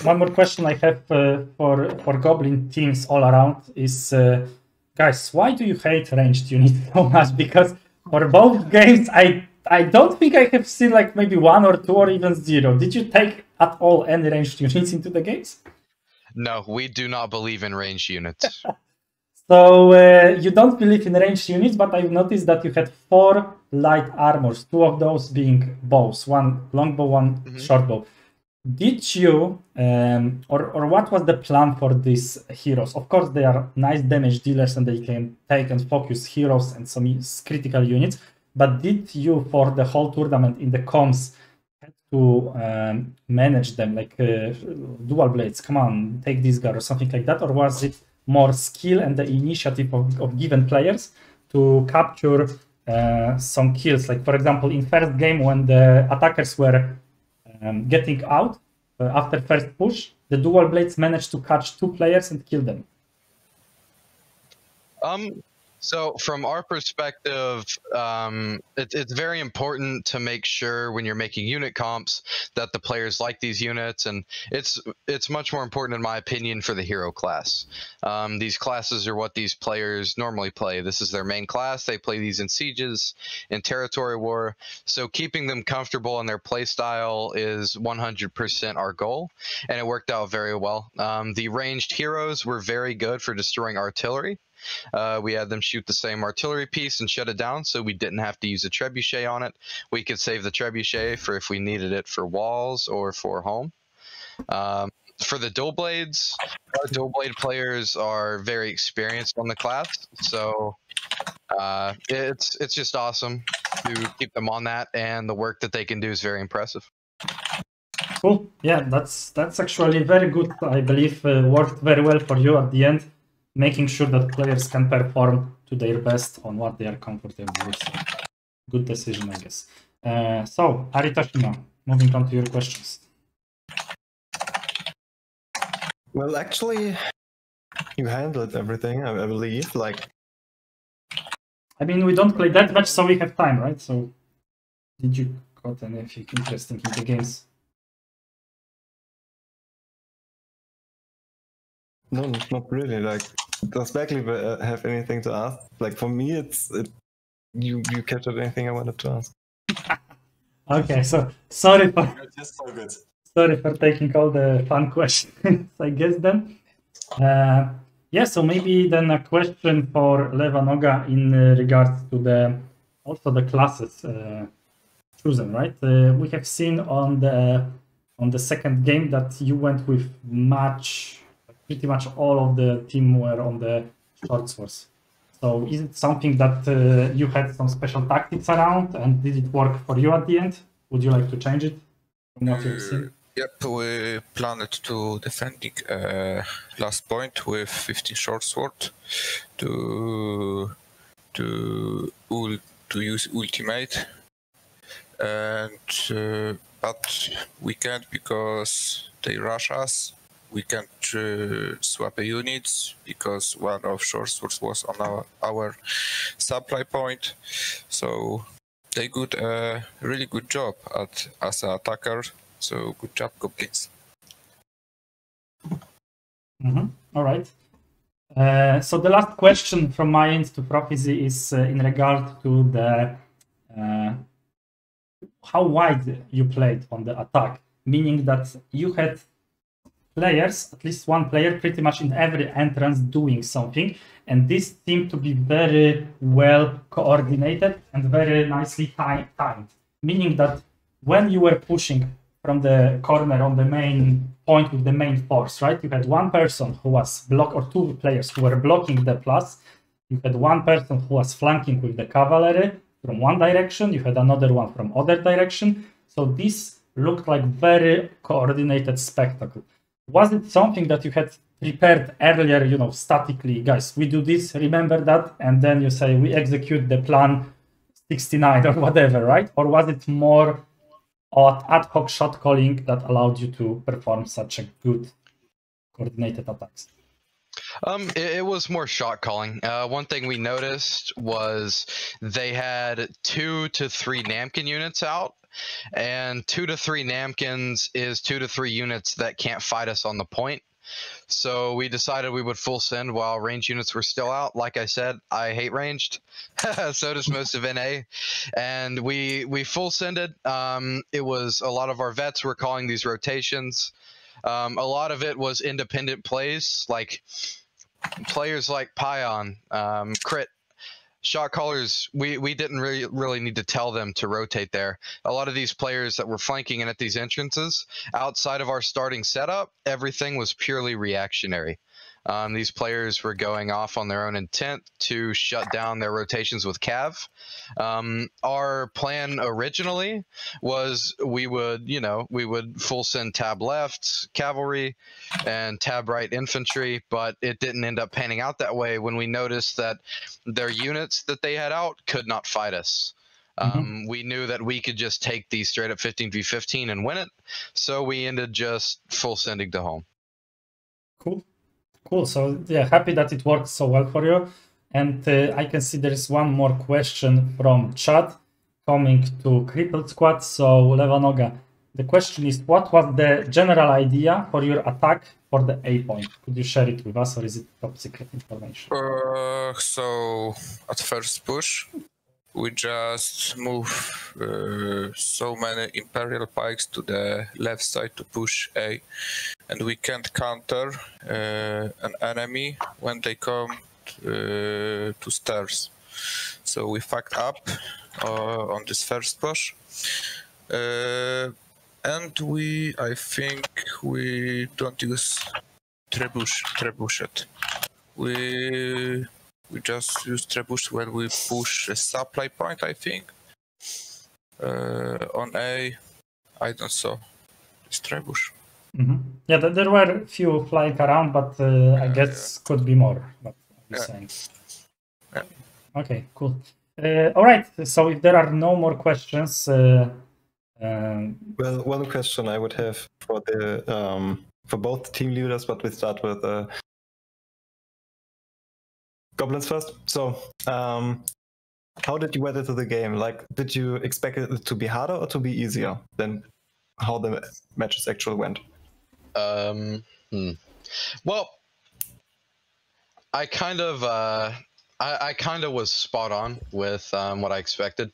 One more question I have uh, for for Goblin teams all around is, uh, guys, why do you hate ranged units so much? Because for both games, I I don't think I have seen like maybe one or two or even zero. Did you take at all any ranged units into the games? No, we do not believe in ranged units. So uh, you don't believe in ranged units, but I've noticed that you had four light armors, two of those being bows, one longbow, one mm-hmm. short bow. Did you, um, or, or what was the plan for these heroes? Of course, they are nice damage dealers and they can take and focus heroes and some critical units. But did you, for the whole tournament in the comms, had to um, manage them like uh, dual blades? Come on, take this guy or something like that? Or was it more skill and the initiative of, of given players to capture uh, some kills? Like, for example, in first game when the attackers were Um, getting out uh, after first push, the dual blades managed to catch two players and kill them. Um, so from our perspective, um, it, it's very important to make sure when you're making unit comps that the players like these units, and it's it's much more important, in my opinion, for the hero class. Um, these classes are what these players normally play. This is their main class. They play these in sieges, in territory war. So keeping them comfortable in their play style is one hundred percent our goal, and it worked out very well. Um, the ranged heroes were very good for destroying artillery. Uh, we had them shoot the same artillery piece and shut it down, so we didn't have to use a trebuchet on it. We could save the trebuchet for if we needed it for walls or for home. Um, for the dual blades, our dual blade players are very experienced on the class, so uh, it's it's just awesome to keep them on that, and the work that they can do is very impressive. Cool. Yeah, that's that's actually very good. I believe uh, worked very well for you at the end, making sure that players can perform to their best on what they are comfortable with. So good decision, I guess. Uh, so, Aritoshima, moving on to your questions. Well, actually, you handled everything, I believe. Like, I mean, we don't play that much, so we have time, right? So, did you got anything interesting in the games? No, not really. Like, does Beckley have anything to ask? Like, for me, it's it, you. You captured anything I wanted to ask. Okay, so sorry for just so good. Sorry for taking all the fun questions, I guess. Then, uh, yeah. So maybe then a question for Levanoga in uh, regards to the also the classes uh, chosen, right? Uh, we have seen on the on the second game that you went with much. Pretty much all of the team were on the short source. So is it something that uh, you had some special tactics around, and did it work for you at the end? Would you like to change it from what you've seen? Yep, we planned to defending uh, last point with fifteen short sword to to ul to use ultimate, and uh, but we can't because they rush us. We can't uh, swap units because one of short swords was on our our supply point, so they did a uh, really good job at as an attacker. So good job, Goblins. Mm-hmm. All right. Uh, so the last question from my end to Prophecy is uh, in regard to the uh, how wide you played on the attack, meaning that you had players, at least one player, pretty much in every entrance doing something, and this seemed to be very well coordinated and very nicely timed, meaning that when you were pushing from the corner on the main point with the main force, right? You had one person who was block, or two players who were blocking the plus. You had one person who was flanking with the cavalry from one direction. You had another one from other direction. So this looked like very coordinated spectacle. Was it something that you had prepared earlier, you know, statically, guys, we do this, remember that, and then you say, we execute the plan sixty-nine or whatever, right? Or was it more or ad hoc shot calling that allowed you to perform such a good coordinated attacks? Um, it, it was more shot calling. Uh, one thing we noticed was they had two to three Namkhan units out, and two to three Namkhans is two to three units that can't fight us on the point. So we decided we would full send while range units were still out. Like I said, I hate ranged. So does most of N A. And we we full sended. Um, it was a lot of our vets were calling these rotations. Um, a lot of it was independent plays, like players like Payan, um, Crit, shot callers. We we didn't really really need to tell them to rotate there. A lot of these players that were flanking in at these entrances outside of our starting setup, everything was purely reactionary. Um, these players were going off on their own intent to shut down their rotations with Cav. Um, our plan originally was we would you know we would full send tab left cavalry and tab right infantry, but it didn't end up panning out that way when we noticed that their units that they had out could not fight us. Um, mm-hmm. We knew that we could just take these straight up fifteen v fifteen and win it, so we ended just full sending to home. Cool. Cool. So yeah, happy that it worked so well for you. And uh, I can see there is one more question from chat coming to Crippled Squad. So Levanoga, the question is, what was the general idea for your attack for the A point? Could you share it with us, or is it top secret information? Uh, so at first push, we just move uh, so many Imperial Pikes to the left side to push A, and we can't counter uh, an enemy when they come uh, to stairs. So we fucked up uh, on this first push, uh, and we, I think, we don't use trebuch, trebuchet. We. We just use trebuchet when we push a supply point, I think. Uh, on A, I don't saw this trebuchet. Mm-hmm. Yeah, there were a few flying around, but uh, yeah, I guess yeah. could be more. But I'm yeah. saying. Yeah. Okay, cool. Uh, all right. So if there are no more questions, uh, um... well, one question I would have for the um, for both team leaders, but we start with. Uh... Goblins first. So, um, how did you weather to the game? Like, did you expect it to be harder or to be easier than how the matches actually went? Um, hmm. Well, I kind of, uh, I, I kind of was spot on with um, what I expected.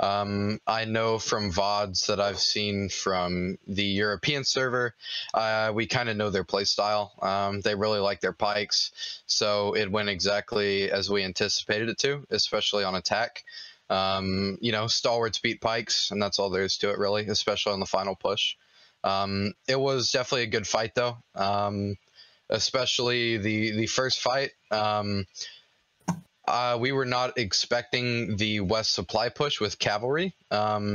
Um, I know from V O Ds that I've seen from the European server, uh, we kind of know their playstyle. Um, they really like their pikes, so it went exactly as we anticipated it to, especially on attack. Um, you know, stalwarts beat pikes, and that's all there is to it, really, especially on the final push. Um, it was definitely a good fight, though, um, especially the, the first fight. Um, Uh, we were not expecting the West supply push with cavalry, um,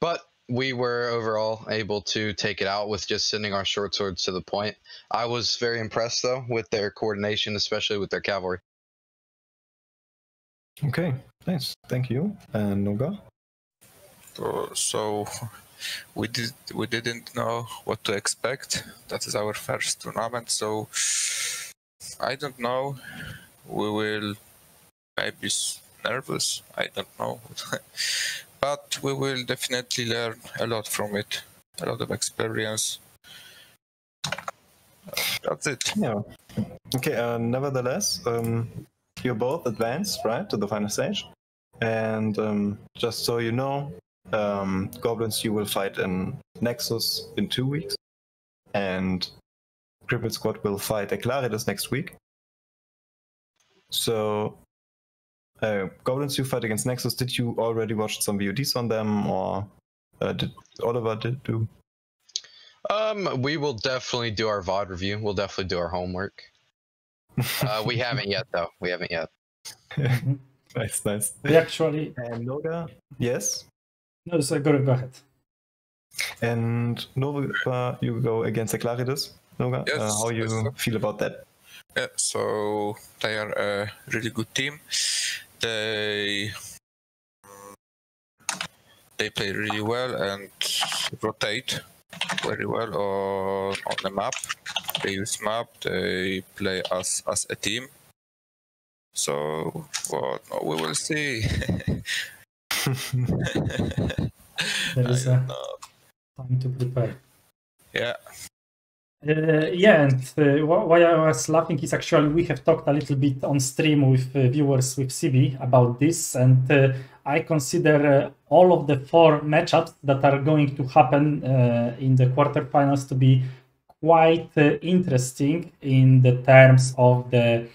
but we were overall able to take it out with just sending our short swords to the point. I was very impressed, though, with their coordination, especially with their cavalry. Okay, nice. Thank you. And Noga? Uh, so, we, did, we didn't know what to expect. That is our first tournament, so I don't know. We will maybe nervous. I don't know. But we will definitely learn a lot from it. A lot of experience. That's it. Yeah. Okay, uh, nevertheless, um, you both advanced, right, to the final stage. And um, just so you know, um, Goblins you will fight in Nexus in two weeks. And Crippled Squad will fight Eclarides next week. So... Uh, Goblins, you fight against Nexus. Did you already watch some V O Ds on them, or uh, did Oliver did do? Um, we will definitely do our V O D review. We'll definitely do our homework. Uh, we haven't yet, though. We haven't yet. Nice, nice. We actually. And Noga, yes. No, so go ahead. And Nova, you go against Eclarides. Noga, yes, uh, how you yes, feel about that? Yeah, so they are a really good team. They they play really well and rotate very well on, on the map. They use map. They play us as a team. So well, we will see. There is a time to prepare. Yeah. Uh, yeah, and uh, why I was laughing is actually we have talked a little bit on stream with uh, viewers with C B about this, and uh, I consider uh, all of the four matchups that are going to happen uh, in the quarterfinals to be quite uh, interesting in the terms of the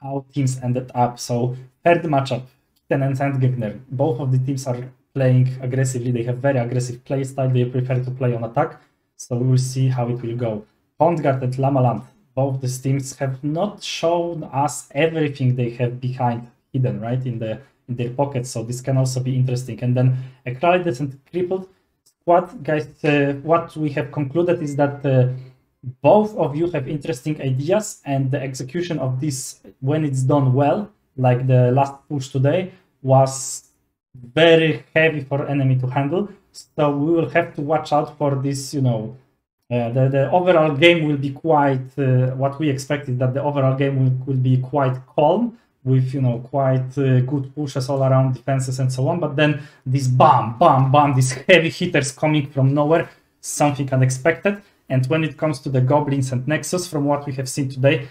how teams ended up. So third matchup, Kitten and Sandgegner, both of the teams are playing aggressively. They have very aggressive play style. They prefer to play on attack, so we will see how it will go. Pond Guard and Llamaland, both these teams have not shown us everything they have behind hidden, right, in the in their pockets, so this can also be interesting. And then Eclarides and Crippled Squad, guys, uh, what we have concluded is that uh, both of you have interesting ideas, and the execution of this, when it's done well, like the last push today, was very heavy for enemy to handle, so we will have to watch out for this, you know, Uh, the, the overall game will be quite, uh, what we expected, that the overall game will, will be quite calm, with, you know, quite uh, good pushes all around, defenses and so on, but then this bam, bam, bam, these heavy hitters coming from nowhere, something unexpected. And when it comes to the Goblins and Nexus, from what we have seen today,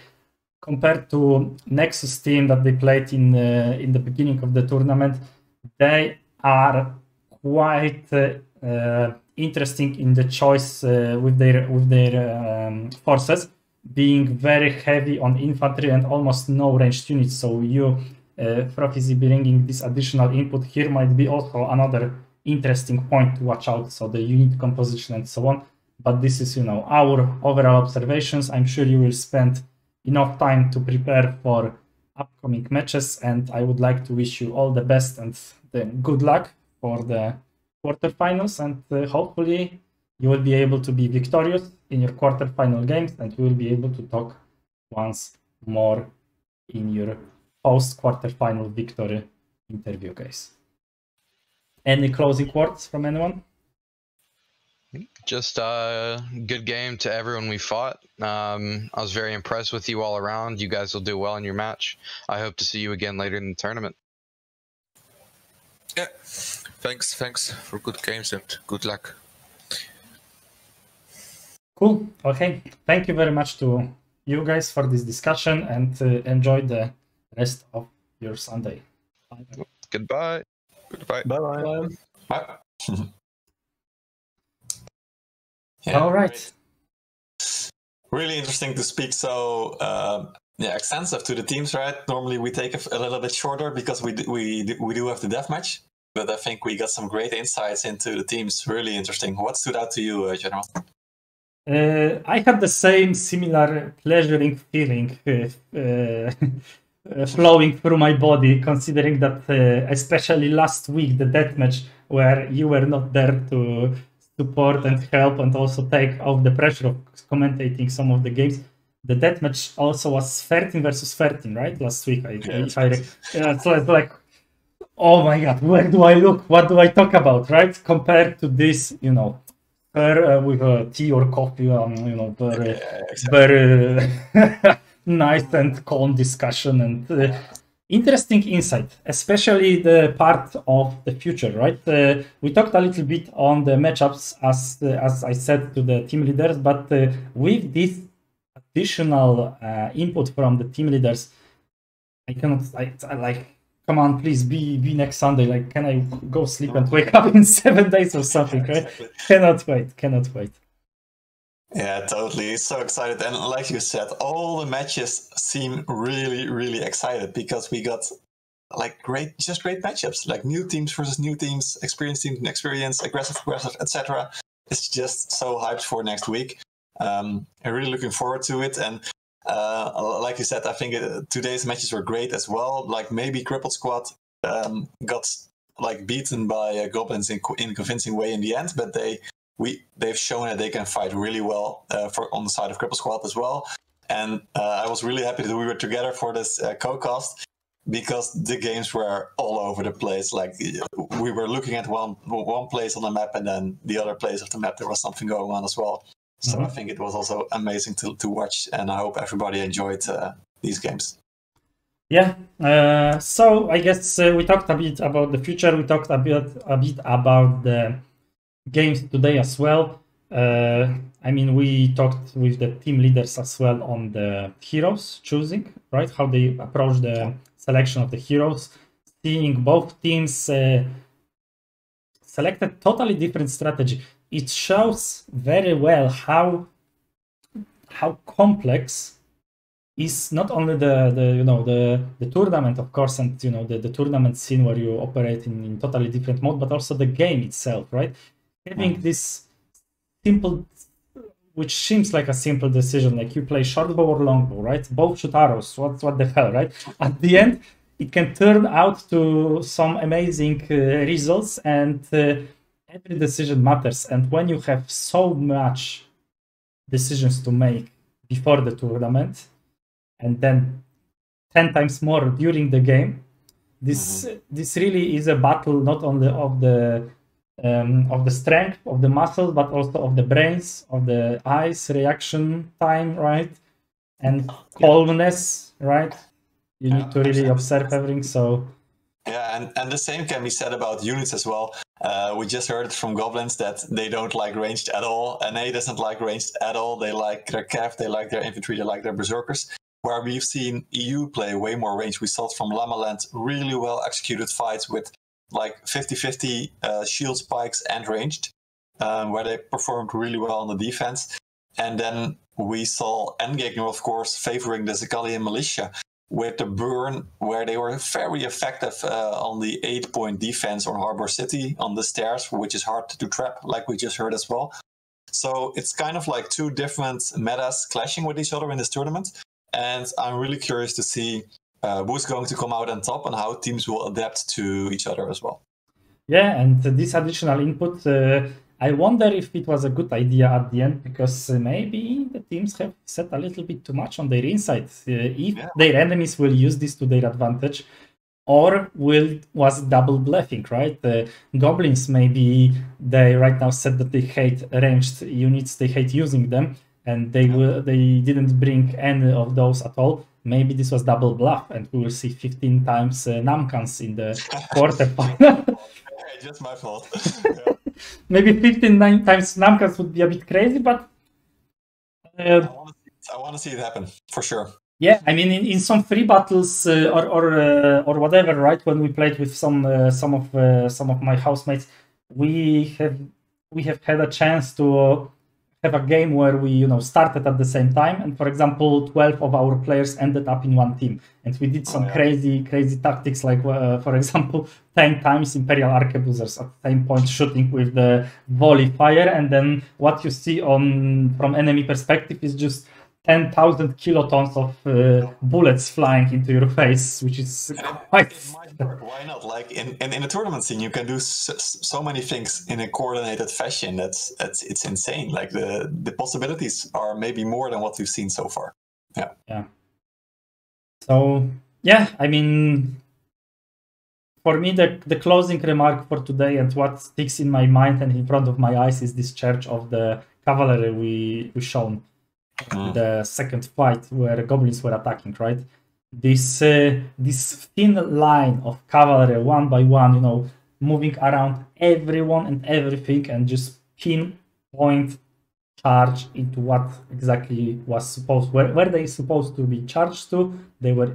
compared to Nexus team that they played in, uh, in the beginning of the tournament, they are quite... Uh, uh, interesting in the choice uh, with their with their um, forces, being very heavy on infantry and almost no ranged units. So you, uh, Prophecy, bringing this additional input here might be also another interesting point to watch out. So the unit composition and so on. But this is, you know, our overall observations. I'm sure you will spend enough time to prepare for upcoming matches, and I would like to wish you all the best and the good luck for the quarterfinals, and uh, hopefully you will be able to be victorious in your quarterfinal games, and we will be able to talk once more in your post-quarterfinal victory interview, guys. Any closing words from anyone? Just a good game to everyone we fought. Um, I was very impressed with you all around. You guys will do well in your match. I hope to see you again later in the tournament. Yeah. Thanks, thanks for good games and good luck. Cool. Okay. Thank you very much to you guys for this discussion, and uh, enjoy the rest of your Sunday. Bye. Goodbye. Goodbye. Bye-bye. Bye. Bye. Bye. Yeah, all right. Great. Really interesting to speak. So. Um... Yeah, extensive to the teams, right? Normally we take a, a little bit shorter because we we we do have the deathmatch, but I think we got some great insights into the teams. Really interesting. What stood out to you, uh, General? Uh, I had the same similar pleasuring feeling uh, uh, flowing through my body, considering that uh, especially last week the deathmatch, where you were not there to support and help, and also take off the pressure of commentating some of the games. The deathmatch also was thirteen versus thirteen, right? Last week, I, yeah, I, I yeah, so it's like, oh my god, where do I look? What do I talk about, right? Compared to this, you know, beer, uh, with a tea or coffee, um, you know, very, yeah, exactly. very uh, nice and calm discussion and uh, interesting insight, especially the part of the future, right? Uh, we talked a little bit on the matchups, as uh, as I said to the team leaders, but uh, with this additional uh, input from the team leaders, I cannot, I, I like, come on, please be be next Sunday. Like, can I go sleep and wake up in seven days or something? Right? Exactly. Cannot wait. Cannot wait. Yeah, totally. So excited, and like you said, all the matches seem really, really excited because we got like great, just great matchups, like new teams versus new teams, experienced teams and experience, aggressive, aggressive, et cetera. It's just so hyped for next week. Um, I'm really looking forward to it. And uh, like you said, I think uh, today's matches were great as well. Like maybe Crippled Squad um, got like beaten by uh, Goblins in, co in a convincing way in the end, but they we they've shown that they can fight really well uh, for on the side of Crippled Squad as well. And uh, I was really happy that we were together for this uh, co-cast, because the games were all over the place. Like we were looking at one one place on the map, and then the other place of the map there was something going on as well. So mm-hmm. I think it was also amazing to, to watch, and I hope everybody enjoyed uh, these games. Yeah, uh, so I guess uh, we talked a bit about the future, we talked a bit, a bit about the games today as well. Uh, I mean, we talked with the team leaders as well on the heroes choosing, right? How they approach the selection of the heroes, seeing both teams uh, selected totally different strategy. It shows very well how how complex is not only the, the you know the the tournament, of course, and you know the, the tournament scene where you operate in, in totally different mode, but also the game itself, right? Having this simple, which seems like a simple decision, like you play short bow or long bow, right? Both shoot arrows. What what the hell, right? At the end, it can turn out to some amazing uh, results, and Uh, every decision matters. And when you have so much decisions to make before the tournament, and then ten times more during the game, this mm-hmm. this really is a battle not only of the um, of the strength of the muscles, but also of the brains, of the eyes, reaction time, right, and calmness, right? You need to really observe everything. So yeah, and, and the same can be said about units as well. Uh, we just heard from Goblins that they don't like ranged at all. N A doesn't like ranged at all. They like their cav, they like their infantry, they like their berserkers. Where we've seen E U play way more range. We saw it from Llamaland, really well executed fights with like fifty fifty uh, shields, pikes and ranged, um, where they performed really well on the defense. And then we saw Endgame, of course, favoring the Zikalian Militia, with the burn, where they were very effective uh, on the eight-point defense on Harbour City, on the stairs, which is hard to trap, like we just heard as well. So it's kind of like two different metas clashing with each other in this tournament. And I'm really curious to see uh, who's going to come out on top and how teams will adapt to each other as well. Yeah, and this additional input, uh, I wonder if it was a good idea at the end, because maybe the teams have set a little bit too much on their insights. Uh, if yeah. their enemies will use this to their advantage, or will was double bluffing, right? Uh, Goblins, maybe they right now said that they hate ranged units, they hate using them, and they yeah. will they didn't bring any of those at all. Maybe this was double bluff, and we will see fifteen times uh, Namkhans in the quarterfinal. Hey, just my fault. Yeah. Maybe fifteen nine times Namkhans would be a bit crazy, but uh, I want to see it happen for sure. Yeah, I mean, in, in some free battles uh, or or uh, or whatever, right? When we played with some uh, some of uh, some of my housemates, we have we have had a chance to have a game where we you know started at the same time, and for example, twelve of our players ended up in one team, and we did some oh, yeah. crazy crazy tactics, like uh, for example, ten times Imperial arquebusers at the same point shooting with the volley fire, and then what you see on from enemy perspective is just ten thousand kilotons of uh, bullets flying into your face, which is quite... Why not? Like in, in, in a tournament scene, you can do so, so many things in a coordinated fashion. That's, that's it's insane. Like the, the possibilities are maybe more than what we've seen so far. Yeah. Yeah. So, yeah, I mean, for me, the, the closing remark for today and what sticks in my mind and in front of my eyes is this Church of the Cavalry we, we shown. Mm. The second fight where goblins were attacking, right? This uh, this thin line of cavalry, one by one, you know, moving around everyone and everything, and just pinpoint charge into what exactly was supposed, where where they supposed to be charged to. They were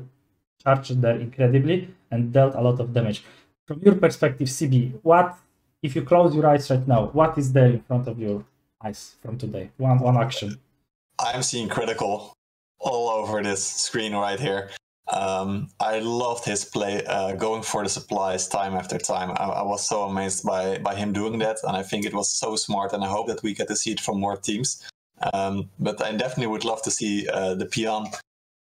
charged there incredibly and dealt a lot of damage. From your perspective, C B, what if you close your eyes right now? What is there in front of your eyes from today? One one action. I'm seeing Critical all over this screen right here. Um, I loved his play, uh, going for the supplies time after time. I, I was so amazed by, by him doing that, and I think it was so smart, and I hope that we get to see it from more teams. Um, but I definitely would love to see uh, the Payan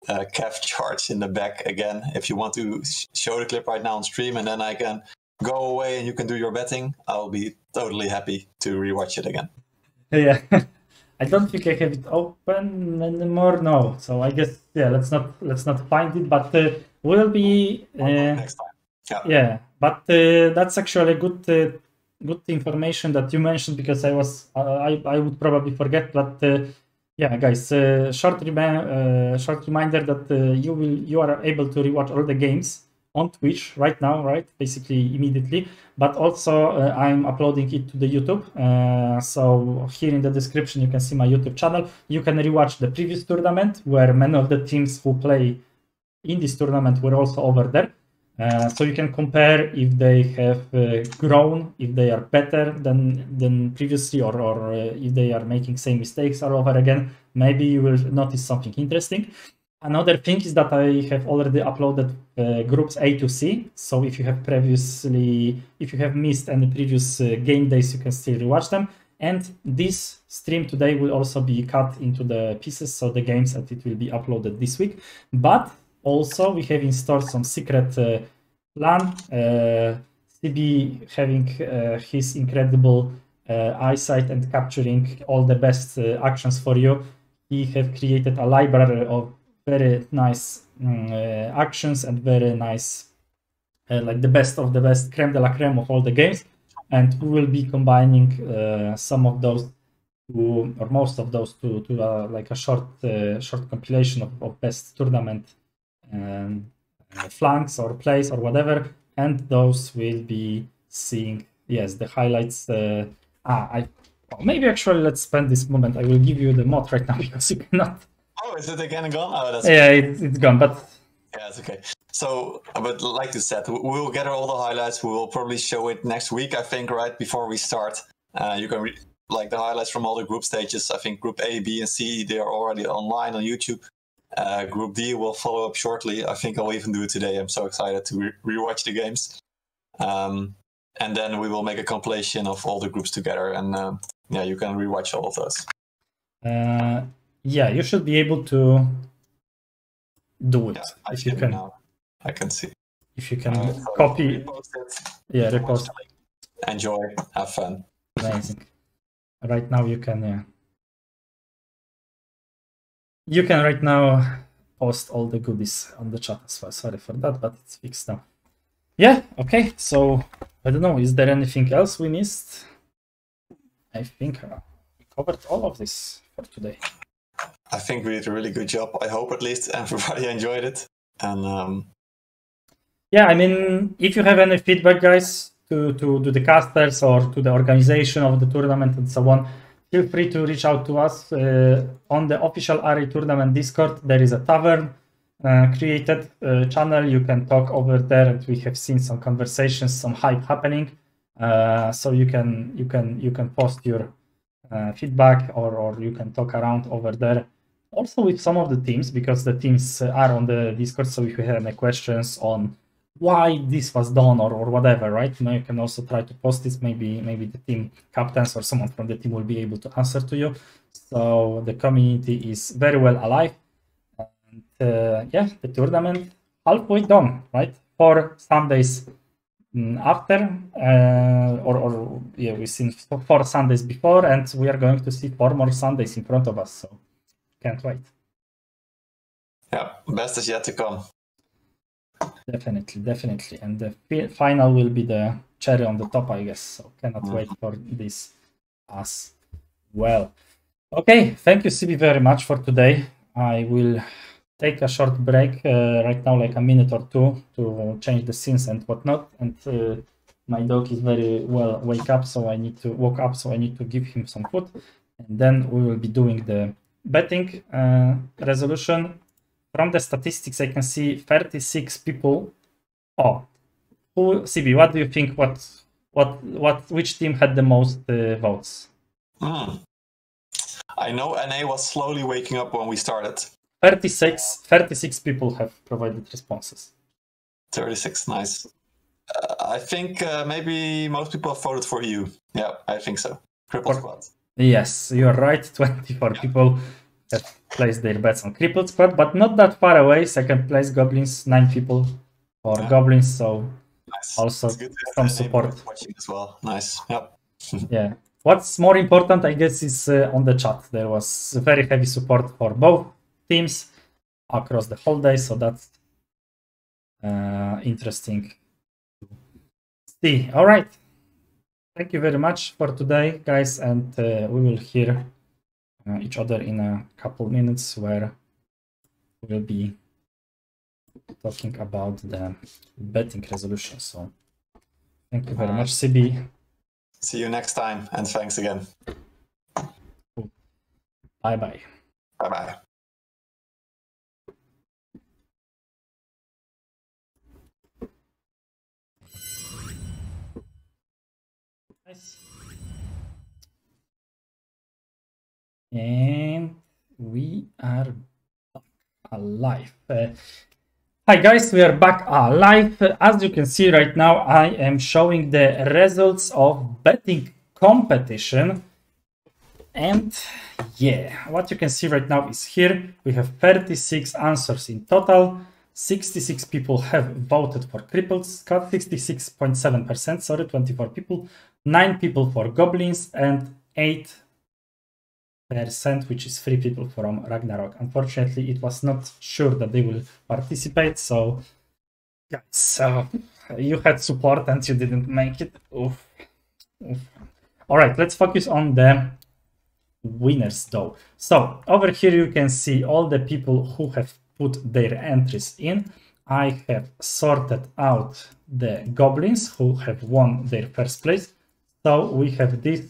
uh, Cav charge in the back again. If you want to sh show the clip right now on stream, and then I can go away and you can do your betting, I'll be totally happy to rewatch it again. Yeah. I don't think I have it open anymore. No, so I guess yeah. Let's not let's not find it, but uh, we'll be uh, next time. Yeah. Yeah, but uh, that's actually good uh, good information that you mentioned, because I was uh, I I would probably forget. But uh, yeah, guys, uh, short rem uh, short reminder that uh, you will you are able to rewatch all the games on Twitch right now, right? Basically immediately, but also uh, I'm uploading it to the YouTube. Uh, so here in the description, you can see my YouTube channel. You can rewatch the previous tournament, where many of the teams who play in this tournament were also over there. Uh, so you can compare if they have uh, grown, if they are better than, than previously, or, or uh, if they are making same mistakes all over again. Maybe you will notice something interesting. Another thing is that I have already uploaded uh, groups A to C. So if you have previously, if you have missed any previous uh, game days, you can still rewatch them. And this stream today will also be cut into the pieces, so the games, and it will be uploaded this week. But also we have in store some secret uh, plan. Uh, C B having uh, his incredible uh, eyesight and capturing all the best uh, actions for you. He have created a library of very nice um, uh, actions and very nice, uh, like the best of the best, creme de la creme of all the games. And we will be combining uh, some of those, to, or most of those, to, to uh, like a short uh, short compilation of, of best tournament um, uh, flanks or plays or whatever. And those will be seeing, yes, the highlights. Uh, ah, I, maybe actually let's spend this moment. I will give you the mod right now, because you cannot... Oh, is it again gone? Oh, that's yeah, okay. it's, it's gone, but... Yeah, it's okay. So, but like you said, we'll gather all the highlights. We will probably show it next week, I think, right before we start. Uh, you can, re like, the highlights from all the group stages. I think group A, B, and C, they are already online on YouTube. Uh, group D will follow up shortly. I think I'll even do it today. I'm so excited to re rewatch the games. Um, and then we will make a compilation of all the groups together. And, uh, yeah, you can rewatch all of those. Uh... Yeah, you should be able to do it, yeah, I if you can. Now. I can see. If you can uh, so copy, repost it. Yeah, repost. Enjoy, have fun. Amazing. Right now you can. Uh, you can right now post all the goodies on the chat as well. Sorry for that, but it's fixed now. Yeah. Okay. So I don't know. Is there anything else we missed? I think uh, we covered all of this for today. I think we did a really good job. I hope at least everybody enjoyed it. And um... yeah, I mean, if you have any feedback, guys, to, to, to the casters or to the organization of the tournament and so on, feel free to reach out to us uh, on the official R A Tournament Discord. There is a tavern uh, created uh, channel. You can talk over there, and we have seen some conversations, some hype happening. Uh, so you can you can you can post your Uh, feedback, or, or you can talk around over there also with some of the teams, because the teams are on the Discord. So if you have any questions on why this was done or, or whatever, right? You know, you can also try to post this. Maybe maybe the team captains or someone from the team will be able to answer to you. So the community is very well alive. And uh, yeah, the tournament halfway done, right? For some days after, uh, or, or yeah, we've seen four Sundays before, and we are going to see four more Sundays in front of us. So can't wait. Yeah, best is yet to come. Definitely, definitely. And the fi final will be the cherry on the top, I guess. So cannot mm-hmm. wait for this as well. Okay, thank you, C B, very much for today. I will take a short break uh, right now, like a minute or two, to change the scenes and whatnot. And uh, my dog is very well wake up, so I need to wake up, so I need to give him some food. And then we will be doing the betting uh, resolution. From the statistics, I can see thirty-six people. Oh, who, C B? What do you think? What, what, what? Which team had the most uh, votes? Mm. I know N A was slowly waking up when we started. thirty-six, thirty-six people have provided responses. thirty-six, nice. Uh, I think uh, maybe most people have voted for you. Yeah, I think so. Crippled Squad. Yes, you're right. twenty-four yeah. people have placed their bets on Crippled Squad, but not that far away. Second place, Goblins, nine people for yeah. Goblins, so nice. Also some support. Watching as well. Nice. Yep. Yeah. What's more important, I guess, is uh, on the chat. There was very heavy support for both teams across the whole day, so that's uh, interesting to see. All right. Thank you very much for today, guys, and uh, we will hear each other in a couple minutes, where we'll be talking about the betting resolution. So thank you very much, C B. See you next time, and thanks again. Bye-bye. Bye-bye. Nice. And we are back alive. Uh, hi guys, we are back alive. As you can see right now, I am showing the results of betting competition. And yeah, what you can see right now is here. We have thirty-six answers in total. sixty-six people have voted for Crippled Squad, sixty-six point seven percent, sorry, twenty-four people, nine people for Goblins, and eight percent, which is three people from Ragnarok. Unfortunately, it was not sure that they will participate, so yeah, so you had support and you didn't make it. Oof. Oof. All right, let's focus on the winners though. So over here you can see all the people who have put their entries in. I have sorted out the Goblins who have won their first place, so we have this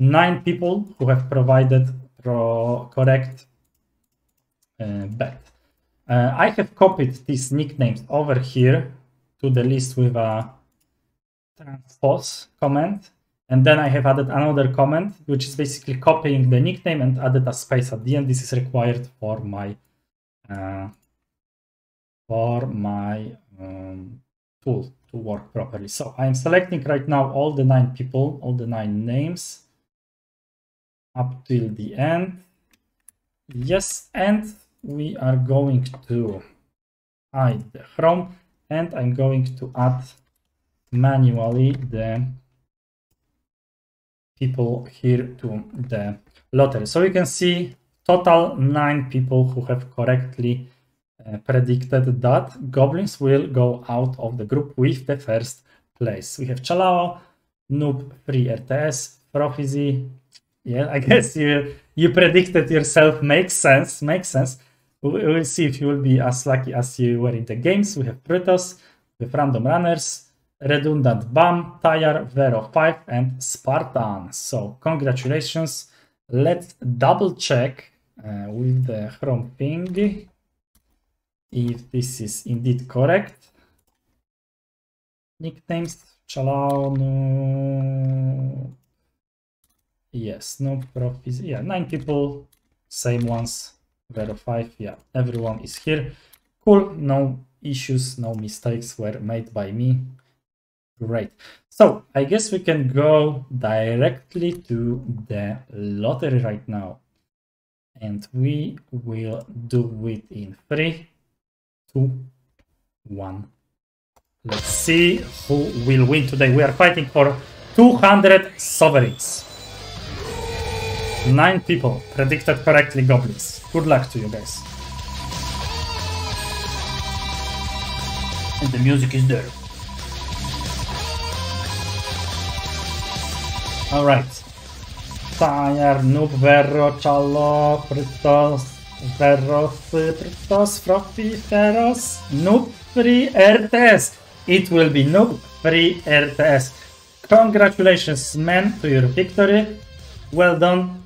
nine people who have provided pro correct uh, bet. Uh, I have copied these nicknames over here to the list with a transpose comment, and then I have added another comment, which is basically copying the nickname and added a space at the end. This is required for my uh, for my um, tool to work properly. So I am selecting right now all the nine people, all the nine names, up till the end. Yes, and we are going to hide the Chrome, and I'm going to add manually the people here to the lottery. So you can see total nine people who have correctly uh, predicted that Goblins will go out of the group with the first place. We have Chalau, Noob three R T S, Prophecy. Yeah, I guess you you predicted yourself. Makes sense, makes sense. We will see if you will be as lucky as you were in the games. We have Pretos, with Random Runners, Redundant Bum, Tire, Vero five, and Spartan. So congratulations. Let's double check uh, with the Chrome thingy if this is indeed correct. Nicknames, Chalau, no. Yes, no profit. Yeah, nine people, same ones, Vero five. Yeah, everyone is here. Cool, no issues, no mistakes were made by me. Great. So I guess we can go directly to the lottery right now. And we will do it in three, two, one. Let's see who will win today. We are fighting for two hundred sovereigns. Nine people predicted correctly goblins. Good luck to you guys. And the music is there. Alright. Payan, Noob, Vero, Chalau, Pretos, Vero, Pretos, Froppy, Feros, Noob three R T S. It will be Noob three R T S. Congratulations, man, to your victory. Well done.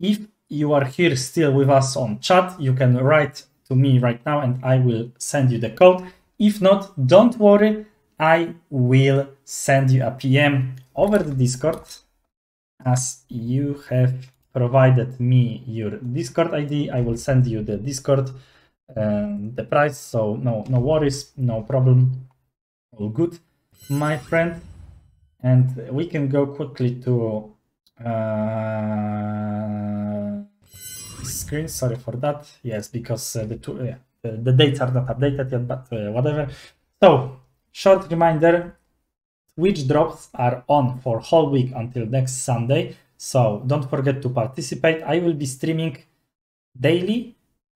If you are here still with us on chat, you can write to me right now and I will send you the code. If not, don't worry, I will send you a P M over the Discord, as you have provided me your Discord I D. I will send you the Discord, um, the price, so no no worries, no problem, all good, my friend. And we can go quickly to uh, screen, sorry for that, yes, because uh, the two, uh, the, the dates are not updated yet, but uh, whatever. So, short reminder, Twitch drops are on for whole week until next Sunday, so don't forget to participate. I will be streaming daily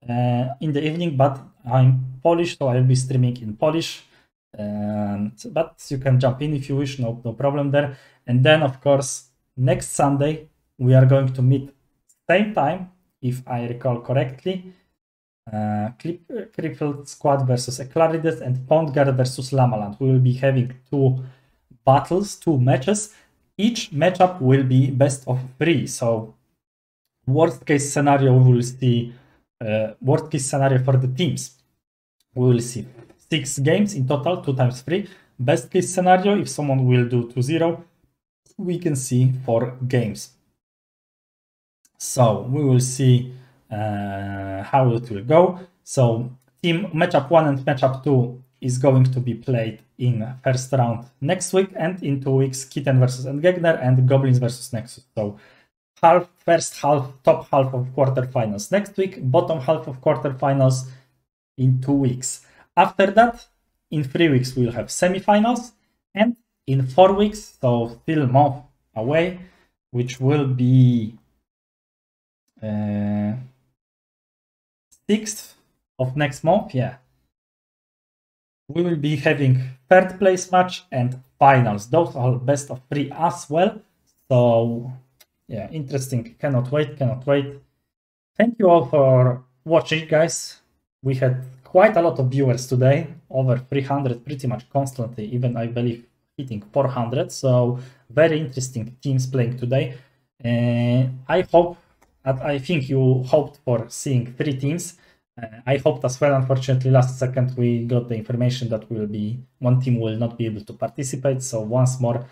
uh, in the evening, but I'm Polish, so I'll be streaming in Polish. And, but you can jump in if you wish, no, no problem there. And then, of course, next Sunday we are going to meet same time, if I recall correctly. Uh, Crippled Squad versus Eclarides and Pond Guard versus Llamaland. We will be having two battles, two matches. Each matchup will be best of three. So, worst case scenario, we will see uh, worst case scenario for the teams. We will see six games in total, two times three. Best case scenario, if someone will do two zero, we can see four games. So we will see uh, how it will go. So team matchup one and matchup two is going to be played in first round next week, and in two weeks Kittens versus Endgame and Goblins versus Nexus. So half, first half, top half of quarterfinals next week, bottom half of quarterfinals in two weeks. After that, in three weeks we'll have semifinals, and in four weeks, so still a month away, which will be uh, sixth of next month. Yeah, we will be having third place match and finals. Those are best of three as well. So yeah, interesting. Cannot wait. Cannot wait. Thank you all for watching, guys. We had quite a lot of viewers today, over three hundred pretty much constantly, even I believe hitting four hundred, so very interesting teams playing today. Uh, I hope, that I think you hoped for seeing three teams, uh, I hoped as well. Unfortunately last second we got the information that will be one team will not be able to participate, so once more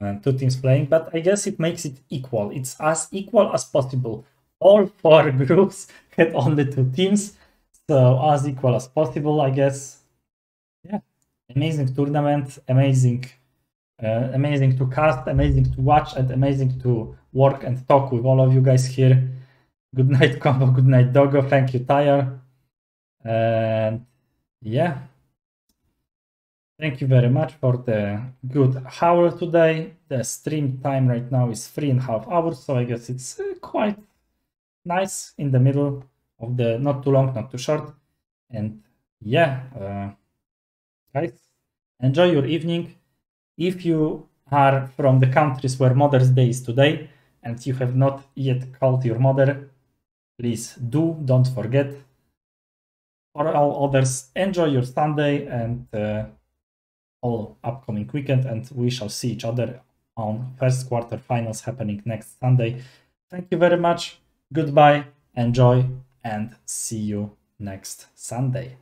uh, two teams playing, but I guess it makes it equal, it's as equal as possible. All four groups had only two teams. So as equal as possible, I guess. Yeah, amazing tournament, amazing, uh, amazing to cast, amazing to watch, and amazing to work and talk with all of you guys here. Good night, Combo. Good night, Dogo. Thank you, Tyre. And yeah, thank you very much for the good hour today. The stream time right now is three and a half hours, so I guess it's quite nice in the middle. Of the not too long, not too short. And yeah, uh, guys, enjoy your evening. If you are from the countries where Mother's Day is today and you have not yet called your mother, please do, don't forget. For all others, enjoy your Sunday and uh, all upcoming weekend, and we shall see each other on first quarter finals happening next Sunday. Thank you very much, goodbye, enjoy, and see you next Sunday.